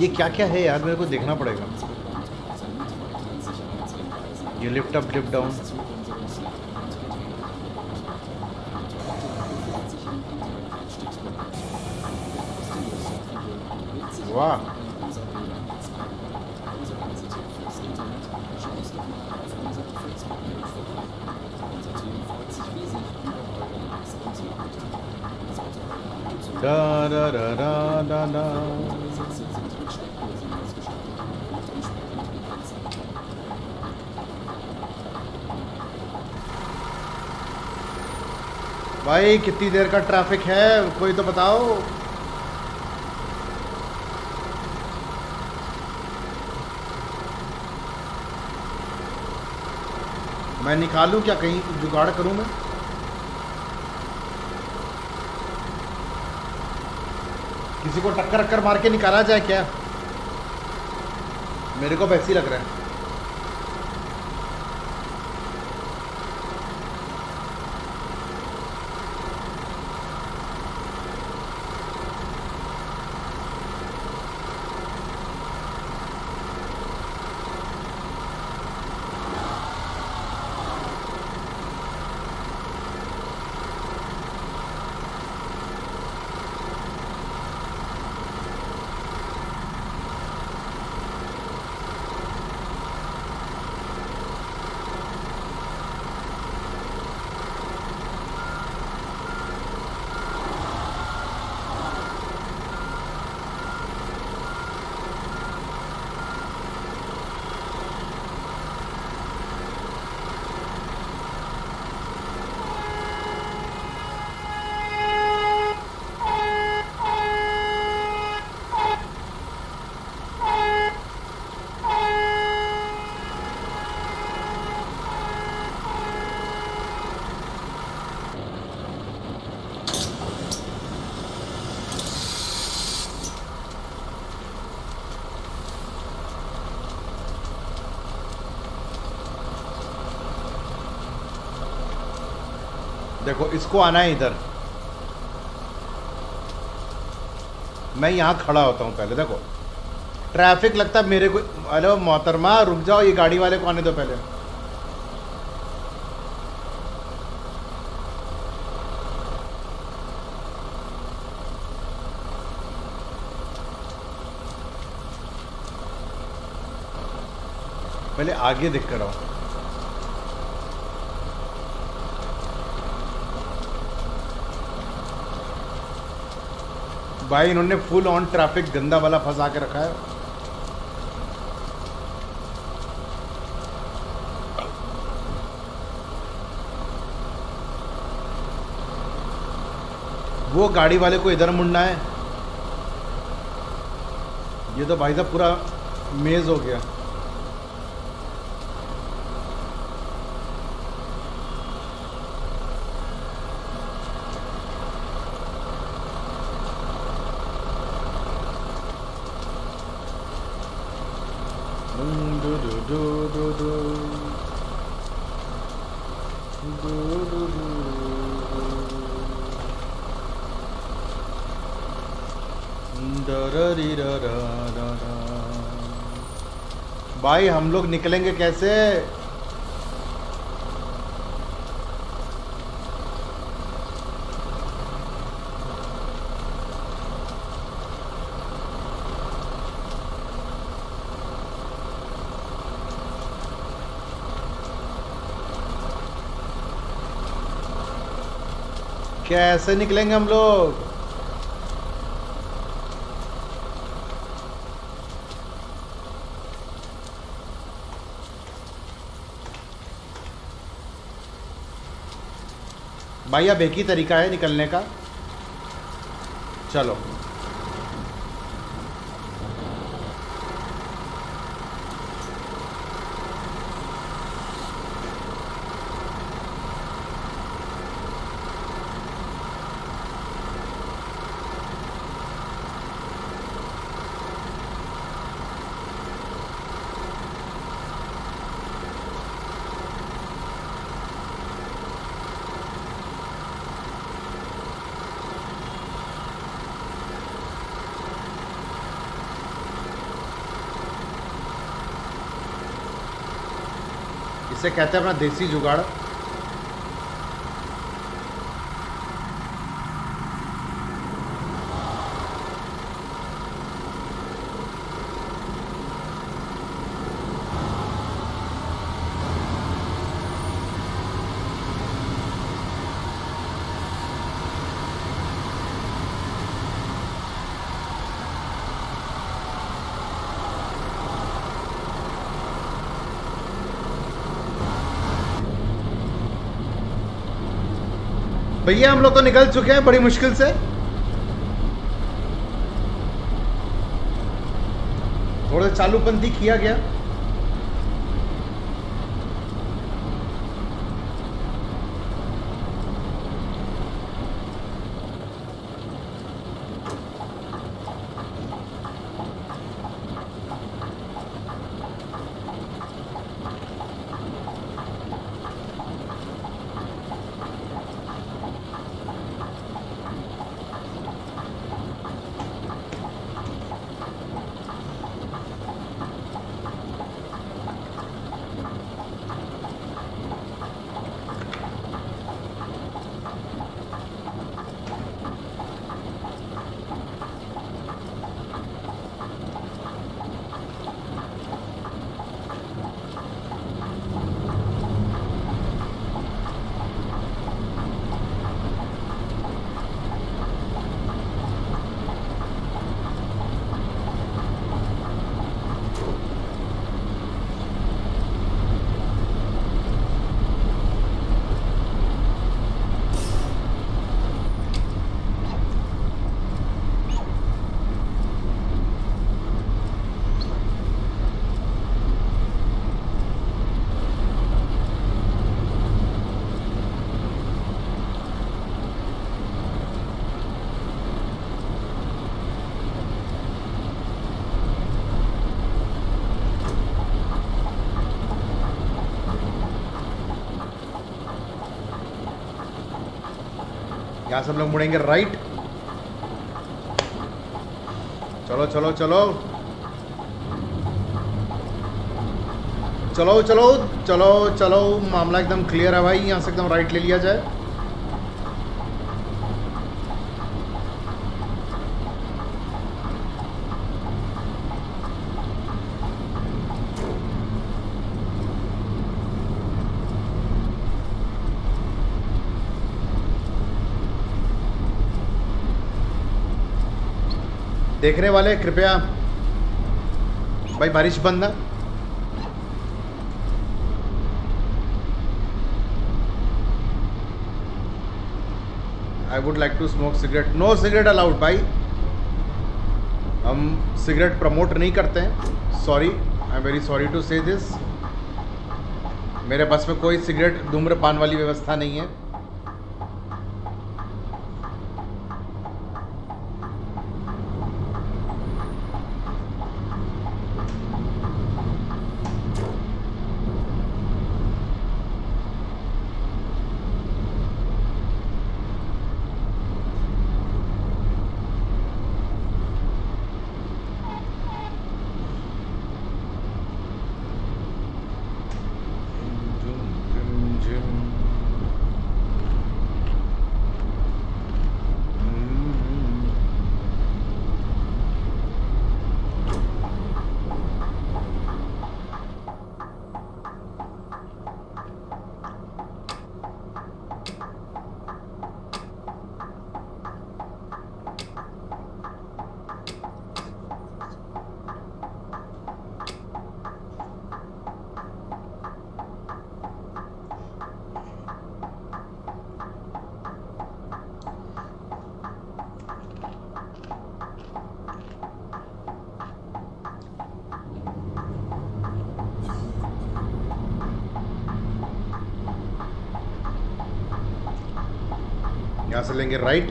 ये क्या क्या है यार, मेरे को देखना पड़ेगा। ये लिफ्ट अप लिफ्ट डाउन, वाह। Da da da da da da. भाई कितनी देर का ट्रैफिक है, कोई तो बताओ। मैं निकालूं क्या, कहीं जुगाड़ करूं मैं? किसी को टक्कर टक्कर मार के निकाला जाए क्या? मेरे को वैसी लग रहा है। देखो इसको आना है इधर, मैं यहाँ खड़ा होता हूँ पहले। देखो ट्रैफिक लगता है मेरे को। अरे मोहतरमा रुक जाओ, ये गाड़ी वाले को आने दो पहले। पहले आगे दिख कर आओ। भाई इन्होंने फुल ऑन ट्रैफिक गंदा वाला फंसा के रखा है। वो गाड़ी वाले को इधर मुड़ना है। ये तो भाई साहब पूरा मेज हो गया। भाई हम लोग निकलेंगे कैसे? कैसे निकलेंगे हम लोग? भाई अब एक ही तरीका है निकलने का। चलो कहते हैं अपना देसी जुगाड़। भैया हम लोग तो निकल चुके हैं बड़ी मुश्किल से। थोड़ा चालूपंथी किया गया। यहाँ सब लोग मुड़ेंगे राइट। चलो चलो चलो चलो चलो चलो चलो मामला एकदम क्लियर है भाई। यहाँ से एकदम राइट ले लिया जाए। देखने वाले कृपया भाई बारिश बंद ना। I would like to smoke cigarette. No cigarette allowed भाई, हम सिगरेट प्रमोट नहीं करते हैं। Sorry, I am very sorry to say this. मेरे बस में कोई सिगरेट धूम्रपान वाली व्यवस्था नहीं है। से लेंगे राइट।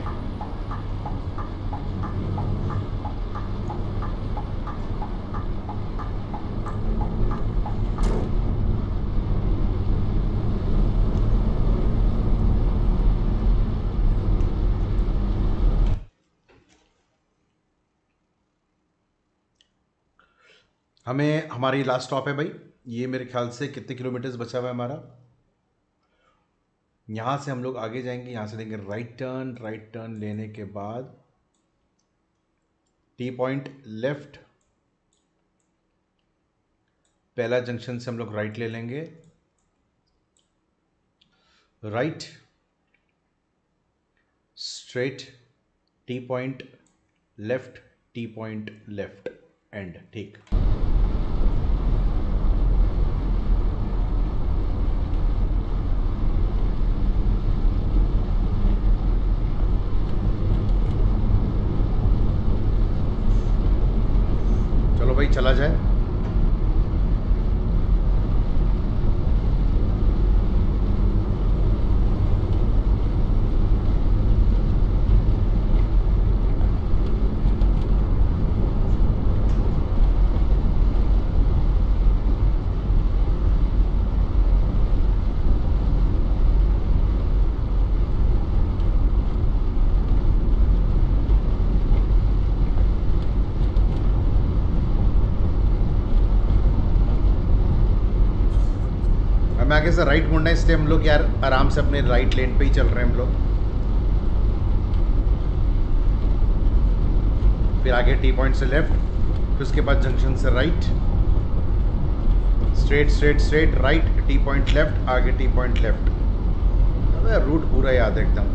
हमें हमारी लास्ट स्टॉप है भाई। ये मेरे ख्याल से कितने किलोमीटर्स बचा हुआ है हमारा। यहाँ से हम लोग आगे जाएंगे। यहाँ से देंगे राइट टर्न। राइट टर्न लेने के बाद टी पॉइंट लेफ्ट। पहला जंक्शन से हम लोग राइट ले लेंगे। Right straight T point left T point left and ठीक। भाई चला जाए। से राइट मुड़ना है, इसलिए हम लोग यार आराम से अपने राइट लेन पे ही चल रहे हैं हम लोग। फिर आगे टी पॉइंट से लेफ्ट, फिर उसके बाद जंक्शन से right. Straight straight straight right T point left, आगे टी पॉइंट लेफ्ट। अबे रूट पूरा याद है एकदम।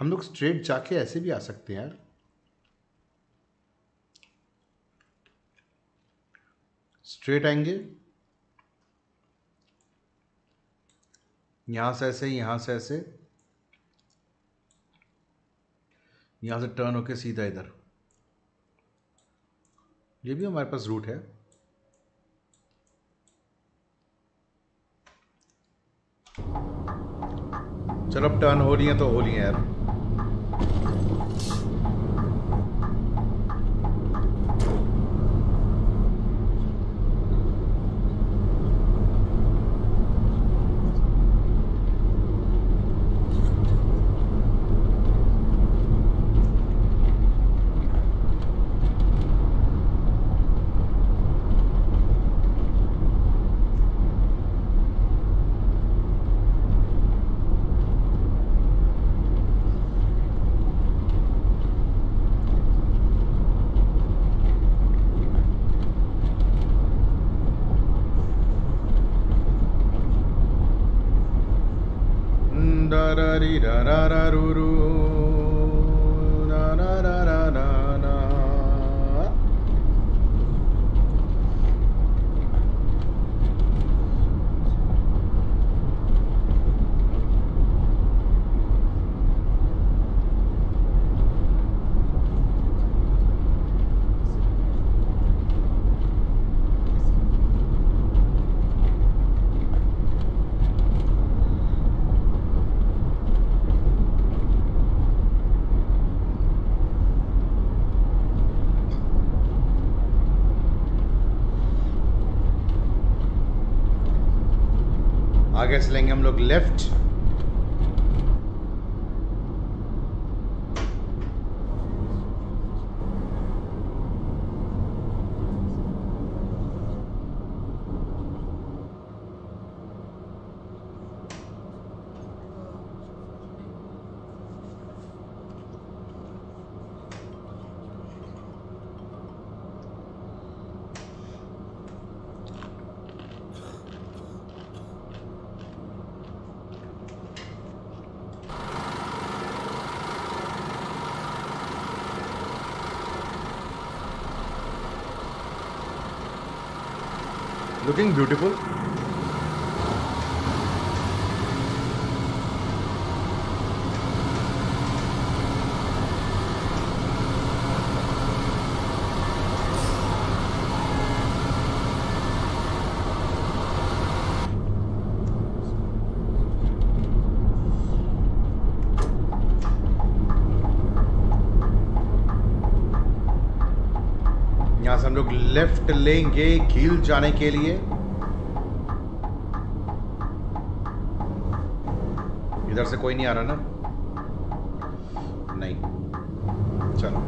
हम लोग स्ट्रेट जाके ऐसे भी आ सकते हैं यार। स्ट्रेट आएंगे यहाँ से ऐसे, यहाँ से ऐसे, यहाँ से टर्न होके सीधा इधर। ये भी हमारे पास रूट है। चलो अब टर्न हो रही है तो हो रही है यार। आगे से लेंगे हम लोग लेफ्ट, looking beautiful। हम लोग लेफ्ट लेंगे कील जाने के लिए। इधर से कोई नहीं आ रहा ना? नहीं, चलो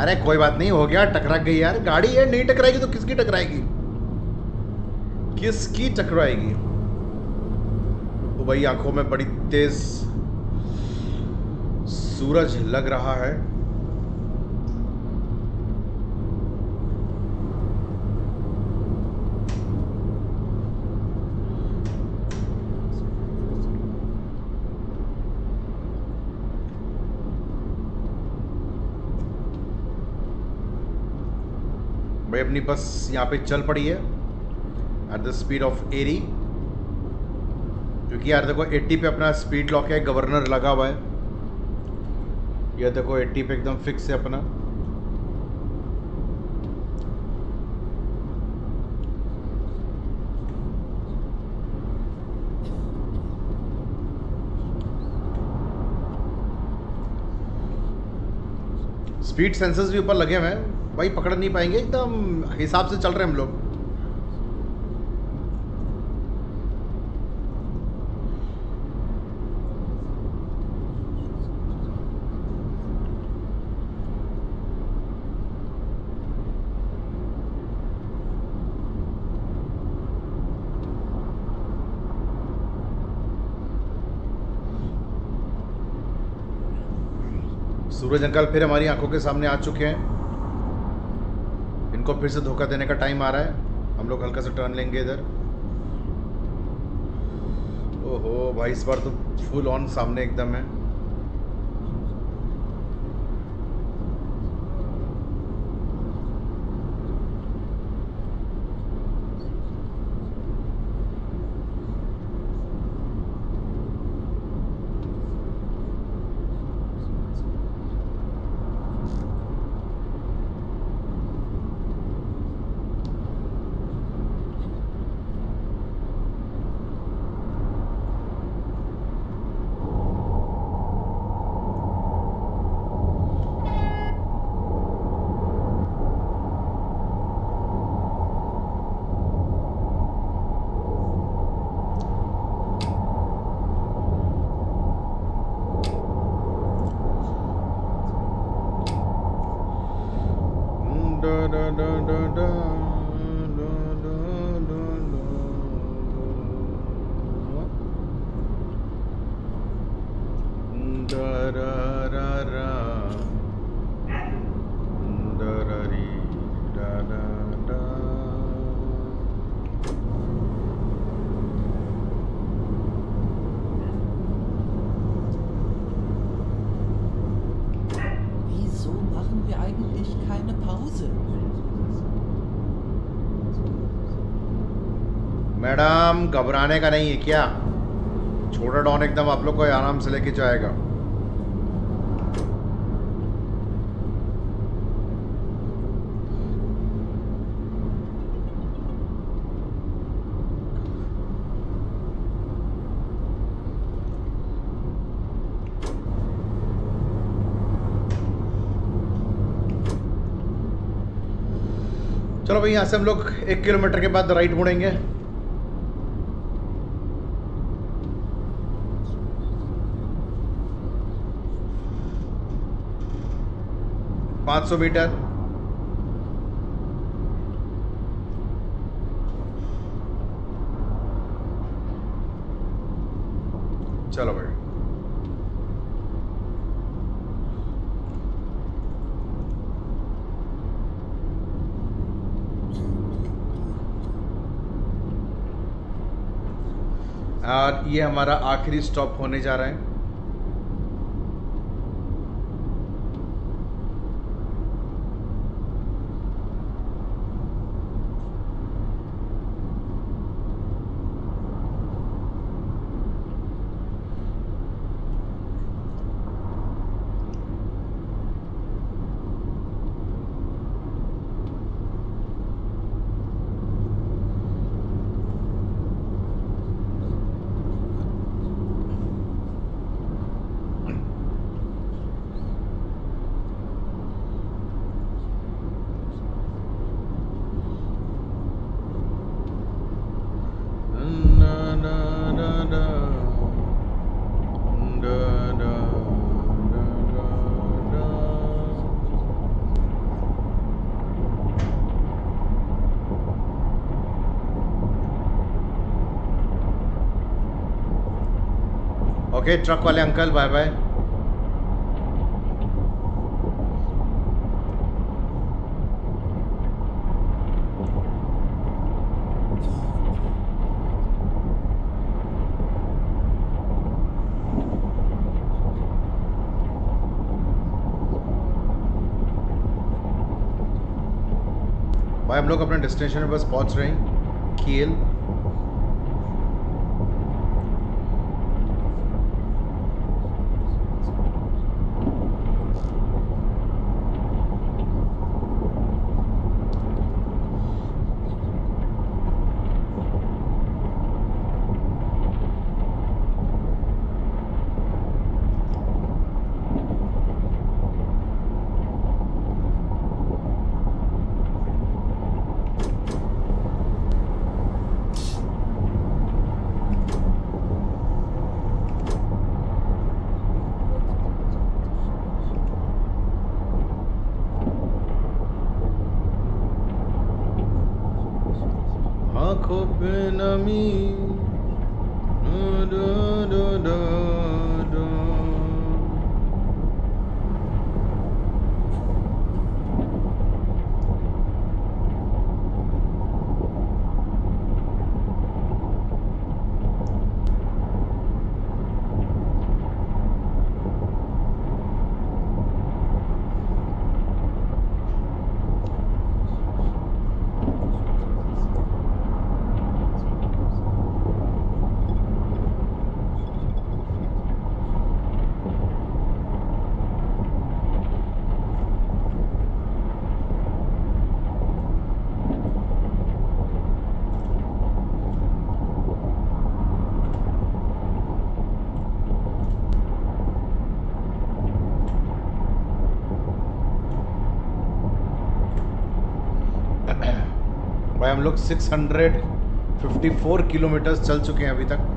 अरे कोई बात नहीं, हो गया। टकरा गई यार गाड़ी है, नहीं टकराएगी तो किसकी टकराएगी, किसकी टकराएगी भाई। आंखों में बड़ी तेज सूरज लग रहा है। भाई अपनी बस यहाँ पे चल पड़ी है at the speed of eighty, क्योंकि यार देखो अस्सी पे अपना स्पीड लॉक है, गवर्नर लगा हुआ है। ये देखो अस्सी पे एकदम फिक्स है अपना। स्पीड सेंसर्स भी ऊपर लगे हुए हैं भाई, पकड़ नहीं पाएंगे, एकदम हिसाब से चल रहे हैं हम लोग। सूरज अंकल फिर हमारी आंखों के सामने आ चुके हैं। इनको को फिर से धोखा देने का टाइम आ रहा है। हम लोग हल्का सा टर्न लेंगे इधर। ओहो भाई, इस बार तो फुल ऑन सामने एकदम है। मैडम घबराने का नहीं है क्या, छोटा डॉन एकदम आप लोग को आराम से लेके जाएगा। चलो भाई, यहाँ से हम लोग एक किलोमीटर के बाद राइट मुड़ेंगे। पाँच सौ मीटर। चलो भाई, और ये हमारा आखिरी स्टॉप होने जा रहा है। ओके okay, ट्रक वाले अंकल बाय बाय। भाई हम लोग अपने डेस्टिनेशन पर पहुंच रहे हैं, कील। भाई हम लोग six hundred fifty four kilometres चल चुके हैं अभी तक।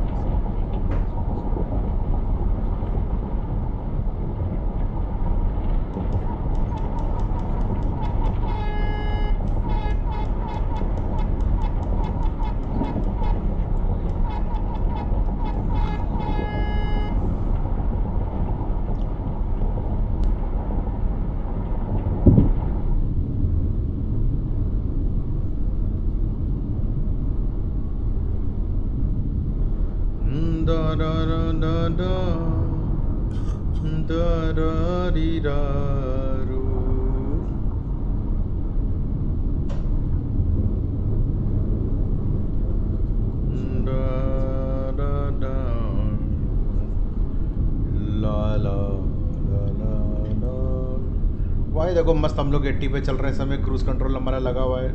देखो मस्त हम लोग एट्टी पे चल रहे हैं, समय क्रूज कंट्रोल हमारा लगा हुआ है।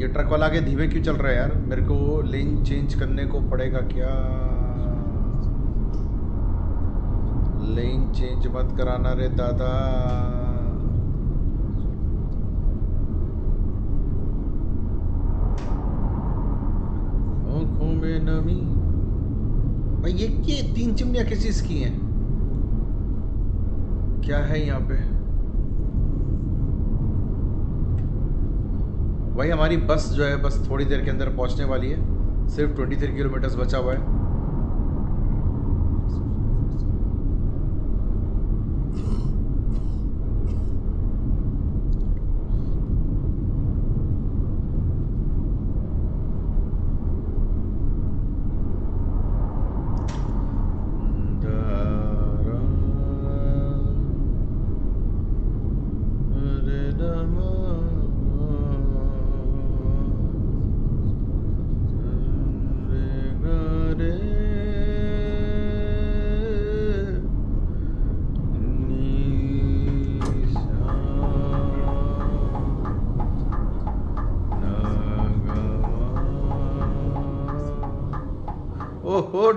ये ट्रक वाला आगे धीमे क्यों चल रहा है यार? मेरे को लेन चेंज करने को पड़ेगा क्या? लेन चेंज मत कराना रे दादा। आँखों में नमी भाई, ये ये तीन चिमनियाँ किस चीज की हैं? क्या है यहाँ पे भाई? हमारी बस जो है बस थोड़ी देर के अंदर पहुँचने वाली है, सिर्फ ट्वेंटी थ्री किलोमीटर्स बचा हुआ है।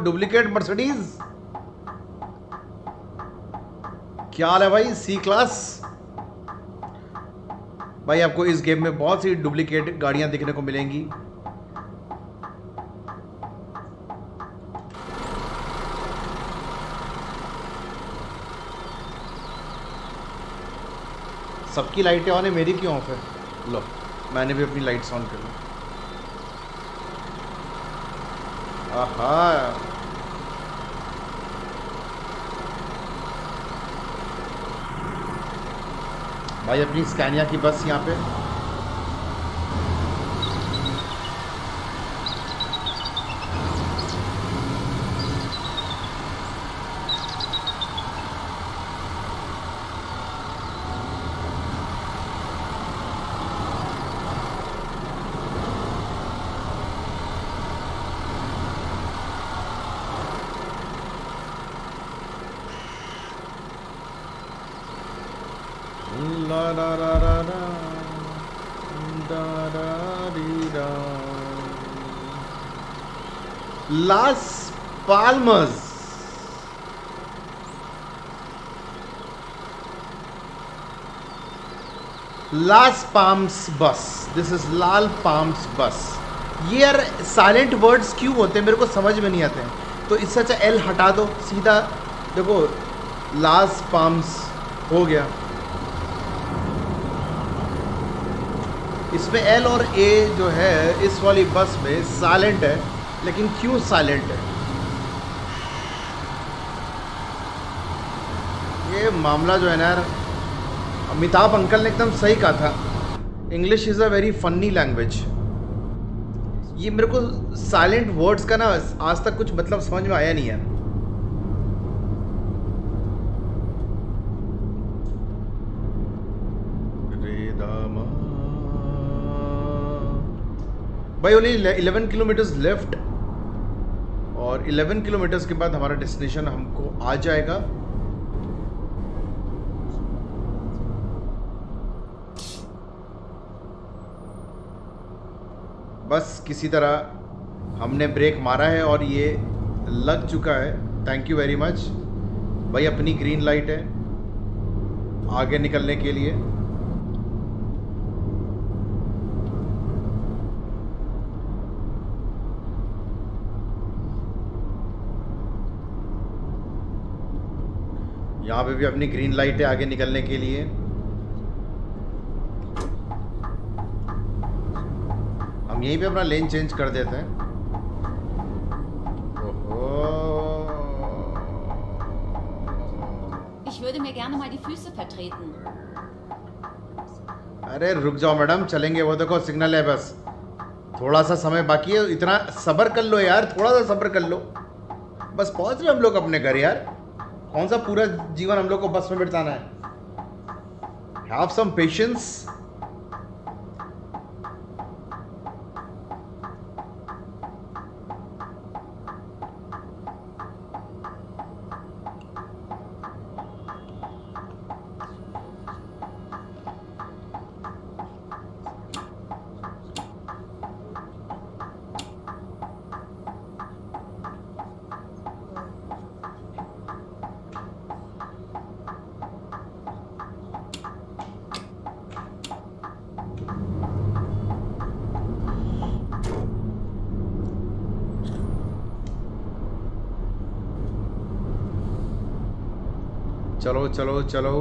डुप्लीकेट मर्सिडीज, क्या हाल है भाई? सी क्लास भाई, आपको इस गेम में बहुत सी डुप्लीकेट गाड़ियां दिखने को मिलेंगी। सबकी लाइटें ऑन है, मेरी क्यों ऑफ है? लो मैंने भी अपनी लाइट्स ऑन कर ली। आहा भाई, अपनी स्कैनिया की बस यहाँ पे Palms Lal palms bus, this is Lal palms bus. ये यार साइलेंट वर्ड्स क्यों होते हैं मेरे को समझ में नहीं आते हैं, तो इससे अच्छा एल हटा दो सीधा, देखो लाल पाम्स हो गया। इसमें एल और ए जो है इस वाली बस में साइलेंट है, लेकिन क्यों साइलेंट है ये मामला जो है ना यार। अमिताभ अंकल ने एकदम सही कहा था, English is a very funny language. ये मेरे को साइलेंट वर्ड्स का ना आज तक कुछ मतलब समझ में आया नहीं है। भाई ओनली इलेवन किलोमीटर्स लेफ्ट और इलेवन किलोमीटर्स के बाद हमारा डेस्टिनेशन हमको आ जाएगा। बस किसी तरह हमने ब्रेक मारा है और ये लग चुका है। थैंक यू वेरी मच भाई, अपनी ग्रीन लाइट है आगे निकलने के लिए। यहाँ पे भी अपनी ग्रीन लाइट है आगे निकलने के लिए। हम यहीं पे अपना लेन चेंज कर देते हैं। Ich würde mir gerne mal die Füße vertreten. अरे रुक जाओ मैडम, चलेंगे। वो देखो सिग्नल है, बस थोड़ा सा समय बाकी है, इतना सब्र कर लो यार, थोड़ा सा सब्र कर लो, बस पहुंच रहे हम लोग अपने घर यार। कौन सा पूरा जीवन हम लोग को बस में बिठाना है। Have some patience. चलो चलो चलो,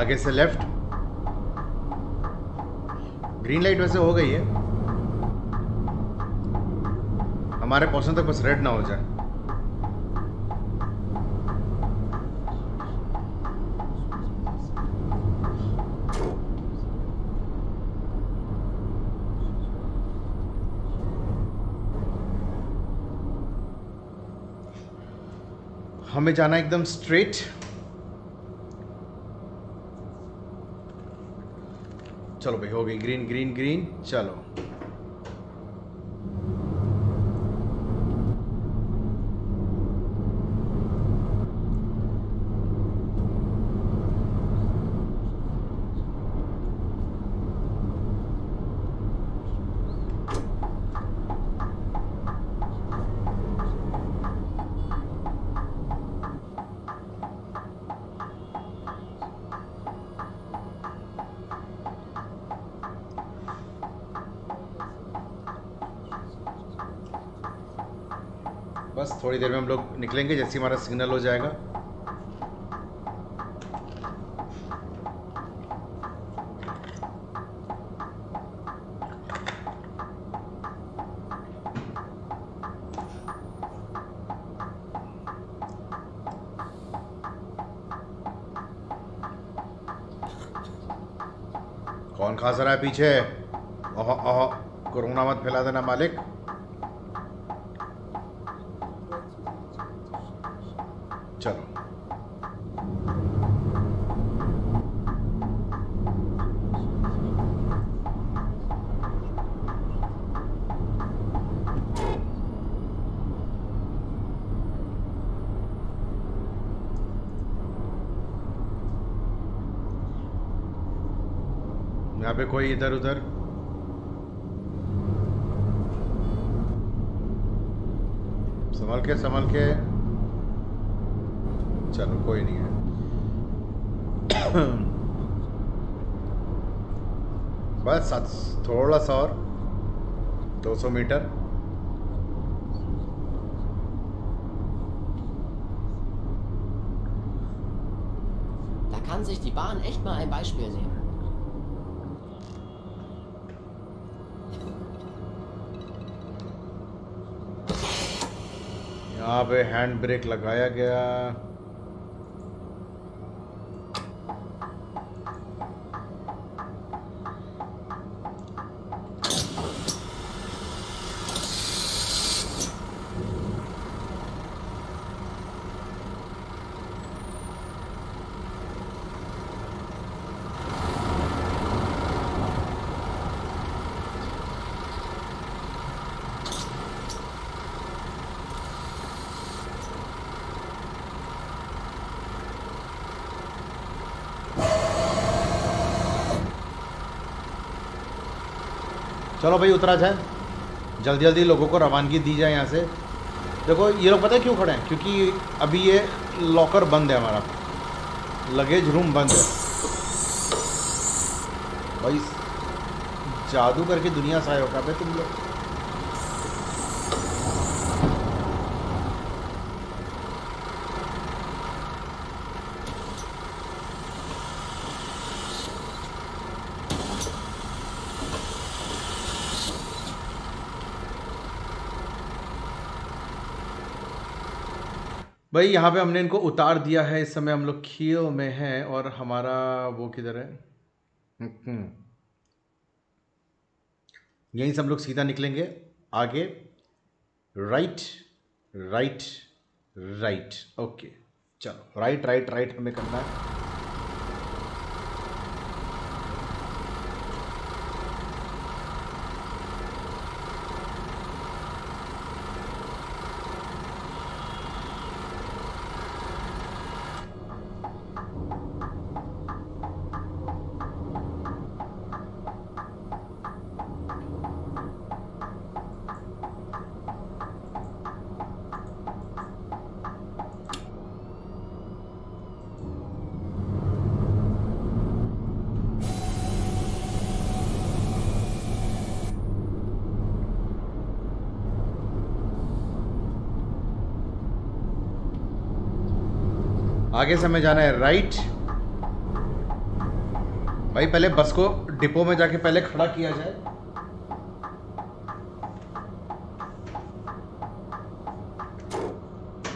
आगे से लेफ्ट। ग्रीन लाइट वैसे हो गई है, हमारे पहुंचने तक बस रेड ना हो जाए। हमें जाना एकदम स्ट्रेट। चलो भाई, हो गई ग्रीन ग्रीन ग्रीन। चलो बस थोड़ी देर में हम लोग निकलेंगे, जैसे हमारा सिग्नल हो जाएगा। कौन खास रहा है पीछे? ओहो ओहो, कोरोना मत फैला देना मालिक। यहाँ पे कोई इधर उधर संभल के संभल के चलो, कोई नहीं है। बस थोड़ा सा और दो सौ metre. Da kann sich die Bahn echt mal ein Beispiel nehmen. यहाँ पे हैंड ब्रेक लगाया गया। चलो भाई उतरा जाए, जल्दी जल्दी लोगों को रवानगी दी जाए यहाँ से। देखो ये लोग पता है क्यों खड़े हैं, क्योंकि अभी ये लॉकर बंद है, हमारा लगेज रूम बंद है। भाई जादू करके दुनिया से आए हो क्या तुम लोग। भाई यहाँ पे हमने इनको उतार दिया है, इस समय हम लोग खील में हैं। और हमारा वो किधर है, यहीं से हम लोग सीधा निकलेंगे आगे, राइट राइट राइट। ओके चलो राइट राइट राइट हमें करना है। आगे से हमें जाना है राइट। भाई पहले बस को डिपो में जाके पहले खड़ा किया जाए।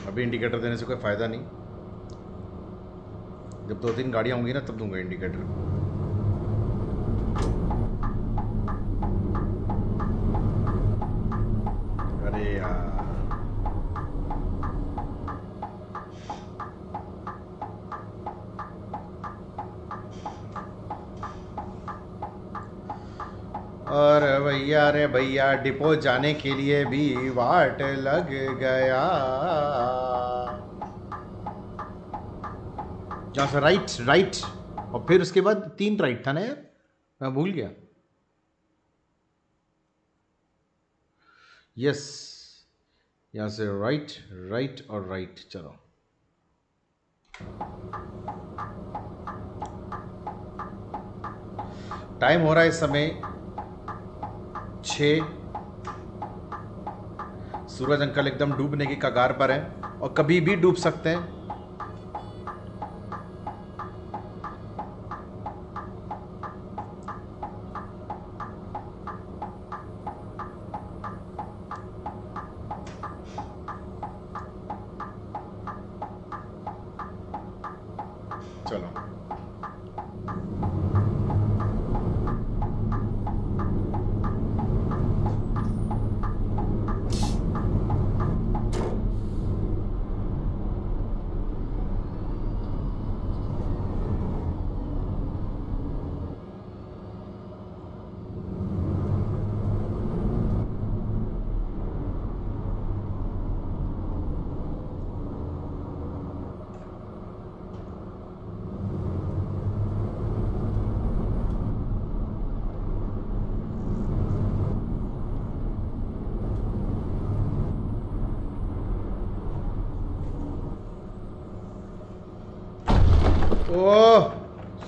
अभी इंडिकेटर देने से कोई फायदा नहीं, जब दो तीन गाड़ियां होंगी ना तब दूंगा इंडिकेटर। अरे भैया डिपो जाने के लिए भी वाट लग गया। जहाँ से राइट राइट और फिर उसके बाद तीन राइट था ना यार, मैं भूल गया। यस यहाँ से राइट राइट और राइट। चलो टाइम हो रहा है इस समय छः। सूरज अंकल एकदम डूबने की कगार पर हैं और कभी भी डूब सकते हैं।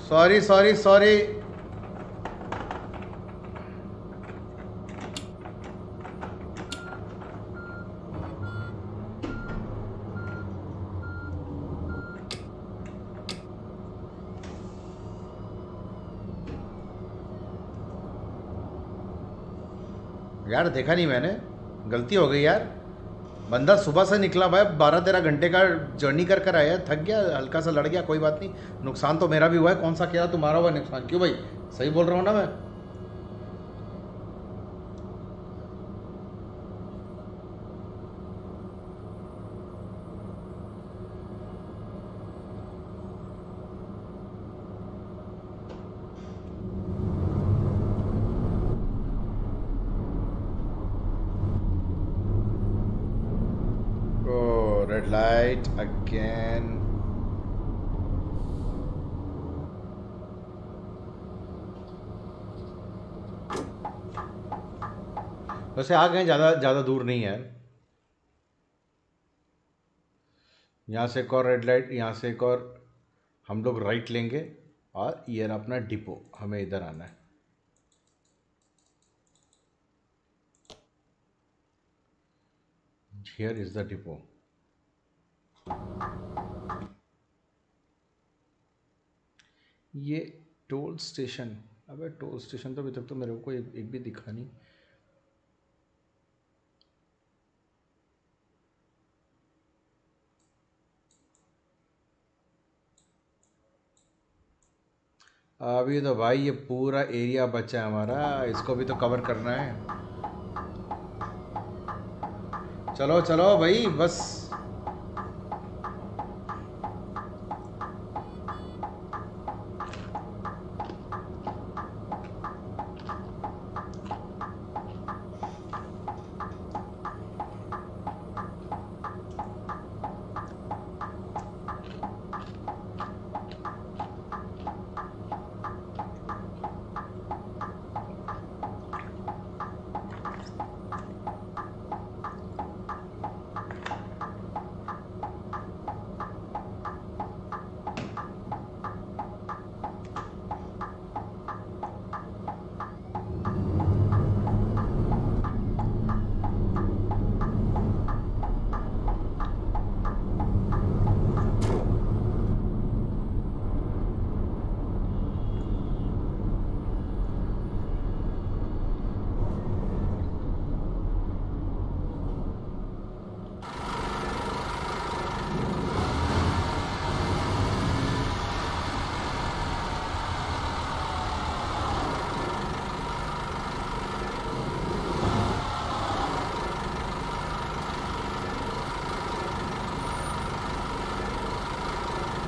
सॉरी सॉरी सॉरी यार, देखा नहीं मैंने, गलती हो गई यार। बंदा सुबह से निकला भाई, बारह तेरह घंटे का जर्नी कर कर आया, थक गया, हल्का सा लड़ गया, कोई बात नहीं। नुकसान तो मेरा भी हुआ है, कौन सा क्या तुम्हारा हुआ नुकसान, क्यों भाई सही बोल रहा हूँ ना मैं। वैसे आ गए, ज़्यादा ज़्यादा दूर नहीं है। यहाँ से एक और रेड लाइट, यहाँ से एक और हम लोग राइट लेंगे और ये रहा अपना डिपो, हमें इधर आना है। Here is the depot. ये टोल स्टेशन, अबे टोल स्टेशन तो अभी तक तो मेरे को एक, एक भी दिखा नहीं। अभी तो भाई ये पूरा एरिया बचा है हमारा, इसको भी तो कवर करना है। चलो चलो भाई बस,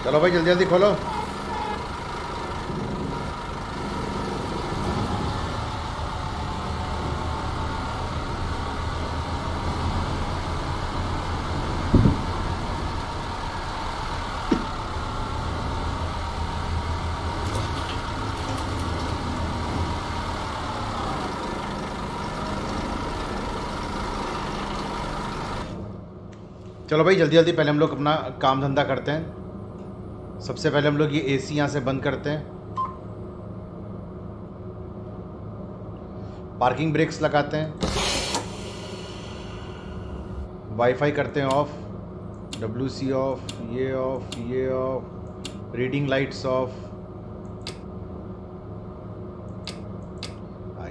चलो भाई जल्दी जल्दी खोलो। चलो भाई जल्दी जल्दी पहले हम लोग अपना काम धंधा करते हैं। सबसे पहले हम लोग ये एसी यहाँ से बंद करते हैं, पार्किंग ब्रेक्स लगाते हैं, वाईफाई करते हैं ऑफ, डब्ल्यूसी ऑफ, ये ऑफ, ये ऑफ, रीडिंग लाइट्स ऑफ,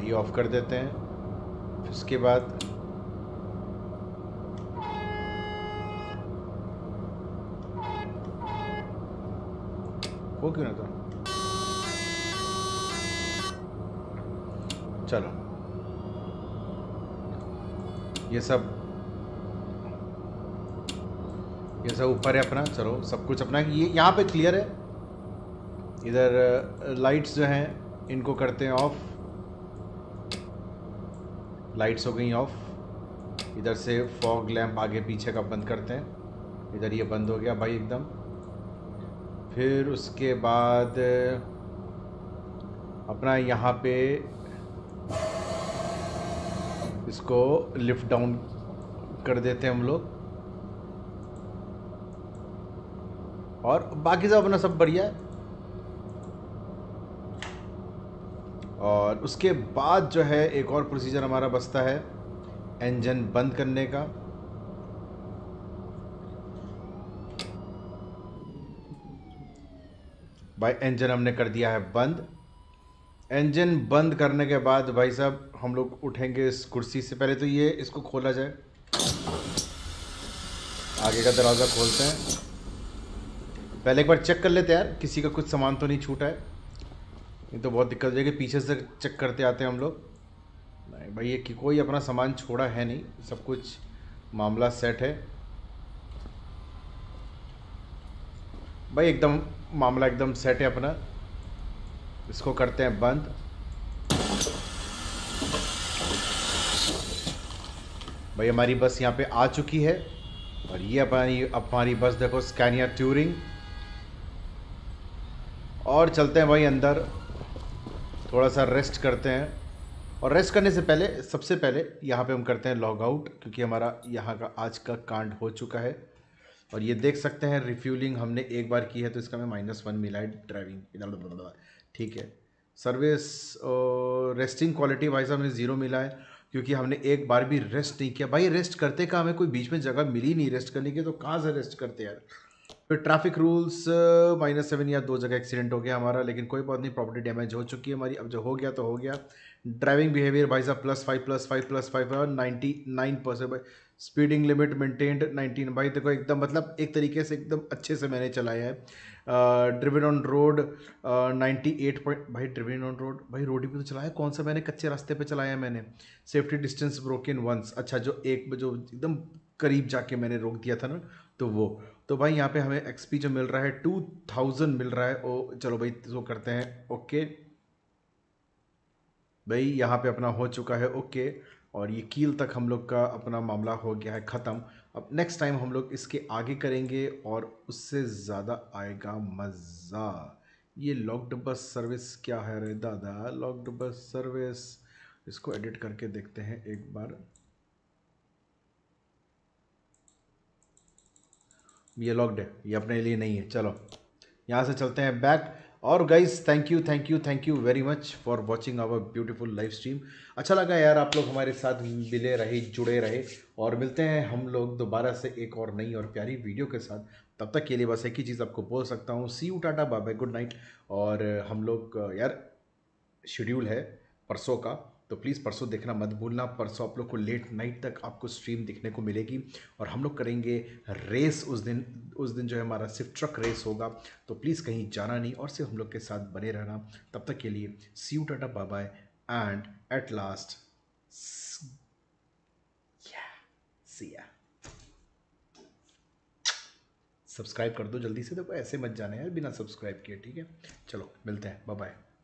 ये ऑफ कर देते हैं। उसके बाद क्यों ना था, चलो ये सब ये सब ऊपर है अपना। चलो सब कुछ अपना ये यहाँ पे क्लियर है। इधर लाइट्स जो हैं इनको करते हैं ऑफ, लाइट्स हो गई ऑफ। इधर से फॉग लैंप आगे पीछे का बंद करते हैं, इधर ये बंद हो गया भाई एकदम। फिर उसके बाद अपना यहाँ पे इसको लिफ्ट डाउन कर देते हैं हम लोग और बाकी सब अपना सब बढ़िया है। और उसके बाद जो है एक और प्रोसीजर हमारा बचता है, इंजन बंद करने का। भाई इंजन हमने कर दिया है बंद। इंजन बंद करने के बाद भाई साहब हम लोग उठेंगे इस कुर्सी से। पहले तो ये इसको खोला जाए, आगे का दरवाज़ा खोलते हैं। पहले एक बार चेक कर लेते हैं यार किसी का कुछ सामान तो नहीं छूटा है, नहीं तो बहुत दिक्कत हो जाएगी। पीछे से चेक करते आते हैं हम लोग। नहीं भाई ये कि कोई अपना सामान छोड़ा है नहीं, सब कुछ मामला सेट है भाई, एकदम मामला एकदम सेट है अपना। इसको करते हैं बंद। भाई हमारी बस यहाँ पे आ चुकी है और ये अपनी हमारी बस देखो, स्कैनिया ट्यूरिंग। और चलते हैं भाई अंदर, थोड़ा सा रेस्ट करते हैं। और रेस्ट करने से पहले सबसे पहले यहाँ पे हम करते हैं लॉग आउट, क्योंकि हमारा यहाँ का आज का कांड हो चुका है। और ये देख सकते हैं रिफ्यूलिंग हमने एक बार की है तो इसका हमें माइनस वन मिला है ड्राइविंग, ठीक है। सर्विस और रेस्टिंग क्वालिटी भाई साहब हमें ज़ीरो मिला है, क्योंकि हमने एक बार भी रेस्ट नहीं किया भाई। रेस्ट करते का हमें कोई बीच में जगह मिली नहीं रेस्ट करने की, तो कहाँ से रेस्ट करते यार। फिर ट्रैफिक रूल्स माइनस सेवन, या दो जगह एक्सीडेंट हो गया हमारा, लेकिन कोई बात नहीं, प्रॉपर्टी डैमेज हो चुकी है हमारी, अब जो हो गया तो हो गया। ड्राइविंग बिहेवियर भाई साहब plus five plus five plus five ninety nine percent भाई। स्पीडिंग लिमिट मेंटेन्ड नाइनटीन भाई, देखो एकदम मतलब एक तरीके से एकदम अच्छे से मैंने चलाया है। Driven on road ninety eight point भाई, ड्रिवन ऑन रोड भाई रोड पे तो चलाया, कौन सा मैंने कच्चे रास्ते पे चलाया मैंने। सेफ्टी डिस्टेंस ब्रोकन वंस, अच्छा जो एक जो एकदम करीब जाके मैंने रोक दिया था ना, तो वो तो भाई यहाँ पे हमें एक्सपी जो मिल रहा है टू थाउजेंड मिल रहा है। ओ चलो भाई तो करते हैं ओके भाई, यहाँ पे अपना हो चुका है ओके। और ये कील तक हम लोग का अपना मामला हो गया है ख़त्म। अब नेक्स्ट टाइम हम लोग इसके आगे करेंगे और उससे ज़्यादा आएगा मज़ा। ये लॉक्ड बस सर्विस क्या है रे दादा, लॉक्ड बस सर्विस, इसको एडिट करके देखते हैं एक बार। ये लॉक्ड है, ये अपने लिए नहीं है। चलो यहाँ से चलते हैं बैक। और guys thank you thank you thank you very much for watching our beautiful live stream. अच्छा लगा यार आप लोग हमारे साथ मिले रहे, जुड़े रहे, और मिलते हैं हम लोग दोबारा से एक और नई और प्यारी वीडियो के साथ। तब तक के लिए बस एक ही चीज़ आपको बोल सकता हूँ, see you Tata bye bye good night. और हम लोग यार शेड्यूल है परसों का, तो प्लीज़ परसों देखना मत भूलना। परसों आप लोग को लेट नाइट तक आपको स्ट्रीम देखने को मिलेगी, और हम लोग करेंगे रेस उस दिन। उस दिन जो है हमारा सिर्फ ट्रक रेस होगा, तो प्लीज़ कहीं जाना नहीं और सिर्फ हम लोग के साथ बने रहना। तब तक के लिए see you Tata bye bye and at last या सी या। सब्सक्राइब कर दो जल्दी से, देखो ऐसे मत जाना यार बिना सब्सक्राइब किए, ठीक है। चलो मिलते हैं, बाय बाय।